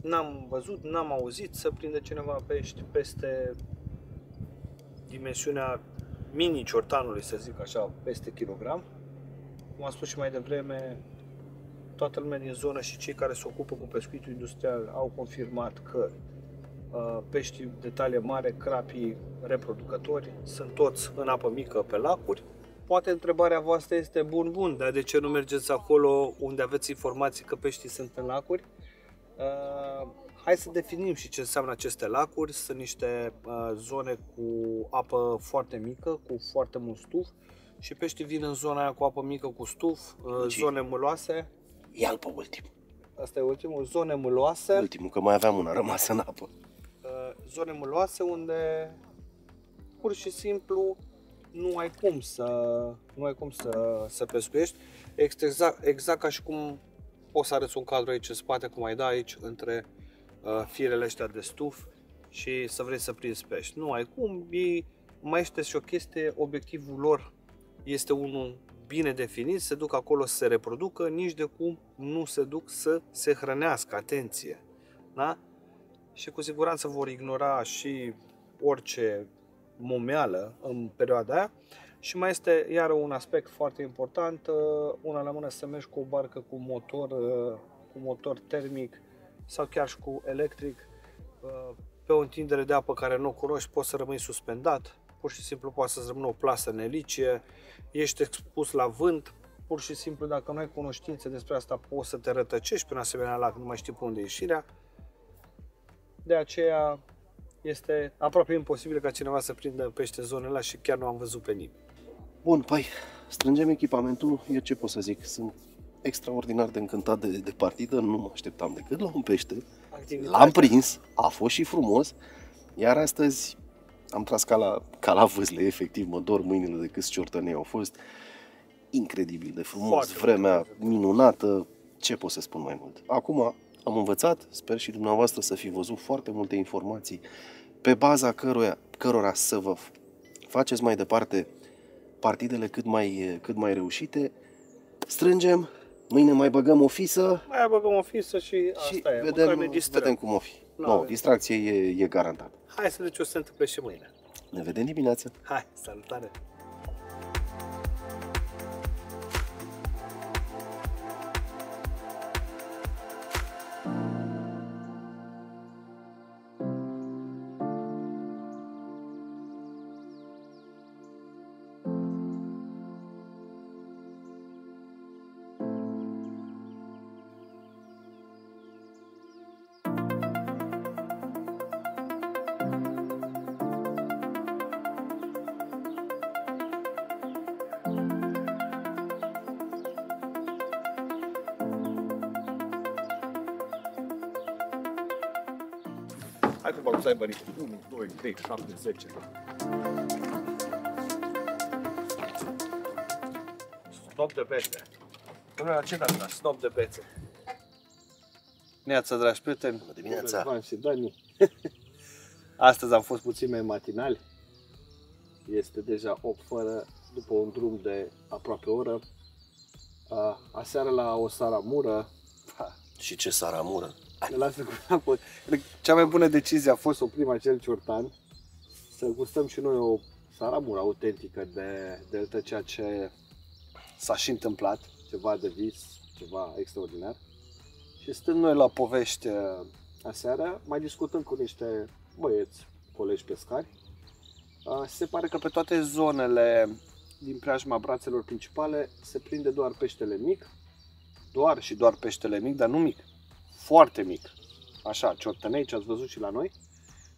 N-am văzut, n-am auzit să prinde cineva pești peste dimensiunea mini-ciortanului, să zic așa, peste kilogram. Cum am spus și mai devreme, toată lumea din zonă și cei care se ocupă cu pescuitul industrial au confirmat că uh, peștii de talie mare, crapii reproducători, sunt toți în apă mică pe lacuri. Poate întrebarea voastră este, bun, bun, dar de ce nu mergeți acolo unde aveți informații că peștii sunt în lacuri? Uh, hai să definim și ce înseamnă aceste lacuri. Sunt niște uh, zone cu apă foarte mică, cu foarte mult stuf, și peștii vin în zona aia cu apă mică, cu stuf, uh, zone măloase. Ia-l pe ultim. Asta e ultimul, zone măloase. Ultimul, că mai aveam una rămasă în apă. Uh, zone măloase unde pur și simplu nu ai cum să, nu ai cum să, să pescuiești. Exact, exact ca și cum poți să arăți un cadru aici în spate, cum ai da aici, între uh, firele astea de stuf, și să vrei să prinzi pești. Nu ai cum, ei, mai este și o chestie, obiectivul lor este unul bine definit, se duc acolo să se reproducă, nici de cum nu se duc să se hrănească, atenție! Da? Și cu siguranță vor ignora și orice momeală în perioada aia. Și mai este iară un aspect foarte important, una la mână să mergi cu o barcă cu motor, cu motor termic sau chiar și cu electric pe o întindere de apă care nu o cunoști, poți să rămâi suspendat, pur și simplu poate să-ți rămână o plasă în elicie, ești expus la vânt, pur și simplu dacă nu ai cunoștințe despre asta poți să te rătăcești pe un asemenea lac, nu mai știi pe unde e ieșirea. De aceea este aproape imposibil ca cineva să prindă pește în zonele alea și chiar nu am văzut pe nimeni. Bun, păi, strângem echipamentul, eu ce pot să zic, sunt extraordinar de încântat de, de partidă, nu mă așteptam decât la un pește, l-am prins, a fost și frumos, iar astăzi am tras ca la, ca la vâzle, efectiv, mă dor mâinile de câți ciortănei au fost, incredibil de frumos, foarte vremea incredibil. Minunată, ce pot să spun mai mult. Acum am învățat, sper și dumneavoastră să fi văzut foarte multe informații pe baza căroia, cărora să vă faceți mai departe partidele cât mai, cât mai reușite. Strângem, mâine mai băgăm o fisă. Mai băgăm o fisă și, și asta e, vedem, ne vedem cum o fi. No, no, distracție e, e garantată. Hai să vedem ce o să se întâmple și mâine. Ne vedem dimineața. Hai, salutare! Hai că v-am să ai bărit unu, doi, trei, șapte, zece. Snop de bețe. Dom'le, la ce dat la snop de bețe? Neața, dragi prieteni. Bună dimineața. Bună dimineața. Astăzi am fost puțin mai matinali. Este deja opt fără, după un drum de aproape o oră. Aseară la o saramură. Și ce saramură? Ne lasă cu cea mai bună decizie a fost să oprim acel ciortan, să gustăm și noi o saramură autentică de Delta, ceea ce s-a și întâmplat, ceva de vis, ceva extraordinar. Și stând noi la povești aseară, mai discutăm cu niște băieți, colegi pescari. Se pare că pe toate zonele din preajma brațelor principale se prinde doar peștele mic, doar și doar peștele mic, dar nu mic, foarte mic, așa, ciortănei, ce ați văzut și la noi.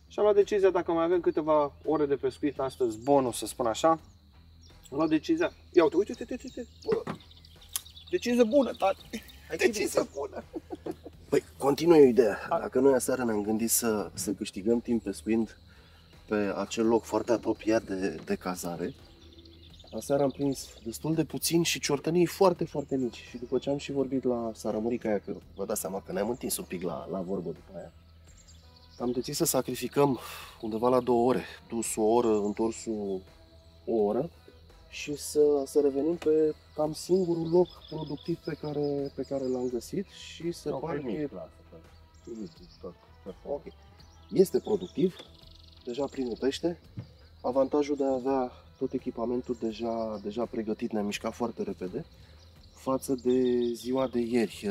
Și am luat decizia, dacă mai avem câteva ore de pescuit astăzi, bonus, să spun așa, am luat decizia, ia uite, uite, uite, uite, uite. Decizie bună, tati, decizie bună. Păi, continuă ideea, dacă noi aseară ne-am gândit să, să câștigăm timp pescuind pe acel loc foarte apropiat de, de cazare, aseară am prins destul de puțin și ciortănii foarte, foarte mici. Și după ce am și vorbit la saramurica aia, că vă dați seama că ne-am întins un pic la, la vorbă după aia, am decis să sacrificăm undeva la două ore, dus o oră, întors o oră, și să, să revenim pe cam singurul loc productiv pe care, pe care l-am găsit și se pare că okay. Este productiv, deja primul pește, avantajul de a avea tot echipamentul deja, deja pregătit, ne-am mișcat foarte repede față de ziua de ieri.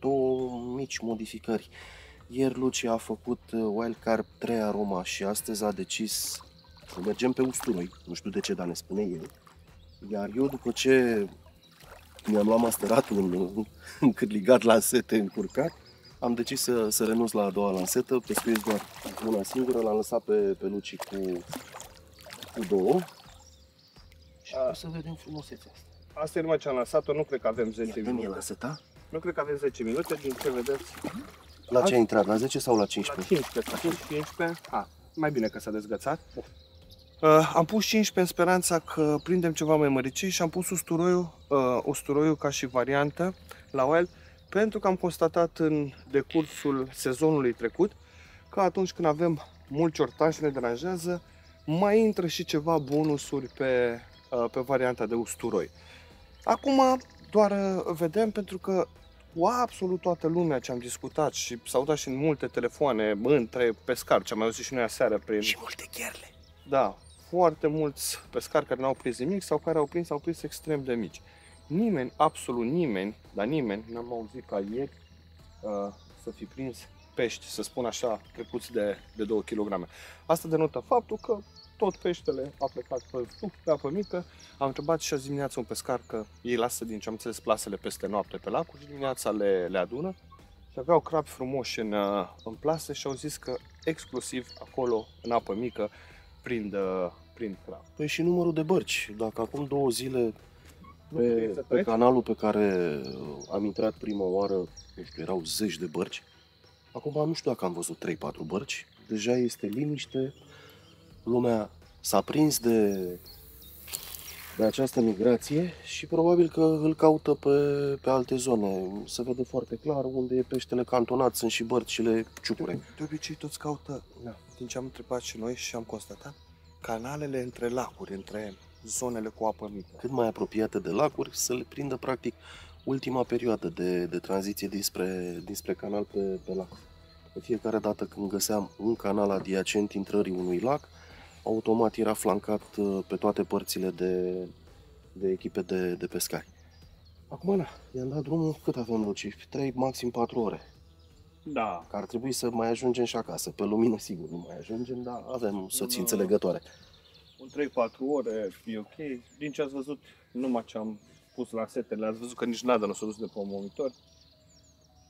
Două mici modificări. Ieri Lucia a făcut Wild Carp trei aroma și astăzi a decis să mergem pe usturoi, nu știu de ce, dar ne spune el. Iar eu, după ce mi-am luat masteratul în, în cât ligat lansete încurcat, am decis să, să renunț la a doua lansetă, pescuiesc doar una singură, l-am lăsat pe, pe Luci cu, cu două. Și a, să vedem frumusețea asta. Asta e numai ce am lansat-o, nu cred că avem zece minute. Lanseta? Nu cred că avem zece minute, din ce vedeți. La ce a intrat? La zece sau la cincisprezece? La cincisprezece, cincisprezece, a, mai bine că s-a dezgățat. Uh, am pus cincisprezece în speranța că prindem ceva mai măricii și am pus usturoiul, uh, usturoiul ca și variantă la Wild, pentru că am constatat în decursul sezonului trecut că atunci când avem mult ciortan și ne deranjează, mai intră și ceva bonusuri pe, uh, pe varianta de usturoi. Acum doar uh, vedem, pentru că cu absolut toată lumea ce am discutat și s-au dat și în multe telefoane între pescari, ce am auzit și noi aseară prin... Și multe gherle! Da, foarte mulți pescari care n-au prins nimic sau care au prins, au prins extrem de mici. Nimeni, absolut nimeni, dar nimeni, n-am auzit ca ieri uh, să fi prins pești, să spun așa, trecuți de, de două kilograme. Asta denotă faptul că tot peștele a plecat pe, uh, pe apă mică. Am întrebat și azi dimineața un pescar că ei lasă, din ce am înțeles, plasele peste noapte pe lacuri și dimineața le, le adună. Și aveau crapi frumoși în, în plase și au zis că exclusiv acolo, în apă mică, prind, prind crab. Păi și numărul de bărci. Dacă acum două zile pe, pe canalul pe care am intrat prima oară, nu știu, erau zeci de bărci, acum nu știu dacă am văzut trei patru bărci, deja este liniște, lumea s-a prins de, de această migrație și probabil că îl caută pe, pe alte zone. Se vede foarte clar unde e peștele cantonat, sunt și bărcile ciucure. De, de obicei toți caută, da. Din ce am întrebat și noi și am constatat, canalele între lacuri, între zonele cu apă mică. Cât mai apropiate de lacuri, să le prindă practic ultima perioadă de, de tranziție dinspre, dinspre canal pe, pe lac. De fiecare dată când găseam un canal adiacent intrării unui lac, automat era flancat pe toate părțile de, de echipe de, de pescari. Acum, na, i-am dat drumul, cât avem, Luci? trei, maxim patru ore. Da. Că ar trebui să mai ajungem și acasă, pe lumină sigur nu mai ajungem, dar avem soții înțelegătoare. În trei patru ore e ok. Din ce ați văzut, numai ce am pus la setele, ați văzut că nici nada nu s-a dus de pe un monitor.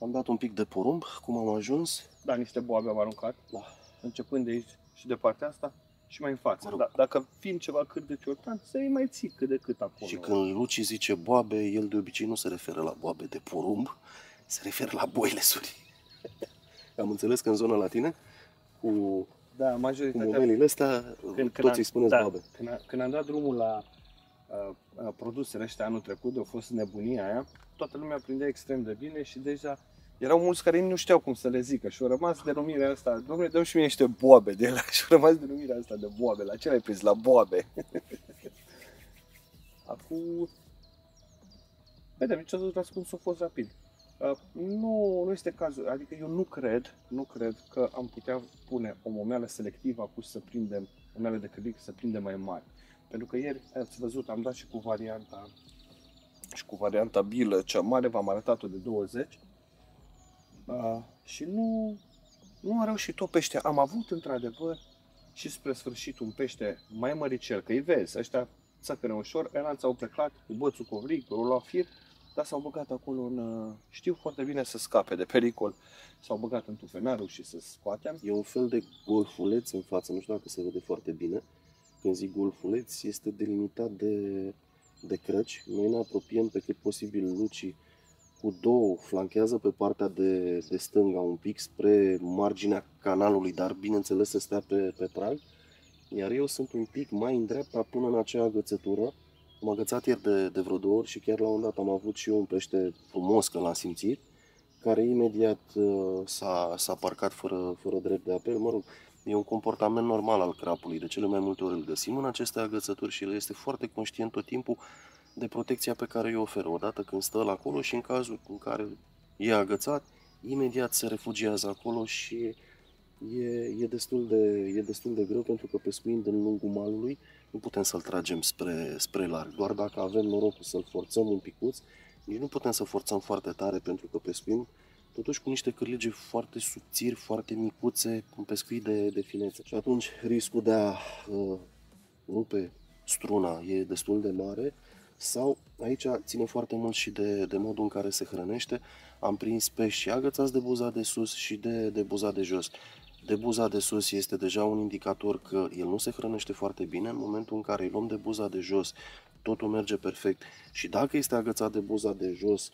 Am dat un pic de porumb, cum am ajuns. Da, niște boabe am aruncat, da. Începând de aici și de partea asta și mai în față. Da, dacă fiind ceva cât de ciortan, să-i mai ții cât de cât acolo. Și când Luci zice boabe, el de obicei nu se referă la boabe de porumb, se referă la boilesuri. Am înțeles că în zona la tine, cu, da, cu modelile astea, când, toți când îi spuneți da, boabe. Când, a, când am dat drumul la uh, produsele astea anul trecut, de-a fost nebunia aia, toată lumea prindea extrem de bine și deja erau mulți care nu știau cum să le zică și au rămas denumirea asta, domnule, dă-mi și mie niște boabe de la, și au rămas denumirea asta de boabe, la ce l-ai prins? La boabe. Acum, vedem, nici ați răspuns, cum s-a fost rapid. Uh, nu, nu este cazul, adică eu nu cred, nu cred că am putea pune o momeală selectivă acum să prindem, momeală de călic, să prindem mai mari. Pentru că ieri, ați văzut, am dat și cu varianta, și cu varianta bilă, cea mare, v-am arătat-o de douăzeci. Uh, și nu, nu a reușit o pește. Am avut, într-adevăr, și spre sfârșit un pește mai măricel, că îi vezi, ăștia țăcăne ușor, elanți au plecat cu bățul covric, au luat fir, dar s-au băgat acolo în... știu foarte bine să scape de pericol. S-au băgat în tufe, n-a reușit să scoatem. E un fel de golfuleț în față, nu știu dacă se vede foarte bine. Când zic golfuleț, este delimitat de, de crăci. Noi ne apropiem pe cât posibil lucii cu două, flanchează pe partea de, de stânga un pic spre marginea canalului, dar bineînțeles să stea pe, pe trag. Iar eu sunt un pic mai în dreapta până în acea agățătură. M-am agățat ieri de, de vreo două ori și chiar la un dat am avut și eu un pește frumos, că l-am simțit, care imediat uh, s-a parcat fără, fără drept de apel. Mă rog, e un comportament normal al crapului, de cele mai multe ori îl găsim în aceste agățături și el este foarte conștient tot timpul de protecția pe care o oferă. Odată când stă la acolo și în cazul în care e agățat, imediat se refugiază acolo și E, e, destul de, e destul de greu, pentru că pescuind în lungul malului nu putem să-l tragem spre, spre larg. Doar dacă avem norocul să-l forțăm un picuț, nici nu putem să forțăm foarte tare, pentru că pescuind totuși cu niște cârlige foarte subțiri, foarte micuțe, un pescuit de, de finețe. Și atunci riscul de a uh, rupe struna e destul de mare. Sau aici ține foarte mult și de, de modul în care se hrănește. Am prins pești și agățați de buza de sus și de, de buza de jos. De buza de sus este deja un indicator că el nu se hrănește foarte bine. În momentul în care îi luăm de buza de jos, totul merge perfect. Și dacă este agățat de buza de jos,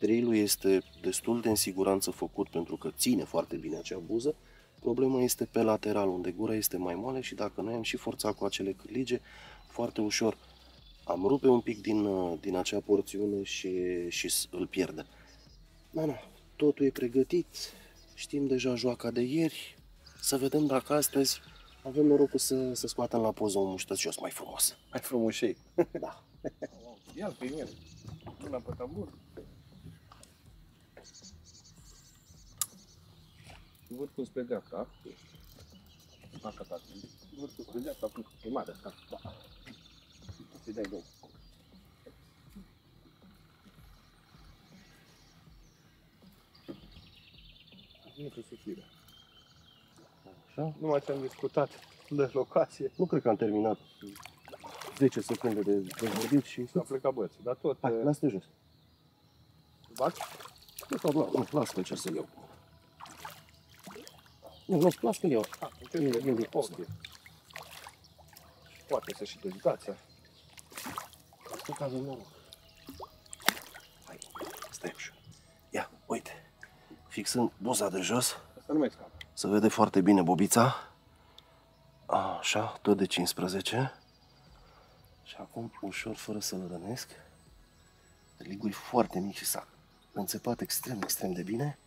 drillul este destul de în siguranță făcut, pentru că ține foarte bine acea buză. Problema este pe lateral, unde gura este mai moale și dacă noi am și forțat cu acele cârlige, foarte ușor am rupe un pic din, din acea porțiune și, și îl pierdem. Na, na, totul e pregătit, știm deja joaca de ieri. Să vedem dacă astăzi avem norocul să, să scoatem la poză un muștăcios mai frumos. Mai frumos și ei. Da. Ia-l pe el. Până pe tambur. Vârful spre gata. Vârful spre gata, pentru că e mare. Să-i dai două. Nu trebuie să fie. Da? Nu mai am discutat de locație. Nu cred că am terminat zece secunde de, de vorbit și... S-a plecat băieții, dar tot... Hai, las-te jos. Bac? Nu, las că încerc să-l iau. Nu, nu, las că-l iau. A, încerc. Ok. Poate să și dezitația. Nu cazul nou. Hai, stai ușor. Ia, uite. Fixând buza de jos. Asta nu mai scapă. Se vede foarte bine bobița. Așa, tot de cincisprezece. Și acum, ușor, fără să lădănesc, ligui foarte mic și s-a înțepat extrem, extrem de bine.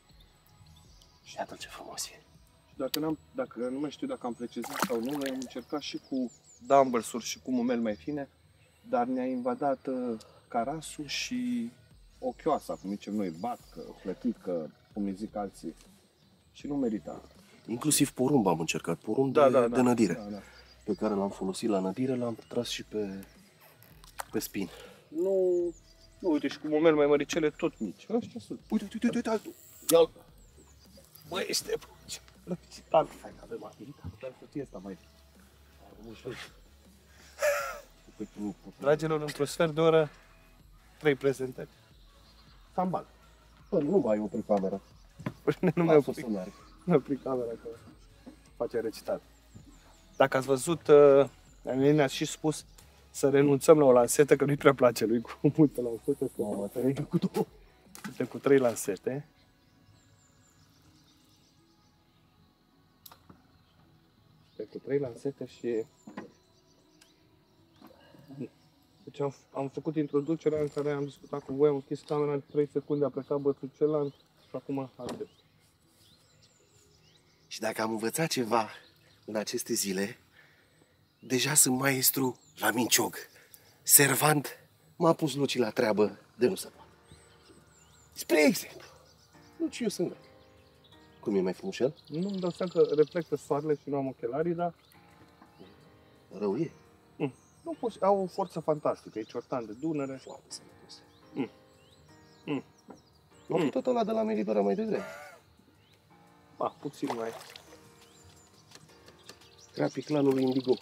Și iată ce frumos e. Și dacă, dacă nu mai știu dacă am precizat sau nu, noi am încercat și cu dumbbells-uri și cu momeli mai fine, dar ne-a invadat carasul și ochioasa, cum zicem noi, batcă, plătică, cum ne zic alții. Și nu merita. Inclusiv porumb am încercat, porumb da, de, da, de da, nădire, da, da. Pe care l-am folosit la nădire, l-am tras și pe, pe spin. Nu, nu, uite, și cu momeli mai măricele tot mici. Așa sunt. Uite, uite, uite, uite altul. Ia-l. Băi, este plăci. Hai că avem activitate, dar cutie asta mai... Dragilor, într-o sfert de oră, trei prezentări. Sambal. Nu mai opri camera. Nu mi-a oprit camera că face recitat. Dacă ați văzut, Anelin a și spus să renunțăm la o lansetă, că nu-i prea place lui cu multe lansete. Uite cu două. Uite cu trei lansete. Uite cu trei lansete și... Deci am, am făcut introducerea în care am discutat cu voi, am închis camera în trei secunde, a plecat bătul celălalt. Și acum aștept. Și dacă am învățat ceva în aceste zile, deja sunt maestru la minciog. Servant, m-a pus Luci la treabă de nu se poate. Spre exemplu, Luci, eu sunt vechi. Cum e mai frumușel? Nu-mi dau seama că reflectă soarele și nu am ochelarii, dar... Rău e. Mm. Nu poți, au o forță fantastică, e ciortan de Dunăre. Foarte sănătos. Mm. Mm. Nu fi mm. tot ăla de la Melibera mai devreme. Ba, puțin mai... Crapii clanului Indigo.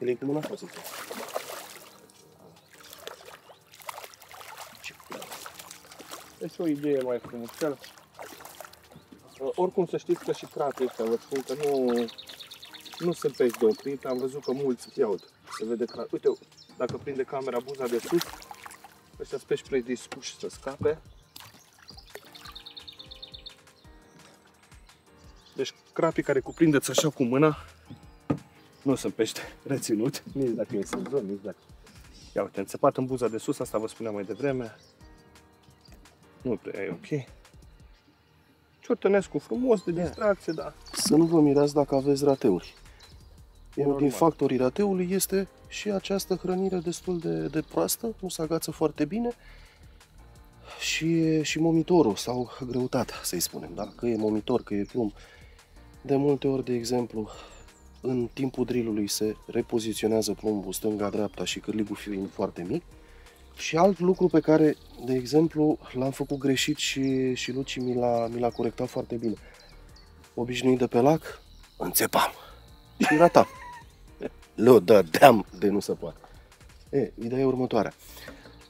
El e cu mâna față. Este o idee mai frumușelă. Oricum să știți că și cratii ăștia, vă spun că nu, nu se pești de oprit. Am văzut că mulți iaud. Se vede clar. Uite, dacă prinde camera buza de sus, ăștia pești predispuși să scape. Deci crapii care cuprindeți așa cu mâna, nu sunt pești reținut, nici dacă e sezon, nici dacă... Ia uite, înțepat în buza de sus, asta vă spuneam mai devreme. Nu prea e ok. Ciortănescu frumos, de distracție, da. Să nu vă mirați dacă aveți rateuri. Unul din factorii rateului este și această hrănire destul de, de proastă, nu se agață foarte bine. Și, și momitorul sau greutatea, să-i spunem, da? Că e momitor, că e plumb. De multe ori, de exemplu, în timpul drillului se repoziționează plumbul stânga-dreapta și cârligul fiind foarte mic. Și alt lucru pe care, de exemplu, l-am făcut greșit și, și Luci mi l-a mi l-a corectat foarte bine. Obișnuit de pe lac, înțepam și ratam. Lu, dădeam de nu se poate. E, ideea e următoarea.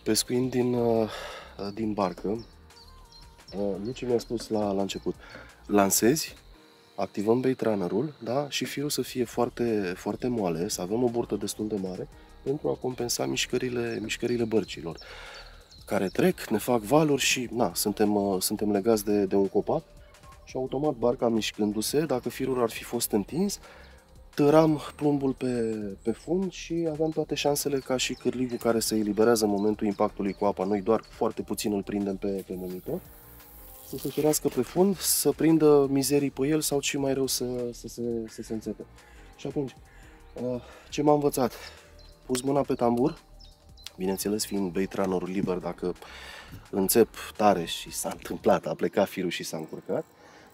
Pescuind din, din barcă, Luci mi-a spus la, la început, lansezi, activăm bait runner-ul, da? Și firul să fie foarte, foarte moale, să avem o burtă destul de mare, pentru a compensa mișcările, mișcările bărcilor care trec, ne fac valuri și na, suntem, suntem legați de, de un copac și automat barca mișcându-se, dacă firul ar fi fost întins, tăram plumbul pe, pe fund și aveam toate șansele ca și cârligul care se eliberează în momentul impactului cu apa, noi doar foarte puțin îl prindem pe, pe monitor, să se ferească pe fund, să prindă mizerii pe el sau și mai rău să, să, să, să se înțepe. Și atunci, ce m-am învățat? Pus mâna pe tambur, bineînțeles fiind bait runner-ul liber, dacă înțep tare și s-a întâmplat, a plecat firul și s-a încurcat,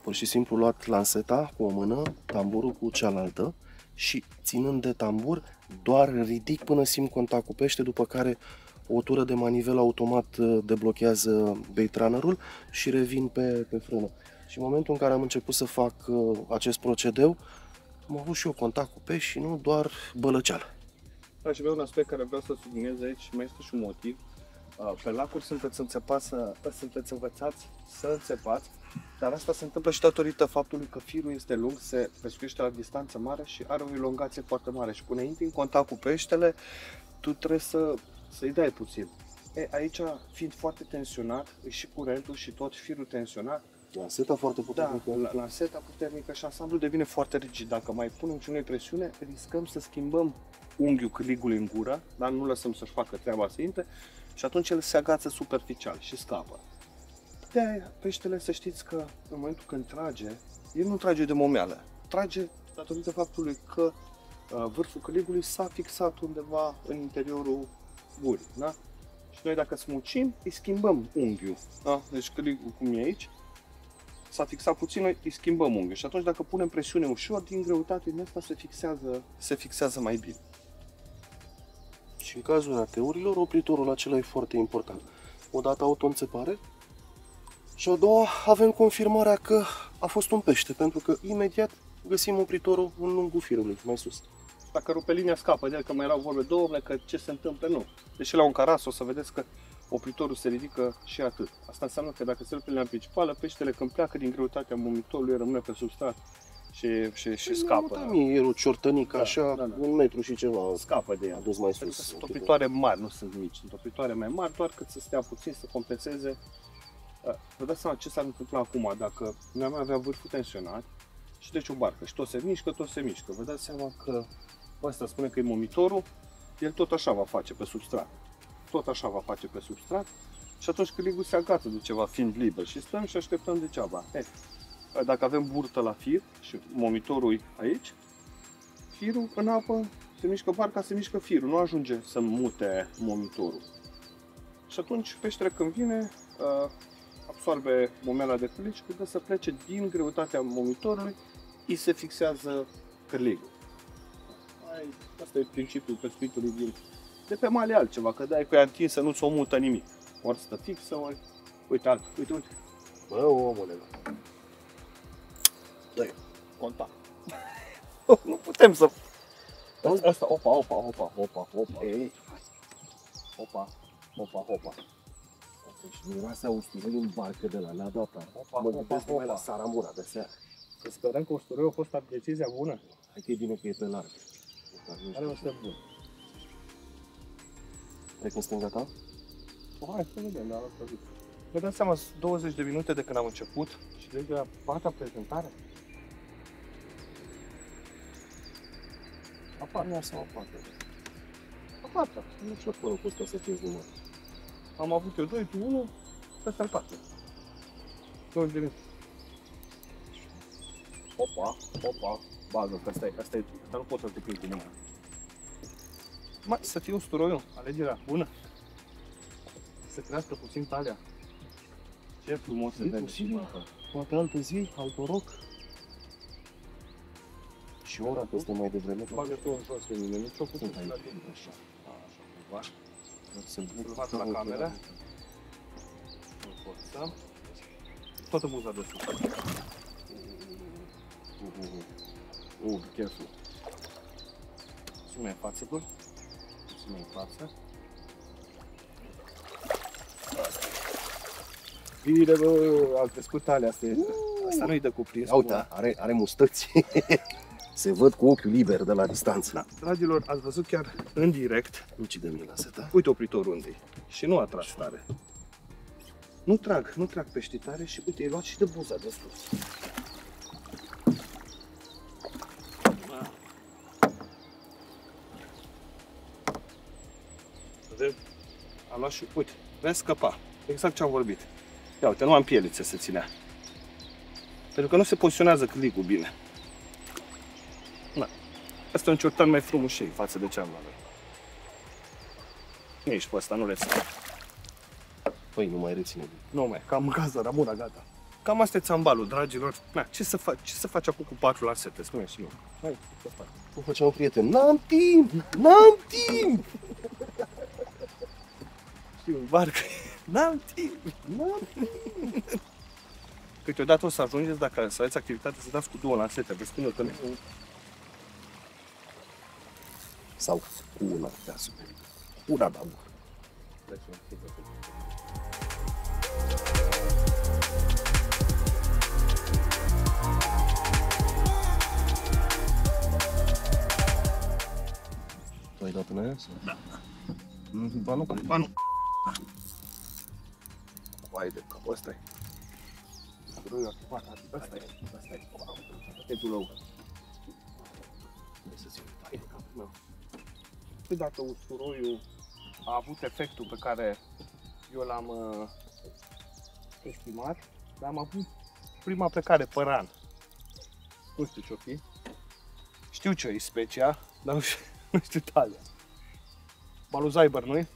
pur și simplu luat lanseta cu o mână, tamburul cu cealaltă și ținând de tambur, doar ridic până simt contact cu pește, după care o tură de manivelă automat deblochează bait runner-ul și revin pe, pe frână. Și în momentul în care am început să fac acest procedeu, am avut și eu contact cu pești și nu doar bălăceală. Și un aspect care vreau să subliniez aici și mai este și un motiv. Pe lacuri sunteți, înțepați, sunteți învățați să înțepați, dar asta se întâmplă și datorită faptului că firul este lung, se pescuiește la distanță mare și are o elongație foarte mare și până intri în contact cu peștele, tu trebuie să, să-i dai puțin. E, aici, fiind foarte tensionat, și curentul și tot firul tensionat, lanseta foarte puternică. Da, lanseta puternică și ansamblul devine foarte rigid. Dacă mai punem și noi presiune, riscăm să schimbăm unghiul cârligului în gură, dar nu lăsăm să-și facă treaba să intre și atunci el se agață superficial și scapă. De-aia peștele, să știți că în momentul când trage, el nu trage de momeală, trage datorită faptului că vârful cârligului s-a fixat undeva în interiorul gurii. Da? Și noi dacă smucim, îi schimbăm unghiul. Da? Deci cârligul cum e aici, s-a fixat puțin, noi îi schimbăm unghiul și atunci dacă punem presiune ușor, din greutate din asta se fixează, se fixează mai bine. Și în cazul rateurilor, opritorul acela e foarte important. Odată auto-înțepare și a doua avem confirmarea că a fost un pește, pentru că imediat găsim opritorul în lungul firului, mai sus. Dacă rupe linia, scapă de el, că mai erau vorbe, dom'le, că ce se întâmplă, nu. Deși la un caras o să vedeți că opritorul se ridică și atât. Asta înseamnă că dacă se rupe linia principală, peștele când pleacă din greutatea momitorului rămâne pe substrat. Și, și, și scapă. Da, mie, el o ciortănică, da, așa, da, da. Un metru și ceva. Scapă de ea. Dus mai sus. Sunt opritoare mari, nu sunt mici. Sunt opritoare mai mari, doar cât să stea puțin, să compenseze. Vă dați seama ce s-ar întâmpla acum, dacă noi am avea vârful tensionat și deci o barcă și tot se mișcă, tot se mișcă. Vă dați seama că asta spune că e momitorul, el tot așa va face pe substrat. Tot așa va face pe substrat Și atunci câligul se agață de ceva, fiind liber, și stăm și așteptăm degeaba. E, dacă avem burtă la fir și momitorul aici, firul în apă, se mișcă barca, se mișcă firul, nu ajunge să mute momitorul. Și atunci peștele când vine, absorbe momela de cârlig și când să plece din greutatea momitorului, îi se fixează cârligul. Asta e principiul pescuitului din... De pe male altceva, că dai cu ea întinsă, nu-ți o mută nimic. Ori stă fixă, ori... Uite altul, uite, uite. Bă, omule, bă. Dă-i, conta. Nu putem să... Asta, asta, opa, opa, opa, opa, opa. Ei, opa, opa, opa. Și miroase usturoi în barcă de la la doapta. Opa, mă gândesc numai la saramura de seară. Că sperăm că usturoiul a fost la decizia bună. Hai că e bine că e pe larg. Are un step bun. Trec în stânga ta? Hai să vedem, dar asta zic. Ne dăm seama, douăzeci de minute de când am început și deja a patra prezentare. A patra sau a patra? A patra. Nu știu acolo, cu ăsta să fie număr. Am avut eu doi, tu unu, ăsta al patrulea. douăzeci de minute. Opa, opa, bagă, că asta e, asta e, dar nu pot să te prind cu mâna. Mai, să fie usturoiul, alegerea bună. Să crească puțin talia. Ce frumos se vede. Poate altă zi, altă roc. Și ora că este mai devreme. Bagă tu în jos de mine, nici o puțin la tine. Așa, așa, cumva. Să-l privat la camera. Îl forțăm. Toată buza de sus. Uuu, cheful. Ține în față, bă. Ține în față. Bine, bă, am crescut alea astea. Asta nu-i dă cuprins. Uite, are, are mustăți. Se văd cu ochiul liber de la distanță. Da. Dragilor, ați văzut chiar în direct. Luci de mine la seta. Uite opritorul unde-i. Și nu a tras tare. Nu trag, nu trag pești tare și uite, e luat și de buza de sus. A luat și, uite, vei scăpa. Exact ce am vorbit. Ia uite, nu am pielițe să ținea. Pentru că nu se poziționează cârligul bine. Na. Asta e un ciortan mai frumușei față de cealaltă. Nici pe ăsta nu le ține. Păi nu mai reține. Nu mai, cam gaza, ramura, gata. Cam asta e țambalul, dragilor. Na, ce să faci, ce să faci acum cu patru lansete? Spune și eu. Hai, ce faci? Cum făceam prieten? N-am timp! N-am timp! Știu, în barcă. N-am timp! N-am timp! Câteodată o să ajungeți, dacă să aveți activitate, să dați cu două lansete. Vă spun eu că nu. Sau cu una deasupra. Una de-a mult. Tu ai dat în aia? Da. Ba nu, ba nu. Vai de cap, ăsta-i. Usturoiul activat, ăsta-i. Ăsta-i. E dulău. Trebuie să-ți iei de capul meu. Cât dacă usturoiul a avut efectul pe care eu l-am uh, estimat, dar am avut prima plecare pe ran. Nu știu ce-o fi. Știu ce-i specia, dar nu știu, nu știu talia. Baluzaiber nu-i?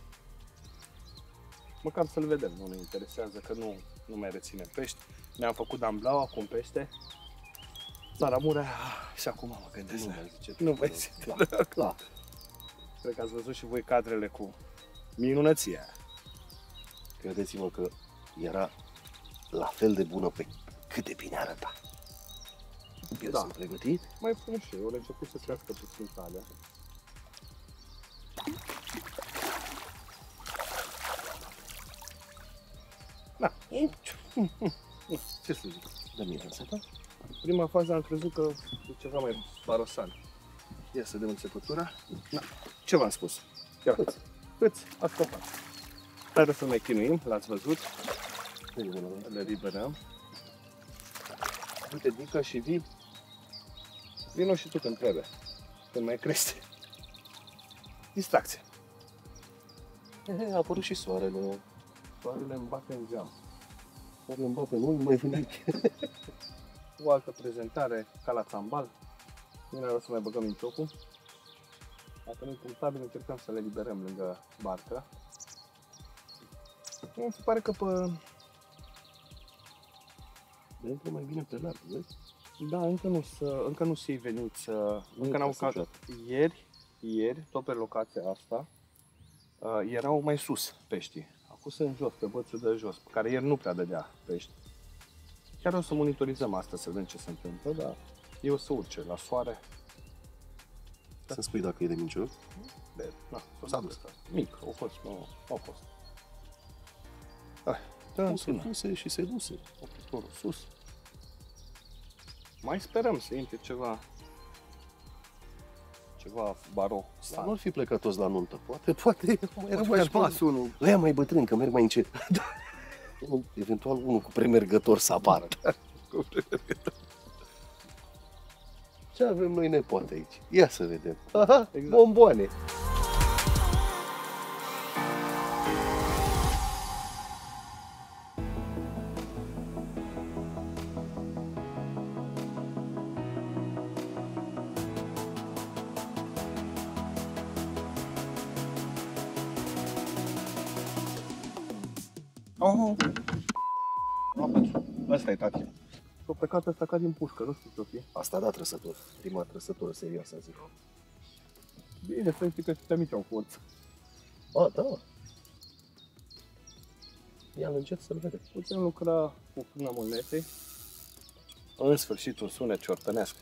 Măcar să-l vedem, nu ne interesează că nu, nu mai reținem pești. Ne-am făcut damblau, acum pește. Saramura, și acum mă gândesc. Nu mai zice. Nu mai zice. Da, da. Da. Cred că ați văzut și voi cadrele cu minunăția. Credeți-mă că era la fel de bună pe cât de bine arăta. Eu da. Sunt pregătit. Mai pun și eu, le început să trească puțin talea. Da. Ce să zic? Dă-mi lanseta. Prima fază am crezut că e ceva mai barosan. Ia să dăm înțepătura. Da. Ce v-am spus? Ia. Câți? Câți? A scăpat. Dar să mai chinuim, l-ați văzut. Le liberăm. Uite, Dica, și vii. Vino și tu când trebuie. Când mai crește. Distracție. A apărut și soarele. soarele îmi bate în geam. Ori îmi bate în ui, mai vine o altă prezentare, ca la țambal. Bine, o să mai băgăm în tocul. Dacă nu-i punctabil, încercăm să le liberăm lângă barca. Mi se pare că pe... le intră mai bine pe larg, vezi? Da, încă nu încă nu se veniți, încă n-au cazat. Ieri, ieri, tot pe locația asta, uh, erau mai sus peștii. Acum sunt jos, pe bățul de jos, pe care ieri nu prea dădea pești. Chiar o să monitorizăm asta, să vedem ce se întâmplă, dar eu o să urce la soare. Da. Să spui dacă e de minciună? De, na, s-a dus. Mic, o fost, nu, au fost. Da, se duse și se duse. Opritorul sus. Mai sperăm să intre ceva, ceva baro. Dar nu ar fi plecat toți la nuntă, poate, poate mai rămâi pas unul. Ăia mai bătrân, că merg mai încet. Da. Eventual unul cu premergător să apară. Da. Ce avem noi nepoate aici? Ia să vedem. Aha, exact. Bomboane. Oh, asta e, tati. S-a plecat asta ca din pușcă, nu știu ce-o fi. Asta da trăsătură, prima trăsătură serioasă, zic. Bine, să știi că ăștia mici au forță. A, da. Ia-l încet să-l vedem. Putem lucra cu frâna monetei. În sfârșit un sunet ciortănesc.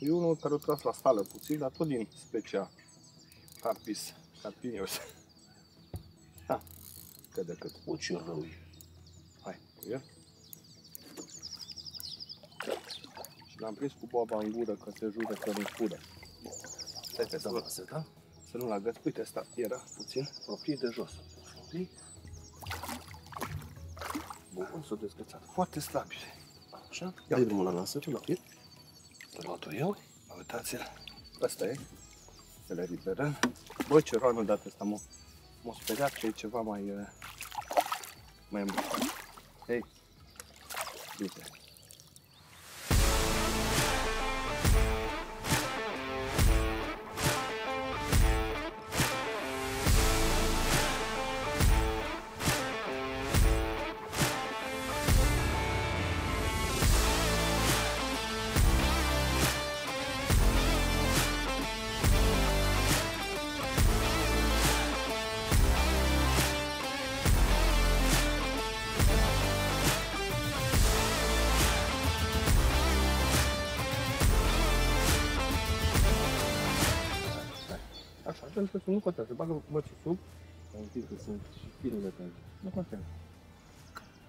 E unul care o tras la sală puțin, dar tot din specia Carpis Carpinius. Ha, cât de cât. O, ce rău e. Hai, cu el. Și l-am prins cu boaba în gură, că se jură că nu-i fură. Stai pe da, da, da? Să nu-l agăți. Uite, asta era puțin proprie de jos. Proprie. Bun, s-a dezgățat. Foarte slabile. Așa, ia-l drumul la lansă, la fier. Rotul eu, uitați-l, asta e, să le liberăm. Bă, ce roană dată asta, m-a speriat că e ceva mai, mai îmbrăcat. Ei, uite. Pentru că nu contează, bagă bățul sub. Am zis că sunt și firele care... Nu contează.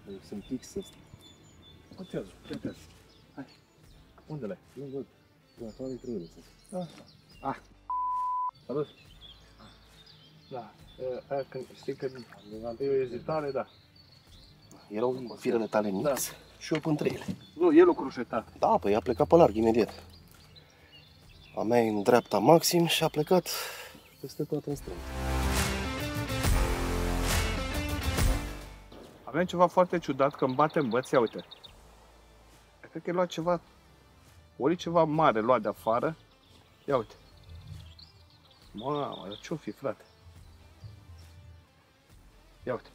Deci sunt fix ăsta. Nu contează, contează. Hai. Unde le-ai? Nu văd. La toate trei sunt. Așa. Ah! S-a dus? Da. Aia când știi că e o ezitare, da. Erau firele tale mici și eu între ele. Nu, el o crușetat. Da, păi a plecat pe larg imediat. A mea e în dreapta maxim și a plecat peste toată în strângă. Avem ceva foarte ciudat, că îmi batem băț, ia uite. Cred că e luat ceva, ori ceva mare luat de afară. Ia uite. Mamă, ce-o fi, frate? Ia uite.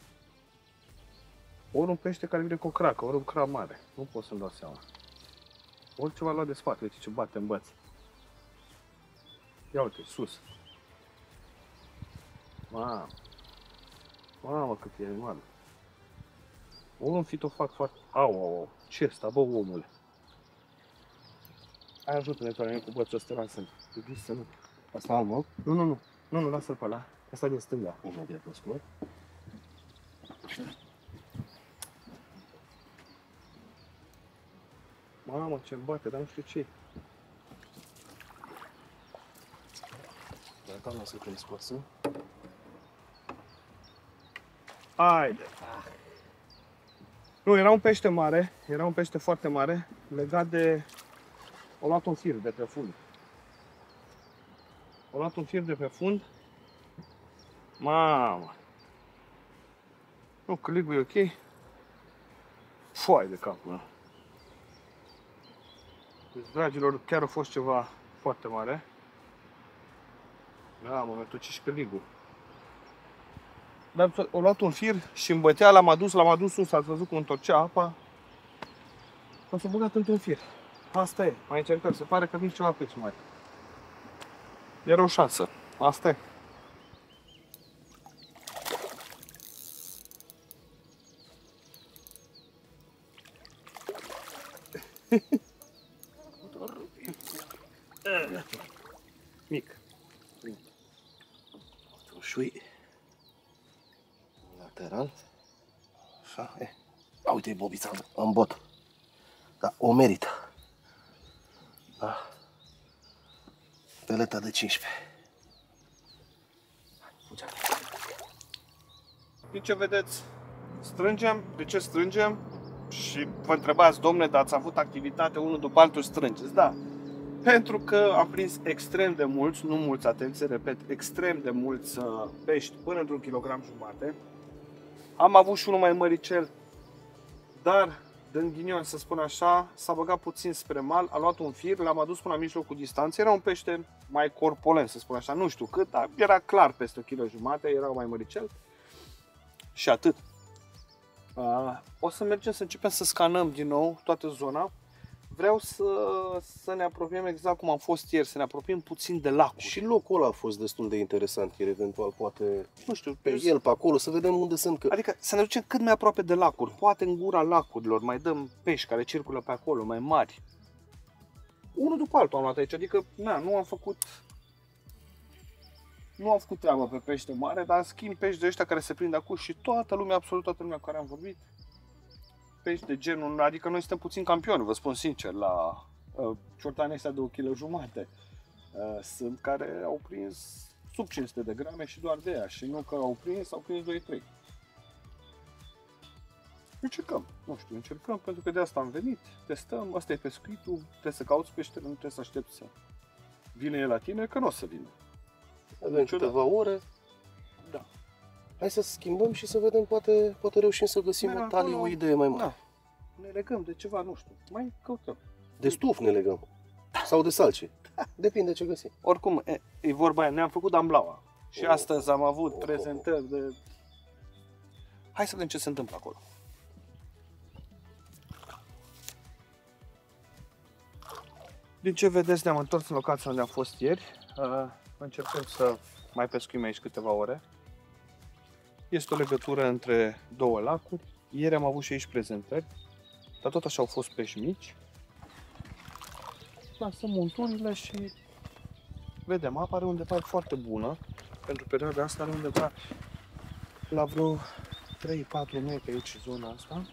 Ori un pește care vine cu o cracă, ori un crab mare. Nu pot să-mi dau seama. Ori ceva luat de spate, uite ce batem băț. Ia uite, sus. Mamă, mamă cât e animal. Omul fi o fac foarte... Au, au, au, ce ăsta, bă, omule? Hai, ajută-ne, toameni, cu bățul ăsta, lasă-l. Să nu... Asta albă? Nu, nu, nu, nu, nu, lasă-l pe ăla. Asta din stânga. Imediat o scot. Mamă, ce bate, dar nu știu ce-i. Dar doamna să te-l scoasă. Haide! Nu, era un pește mare, era un pește foarte mare, legat de... O luat un fir de pe fund. O luat un fir de pe fund. Mamă! Nu, cligul e ok. Foai de capul ăla. Deci, dragilor, chiar a fost ceva foarte mare. Da, în momentul ce și cligul. Dar o luat un fir și îmi bătea, l-am adus, l-am adus sus, ați văzut cum întorcea apa. L-am băgat într-un fir. Asta e, mai încercăm, se pare că vin ceva pe aici mai. Era o șansă, asta e. Mic. Ușui. Lateral. Așa, e. Uite-i bobița în bot. Dar o merită. Da. Peleta de cincisprezece. Din ce vedeți, strângem, de ce strângem? Și vă întrebați, domne, dar ați avut activitate, unul după altul strângeți. Da, pentru că am prins extrem de mulți, nu mulți, atenție, repet, extrem de mulți pești, până într-un kilogram jumate. Am avut și unul mai măricel, dar dând ghinion, să spun așa, s-a băgat puțin spre mal, a luat un fir, l-am adus până la mijlocul distanței, era un pește mai corpulent, să spun așa, nu știu cât, dar era clar peste o kilogramă jumătate, era mai măricel și atât. O să mergem să începem să scanăm din nou toată zona. Vreau să, să ne apropiem exact cum am fost ieri, să ne apropiem puțin de lacul. Și locul ăla a fost destul de interesant ieri, eventual poate, nu știu, pe el, pe acolo, să vedem unde sunt. Că... Adică să ne ducem cât mai aproape de lacuri, poate în gura lacurilor, mai dăm pești care circulă pe acolo, mai mari. Unul după altul am luat aici, adică na, nu am făcut... Nu am făcut treaba pe pește mare, dar în schimb pești de ăștia care se prind acum și toată lumea, absolut toată lumea cu care am vorbit, pești de genul, adică noi suntem puțin campioni, vă spun sincer, la uh, ciortanii astea de o kilogramă jumătate uh, sunt care au prins sub cinci sute de grame și doar de ea, și nu că au prins, au prins doi trei. Încercăm, nu știu, încercăm, pentru că de asta am venit, testăm, asta e pescuitul, trebuie să cauți peștele, nu trebuie să aștepți să vină el la tine, că nu o să vină. Avem câteva ore. Da. Hai să schimbăm și să vedem, poate, poate reușim să găsim o talie, o idee mai mare. Da. Ne legăm de ceva, nu știu, mai căutăm. De stuf ne legăm. Da. Sau de salce. Da. Depinde ce găsim. Oricum, e, e vorba aia, ne-am făcut amblaua. Și oh. astăzi am avut oh. prezentări de... Hai să vedem ce se întâmplă acolo. Din ce vedeți, ne-am întors în locația unde am fost ieri. Uh... Încercăm să mai pescuim aici câteva ore. Este o legătură între două lacuri. Ieri am avut și aici prezentări, dar tot așa au fost pești mici. Lansăm unturile și vedem. Apa are undeva foarte bună. Pentru perioada asta are undeva la vreo trei patru metri aici, zona asta.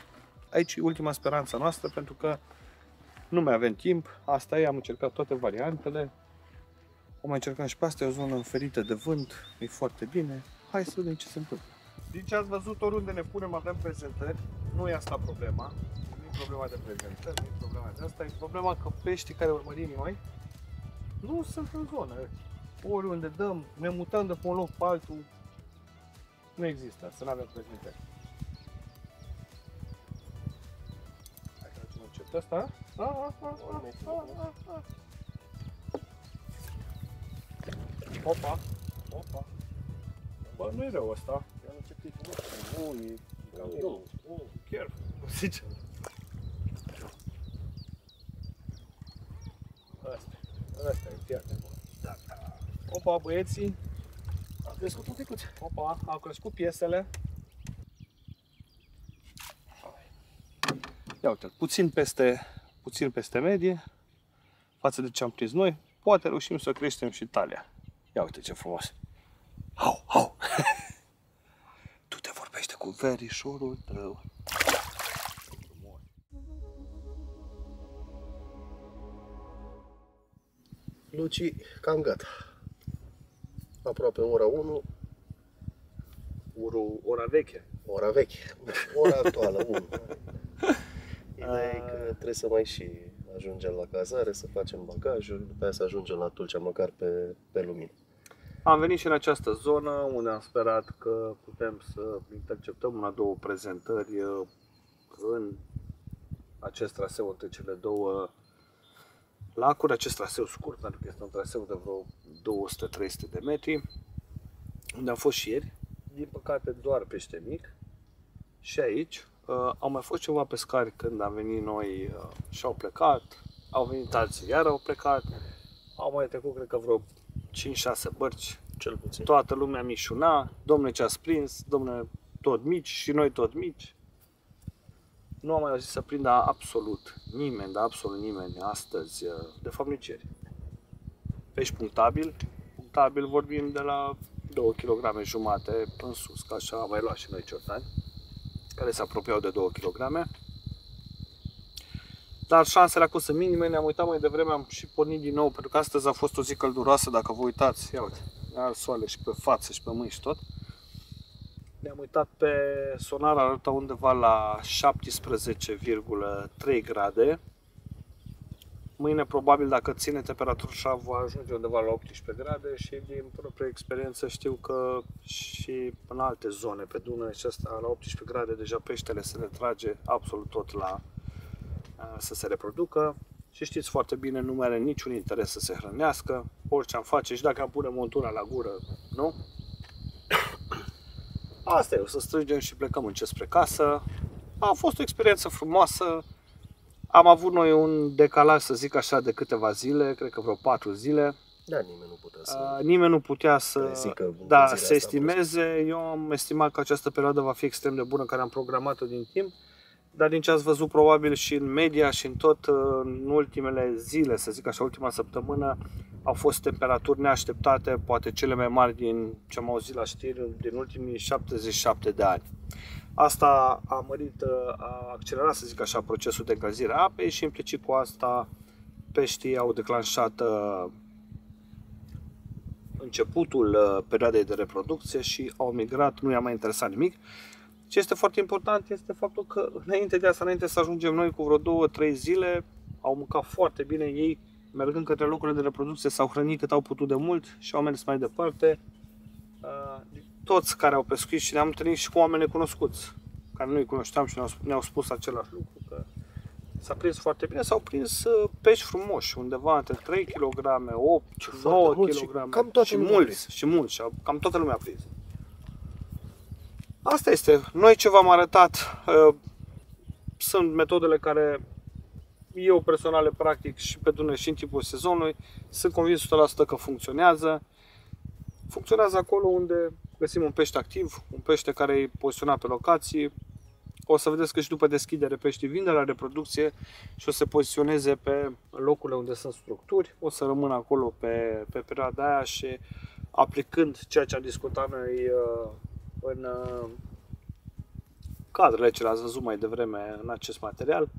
Aici e ultima speranță noastră, pentru că nu mai avem timp. Asta e, am încercat toate variantele. O mai încercăm și pe asta, e o zonă ferită de vânt, e foarte bine. Hai să vedem ce se întâmplă. Din ce ați văzut, oriunde ne punem avem prezentări. Nu e asta problema. Nu e problema de prezentări, nu e problema de asta. E problema că peștii care urmărim noi nu sunt în zonă. Oriunde dăm, ne mutăm de pe un loc pe altul. Nu există, să nu avem prezentări. Hai să facem încet asta. A, a, a, a, a, a, a. Opa, opa. Bă, nu e rău asta. Am început cu noi. Nu, nu, chiar. Zice. Asta, asta e fiartă. Da. Opa, băieții. Au crescut un picuț. Opa, au crescut piesele. Ia uite, puțin peste, puțin peste medie față de ce am prins noi. Poate reușim să creștem și talia. Ia uite ce frumos! Hau, hau! Tu te vorbește cu verișorul tău. Luci, cam gata. Aproape ora unu. Uru, ora veche. Ora veche. Ora actuală, bun. Ideea e că trebuie să mai și ajungem la cazare, să facem bagajul, după aia să ajungem la Tulcea, măcar pe, pe lumină. Am venit și în această zonă, unde am sperat că putem să interceptăm una, două prezentări în acest traseu între cele două lacuri, acest traseu scurt, pentru că este un traseu de vreo două sute trei sute de metri, unde am fost și ieri, din păcate doar pește mic, și aici uh, au mai fost ceva pescari când am venit noi uh, și au plecat, au venit alții, iar au plecat, au mai trecut cred că vreo cinci șase bărci, cel puțin. Toată lumea mișuna, domne ce ați prins, domne tot mici și noi tot mici. Nu am mai auzit să prindă absolut nimeni, dar absolut nimeni astăzi, de fapt nici ieri. Pești punctabil, punctabil vorbim de la două virgulă cinci kilograme în sus, ca așa am mai luat și noi ciortani, care se apropiau de două kilograme. Dar șansele acum sunt minime, ne-am uitat mai devreme, am și pornit din nou, pentru că astăzi a fost o zi călduroasă, dacă vă uitați, ia uite, are soare și pe față și pe mâini și tot. Ne-am uitat pe sonar, arăta undeva la șaptesprezece virgulă trei grade. Mâine, probabil, dacă ține temperatura, va ajunge undeva la optsprezece grade și din proprie experiență știu că și în alte zone, pe Dunăre și asta, la optsprezece grade, deja peștele se retrage absolut tot la să se reproducă. Și știți foarte bine, nu are niciun interes să se hrănească, orice am face și dacă am pune montura la gură, nu? Asta e, o să strângem și plecăm încet spre casă. A fost o experiență frumoasă. Am avut noi un decalaj, să zic așa, de câteva zile, cred că vreo patru zile. Da, nimeni nu putea să... Uh, nimeni nu putea să da, se estimeze. Eu am estimat că această perioadă va fi extrem de bună, care am programat-o din timp. Dar din ce ați văzut probabil și în media și în tot, în ultimele zile, să zic așa, ultima săptămână, au fost temperaturi neașteptate, poate cele mai mari din ce am auzit la știri, din ultimii șaptezeci și șapte de ani. Asta a mărit, a accelerat, să zic așa, procesul de încălzire a apei și implicit cu asta peștii au declanșat începutul perioadei de reproducție și au migrat, nu i-a mai interesat nimic. Ce este foarte important este faptul că înainte de asta, înainte să ajungem noi cu vreo două, trei zile, au mâncat foarte bine ei, mergând către locurile de reproducție, s-au hrănit cât au putut de mult și au mers mai departe. Toți care au pescuit și ne-am întâlnit și cu oameni necunoscuți, care nu-i cunoșteam și ne-au spus același lucru, că s-a prins foarte bine, s-au prins pești frumoși, undeva între trei kilograme, opt, nouă kilograme, cam toată lumea prins. Și mulți, cam toată lumea a prins. Asta este. Noi ce v-am arătat uh, sunt metodele care eu personal le practic și pe Dunăre și în timpul sezonului. Sunt convins o sută la sută că funcționează. Funcționează acolo unde găsim un pește activ, un pește care e poziționat pe locații. O să vedeți că și după deschidere peștii vin de la reproducție și o să se poziționeze pe locurile unde sunt structuri. O să rămână acolo pe, pe perioada aia și aplicând ceea ce am discutat noi uh, în cadrele ce le-ați văzut mai devreme în acest material,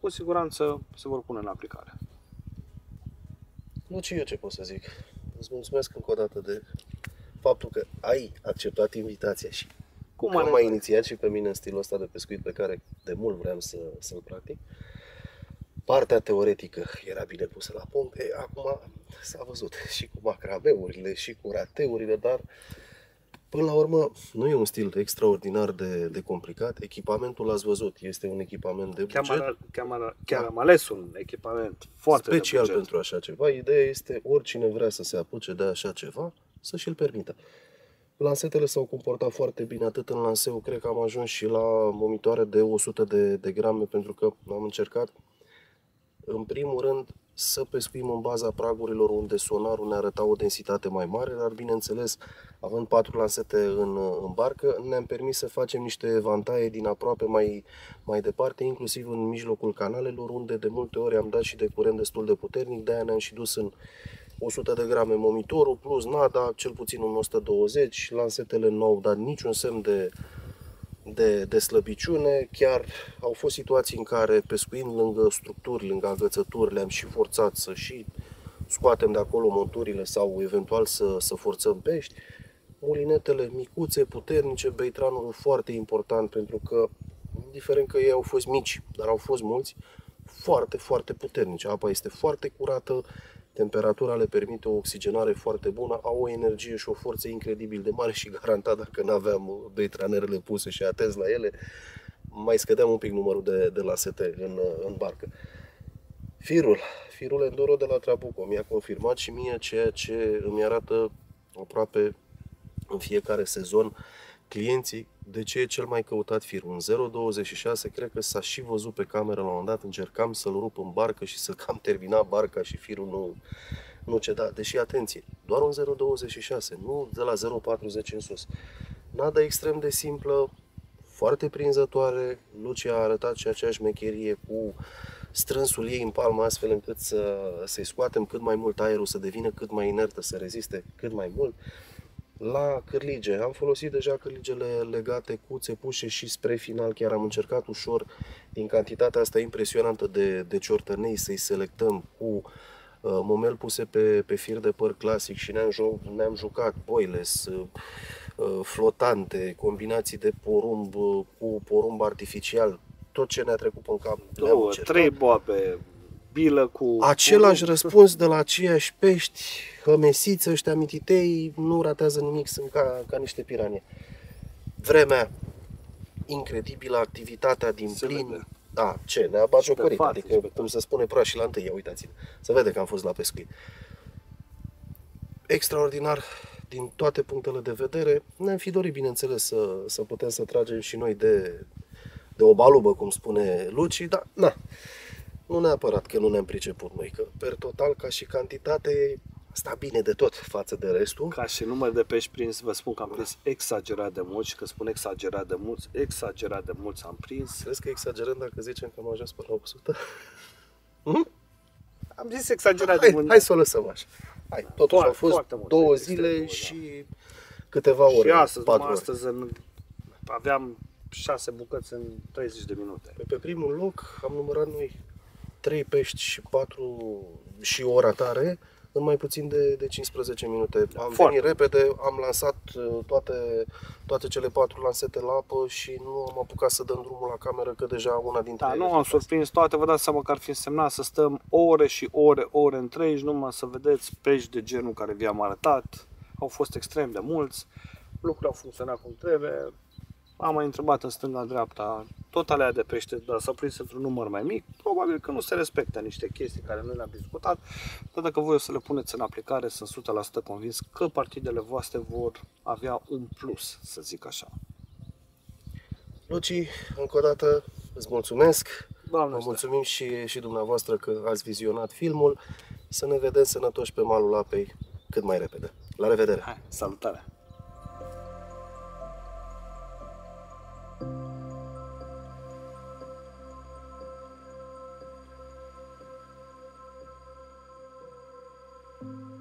cu siguranță se vor pune în aplicare. Nu știu eu ce pot să zic. Îți mulțumesc încă o dată de faptul că ai acceptat invitația și cum m-ai mai inițiat și pe mine în stilul ăsta de pescuit pe care de mult vreau să, să-l practic. Partea teoretică era bine pusă la punct, e, acum s-a văzut și cu macrameurile și cu rateurile, dar până la urmă, nu e un stil extraordinar de, de complicat. Echipamentul l-ați văzut, este un echipament de buget. Chiar am ales un echipament foarte special pentru așa ceva. Ideea este, oricine vrea să se apuce de așa ceva, să și-l permită. Lansetele s-au comportat foarte bine, atât în lanseu, cred că am ajuns și la vomitoare de o sută de grame, pentru că am încercat, în primul rând, să pescuim în baza pragurilor unde sonarul ne arăta o densitate mai mare, dar bineînțeles, având patru lansete în, în barcă, ne-am permis să facem niște vantaie din aproape mai, mai departe, inclusiv în mijlocul canalelor, unde de multe ori am dat și de curent destul de puternic, de-aia ne-am și dus în o sută de grame momitorul, plus nada, cel puțin în o sută douăzeci, lansetele nu au dat niciun semn de... De, de slăbiciune, chiar au fost situații în care pescuind lângă structuri, lângă agățături, le-am și forțat să și scoatem de acolo monturile sau eventual să, să forțăm pești. mulinetele micuțe, puternice, beitranul foarte important, pentru că, indiferent că ei au fost mici, dar au fost mulți, foarte, foarte puternice. Apa este foarte curată, temperatura le permite o oxigenare foarte bună, au o energie și o forță incredibil de mare și garantat, dacă nu aveam beitranerele puse și atenți la ele, mai scădeam un pic numărul de, de lasete în, în barcă. Firul, firul Enduro de la Trabucco mi-a confirmat și mie ceea ce îmi arată aproape în fiecare sezon clienții de ce e cel mai căutat fir. Un zero douăzeci și șase, cred că s-a și văzut pe cameră la un moment dat, încercam să-l rup în barcă și să cam termina barca și firul nu, nu ceda. Deși, atenție, doar un zero douăzeci și șase, nu de la zero patruzeci în sus. Nada extrem de simplă, foarte prinzătoare. Lucia a arătat și acea șmecherie cu strânsul ei în palmă, astfel încât să-i scoatem cât mai mult aerul, să devină cât mai inertă, să reziste cât mai mult. La cârlige, am folosit deja cârligele legate cu țepușe și spre final chiar am încercat ușor, din cantitatea asta impresionantă de, de ciortănei, să-i selectăm cu uh, momel puse pe, pe fir de păr clasic și ne-am jo ne jucat boiles, uh, uh, flotante, combinații de porumb uh, cu porumb artificial, tot ce ne-a trecut în cap. Două, trei boabe, bilă cu... Același porumb. Răspuns de la aceiași pești, hămesiță, ăștia mititei, nu ratează nimic, sunt ca, ca niște piranie. Vremea incredibilă, activitatea din se plin... Vede. Da, ce, ne-a bagiocorit, adică, cum se spune proa și la întâi, ia uitați-ne, se vede că am fost la pescuit. Extraordinar din toate punctele de vedere, ne-am fi dorit, bineînțeles, să, să putem să tragem și noi de... de o balubă, cum spune Luci, dar na, nu neapărat că nu ne-am priceput noi, că per total, ca și cantitate, sta bine de tot față de restul. Ca și număr de pești prins, vă spun că am prins exagerat de mult și că spun exagerat de mult, exagerat de mult am prins. Crezi că exagerăm dacă zicem că am ajuns până la o sută? Hmm? Am zis exagerat hai, de mult. Hai să o lăsăm așa. Hai, totuși au fost două zile și câteva ore. Și astăzi, patru astăzi ore. Aveam șase bucăți în treizeci de minute. Pe, pe primul loc am numărat noi trei pești și patru și o ratare în mai puțin de, de cincisprezece minute. Am Foarte. venit repede, am lansat toate, toate cele patru lansete la apă și nu am apucat să dăm drumul la cameră, că deja una dintre da, ele... Nu am surprins toate, vă dați seama că ar fi însemnat să stăm ore și ore, ore întregi, numai să vedeți pești de genul care vi-am arătat. Au fost extrem de mulți, lucrurile au funcționat cum trebuie. Am mai întrebat în stânga-dreapta, tot alea de pește, dar s-au prins într-un număr mai mic, probabil că nu se respectă niște chestii care noi le-am discutat, dar dacă voi o să le puneți în aplicare, sunt o sută la sută convins că partidele voastre vor avea un plus, să zic așa. Luci, încă o dată îți mulțumesc, vă mulțumim și, și dumneavoastră că ați vizionat filmul, să ne vedem sănătoși pe malul apei cât mai repede. La revedere! Hai, salutare! Thank you.